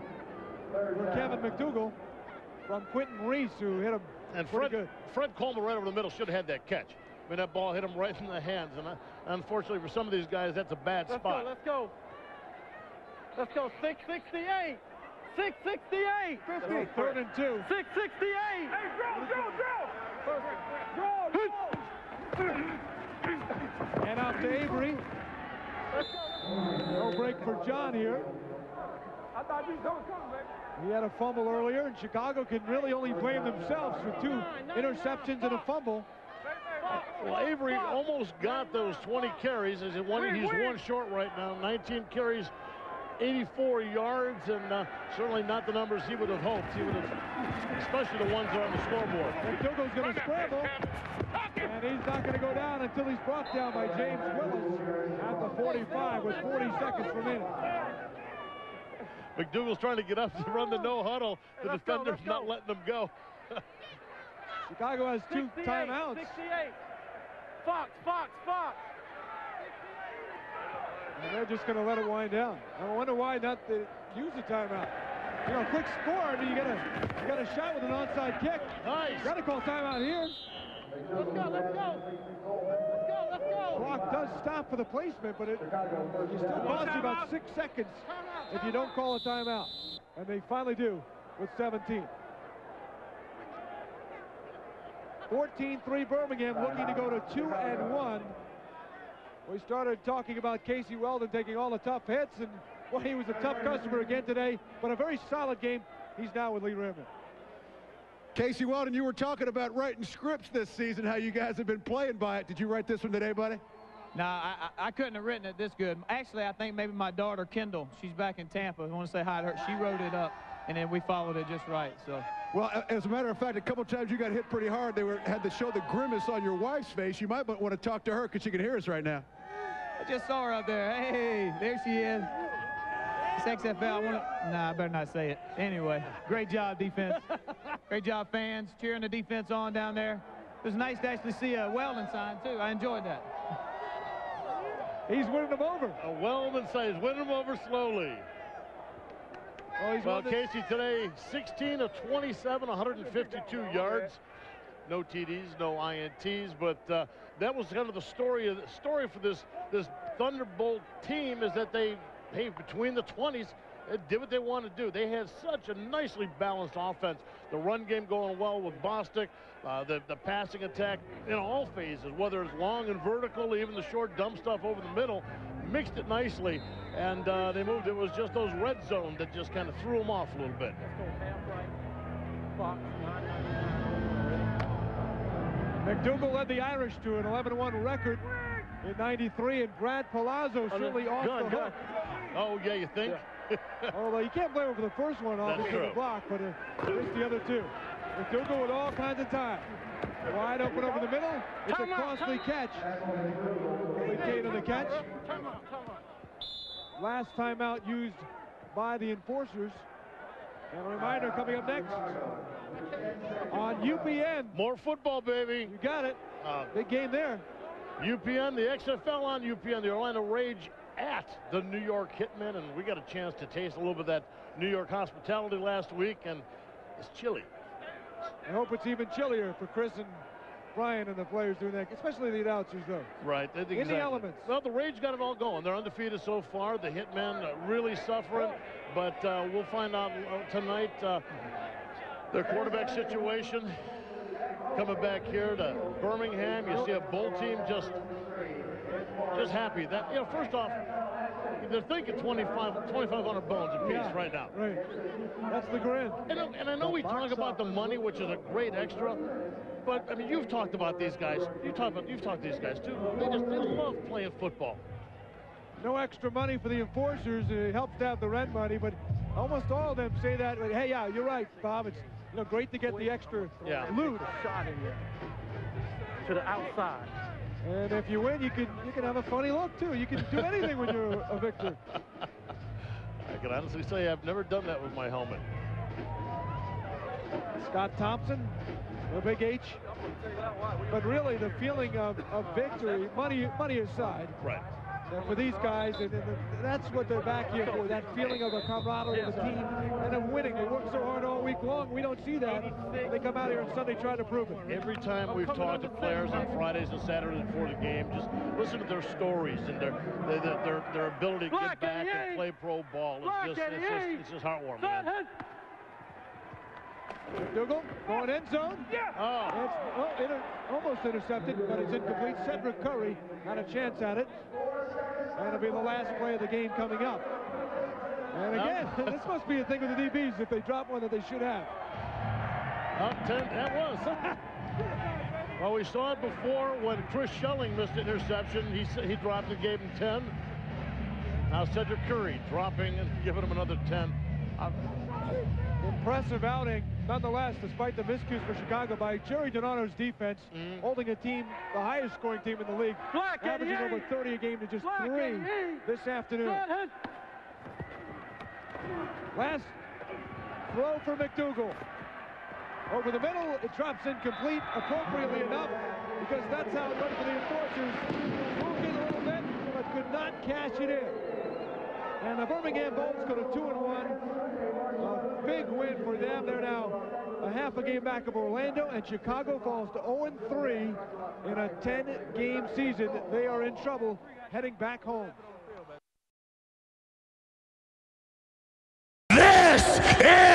for Kevin McDougal. From Quentin Reese, who hit him. And Fred Coleman right over the middle should have had that catch. I mean, that ball hit him right in the hands, and unfortunately for some of these guys, that's a bad spot. Let's go. 668. 668. 50. 3rd and 2. 668. Hey, draw. And out to Avery. No break for John here. I thought you was going to come, man. He had a fumble earlier, and Chicago can really only blame themselves for 2 interceptions and a fumble. Well, Avery almost got those 20 carries. He's one short right now. 19 carries, 84 yards, and certainly not the numbers he would have hoped. He would have, especially the ones that are on the scoreboard. McDougal's going to scramble, and he's not going to go down until he's brought down by James Willis at the 45 with 40 seconds remaining. McDougal's trying to get up to run the no huddle. The defender's not letting them go. Chicago has 2 timeouts. 68. Fox. And they're just going to let it wind down. I wonder why not to use the timeout. You know, quick score, but you got a shot with an onside kick. Nice. Got to call timeout here. Let's go. Clock does stop for the placement, but it still costs you about 6 seconds if you don't call a timeout. And they finally do with 17. 14-3 Birmingham, looking to go to 2-1. We started talking about Casey Weldon taking all the tough hits, and well, he was a tough customer again today, but a very solid game. He's now with Lee Rearman. Casey Weldon, you were talking about writing scripts this season, how you guys have been playing by it. Did you write this one today, buddy? No, I couldn't have written it this good. Actually, I think maybe my daughter, Kendall, she's back in Tampa. I want to say hi to her. She wrote it up, and then we followed it just right. So. Well, as a matter of fact, a couple times you got hit pretty hard. They had to show the grimace on your wife's face. You might want to talk to her because she can hear us right now. I just saw her up there. Hey, there she is. It's XFL. I better not say it. Anyway, great job, defense. Great job, fans, cheering the defense on down there. It was nice to actually see a Weldon sign, too. I enjoyed that. He's winning them over. A Weldon sign. He's winning them over slowly. Well, Casey today, 16 of 27, 152 yards. no TDs, no INTs, but that was kind of the story for this Thunderbolt team, is that they paved between the 20s and did what they wanted to do. They had such a nicely balanced offense. The run game going well with Bostic, the passing attack in all phases, whether it's long and vertical, even the short dumb stuff over the middle, mixed it nicely, and they moved. It was just those red zone that just kind of threw them off a little bit. McDougal led the Irish to an 11-1 record in 93, and Brad Palazzo certainly off the hook. Oh, yeah, you think? Yeah. Although you can't blame him for the first one off the block, but just the other two. McDougal with all kinds of time. Wide open over the middle. It's a costly catch. McCain on the catch. Last timeout used by the Enforcers. And a reminder coming up next on UPN. More football, baby. You got it. Big game there. UPN, the XFL on UPN, the Orlando Rage at the New York Hitmen. And we got a chance to taste a little bit of that New York hospitality last week, and it's chilly. I hope it's even chillier for Chris and Brian and the players doing that, especially the announcers, though. Right. In the elements. Well, the Rage got it all going. They're undefeated so far. The Hitmen really suffering, but we'll find out tonight their quarterback situation. Coming back here to Birmingham, you see a Bolt team just happy that, you know, first off, they're thinking 2,500 bones apiece right now. Right. That's the grin. And I know we talk about the money, which is a great extra, but I mean, you've talked about these guys. You've talked to these guys too. They love playing football. No extra money for the Enforcers. It helps to have the rent money, but almost all of them say that. Hey, yeah, you're right, Bob. It's, you know, great to get the extra loot. Shot in there to the outside. And if you win, you can have a funny look too. You can do anything when you're a victor. I can honestly say I've never done that with my helmet. Scott Thompson, the big H. But really, the feeling of victory, money aside. Right. For these guys, and that's what they're back here for, that feeling of a camaraderie of the team and of winning. They work so hard all week long. We don't see that. They come out here on Sunday trying to prove it. Every time we've talked to players on Fridays and Saturdays before the game, just listen to their stories and their ability to get back and play pro ball. It's just heartwarming, man. McDougal going end zone. Yeah. Almost intercepted, but it's incomplete. Cedric Curry had a chance at it. And it'll be the last play of the game coming up. And again, this must be a thing with the DBs, if they drop one that they should have. Up 10, that was. Well, we saw it before when Chris Shelling missed an interception. He dropped and gave him 10. Now Cedric Curry dropping and giving him another 10. Impressive outing, nonetheless, despite the miscues for Chicago by Jerry Donato's defense, holding a team, the highest scoring team in the league, averaging over 30 a game to just 3 this afternoon. Last throw for McDougal. Over the middle, it drops incomplete, appropriately enough, because that's how it went for the Enforcers. Moved it a little bit, but could not cash it in. And the Birmingham Bolts go to 2-1. A big win for them. They're now a half a game back of Orlando, and Chicago falls to 0-3 in a 10-game season. They are in trouble heading back home. This is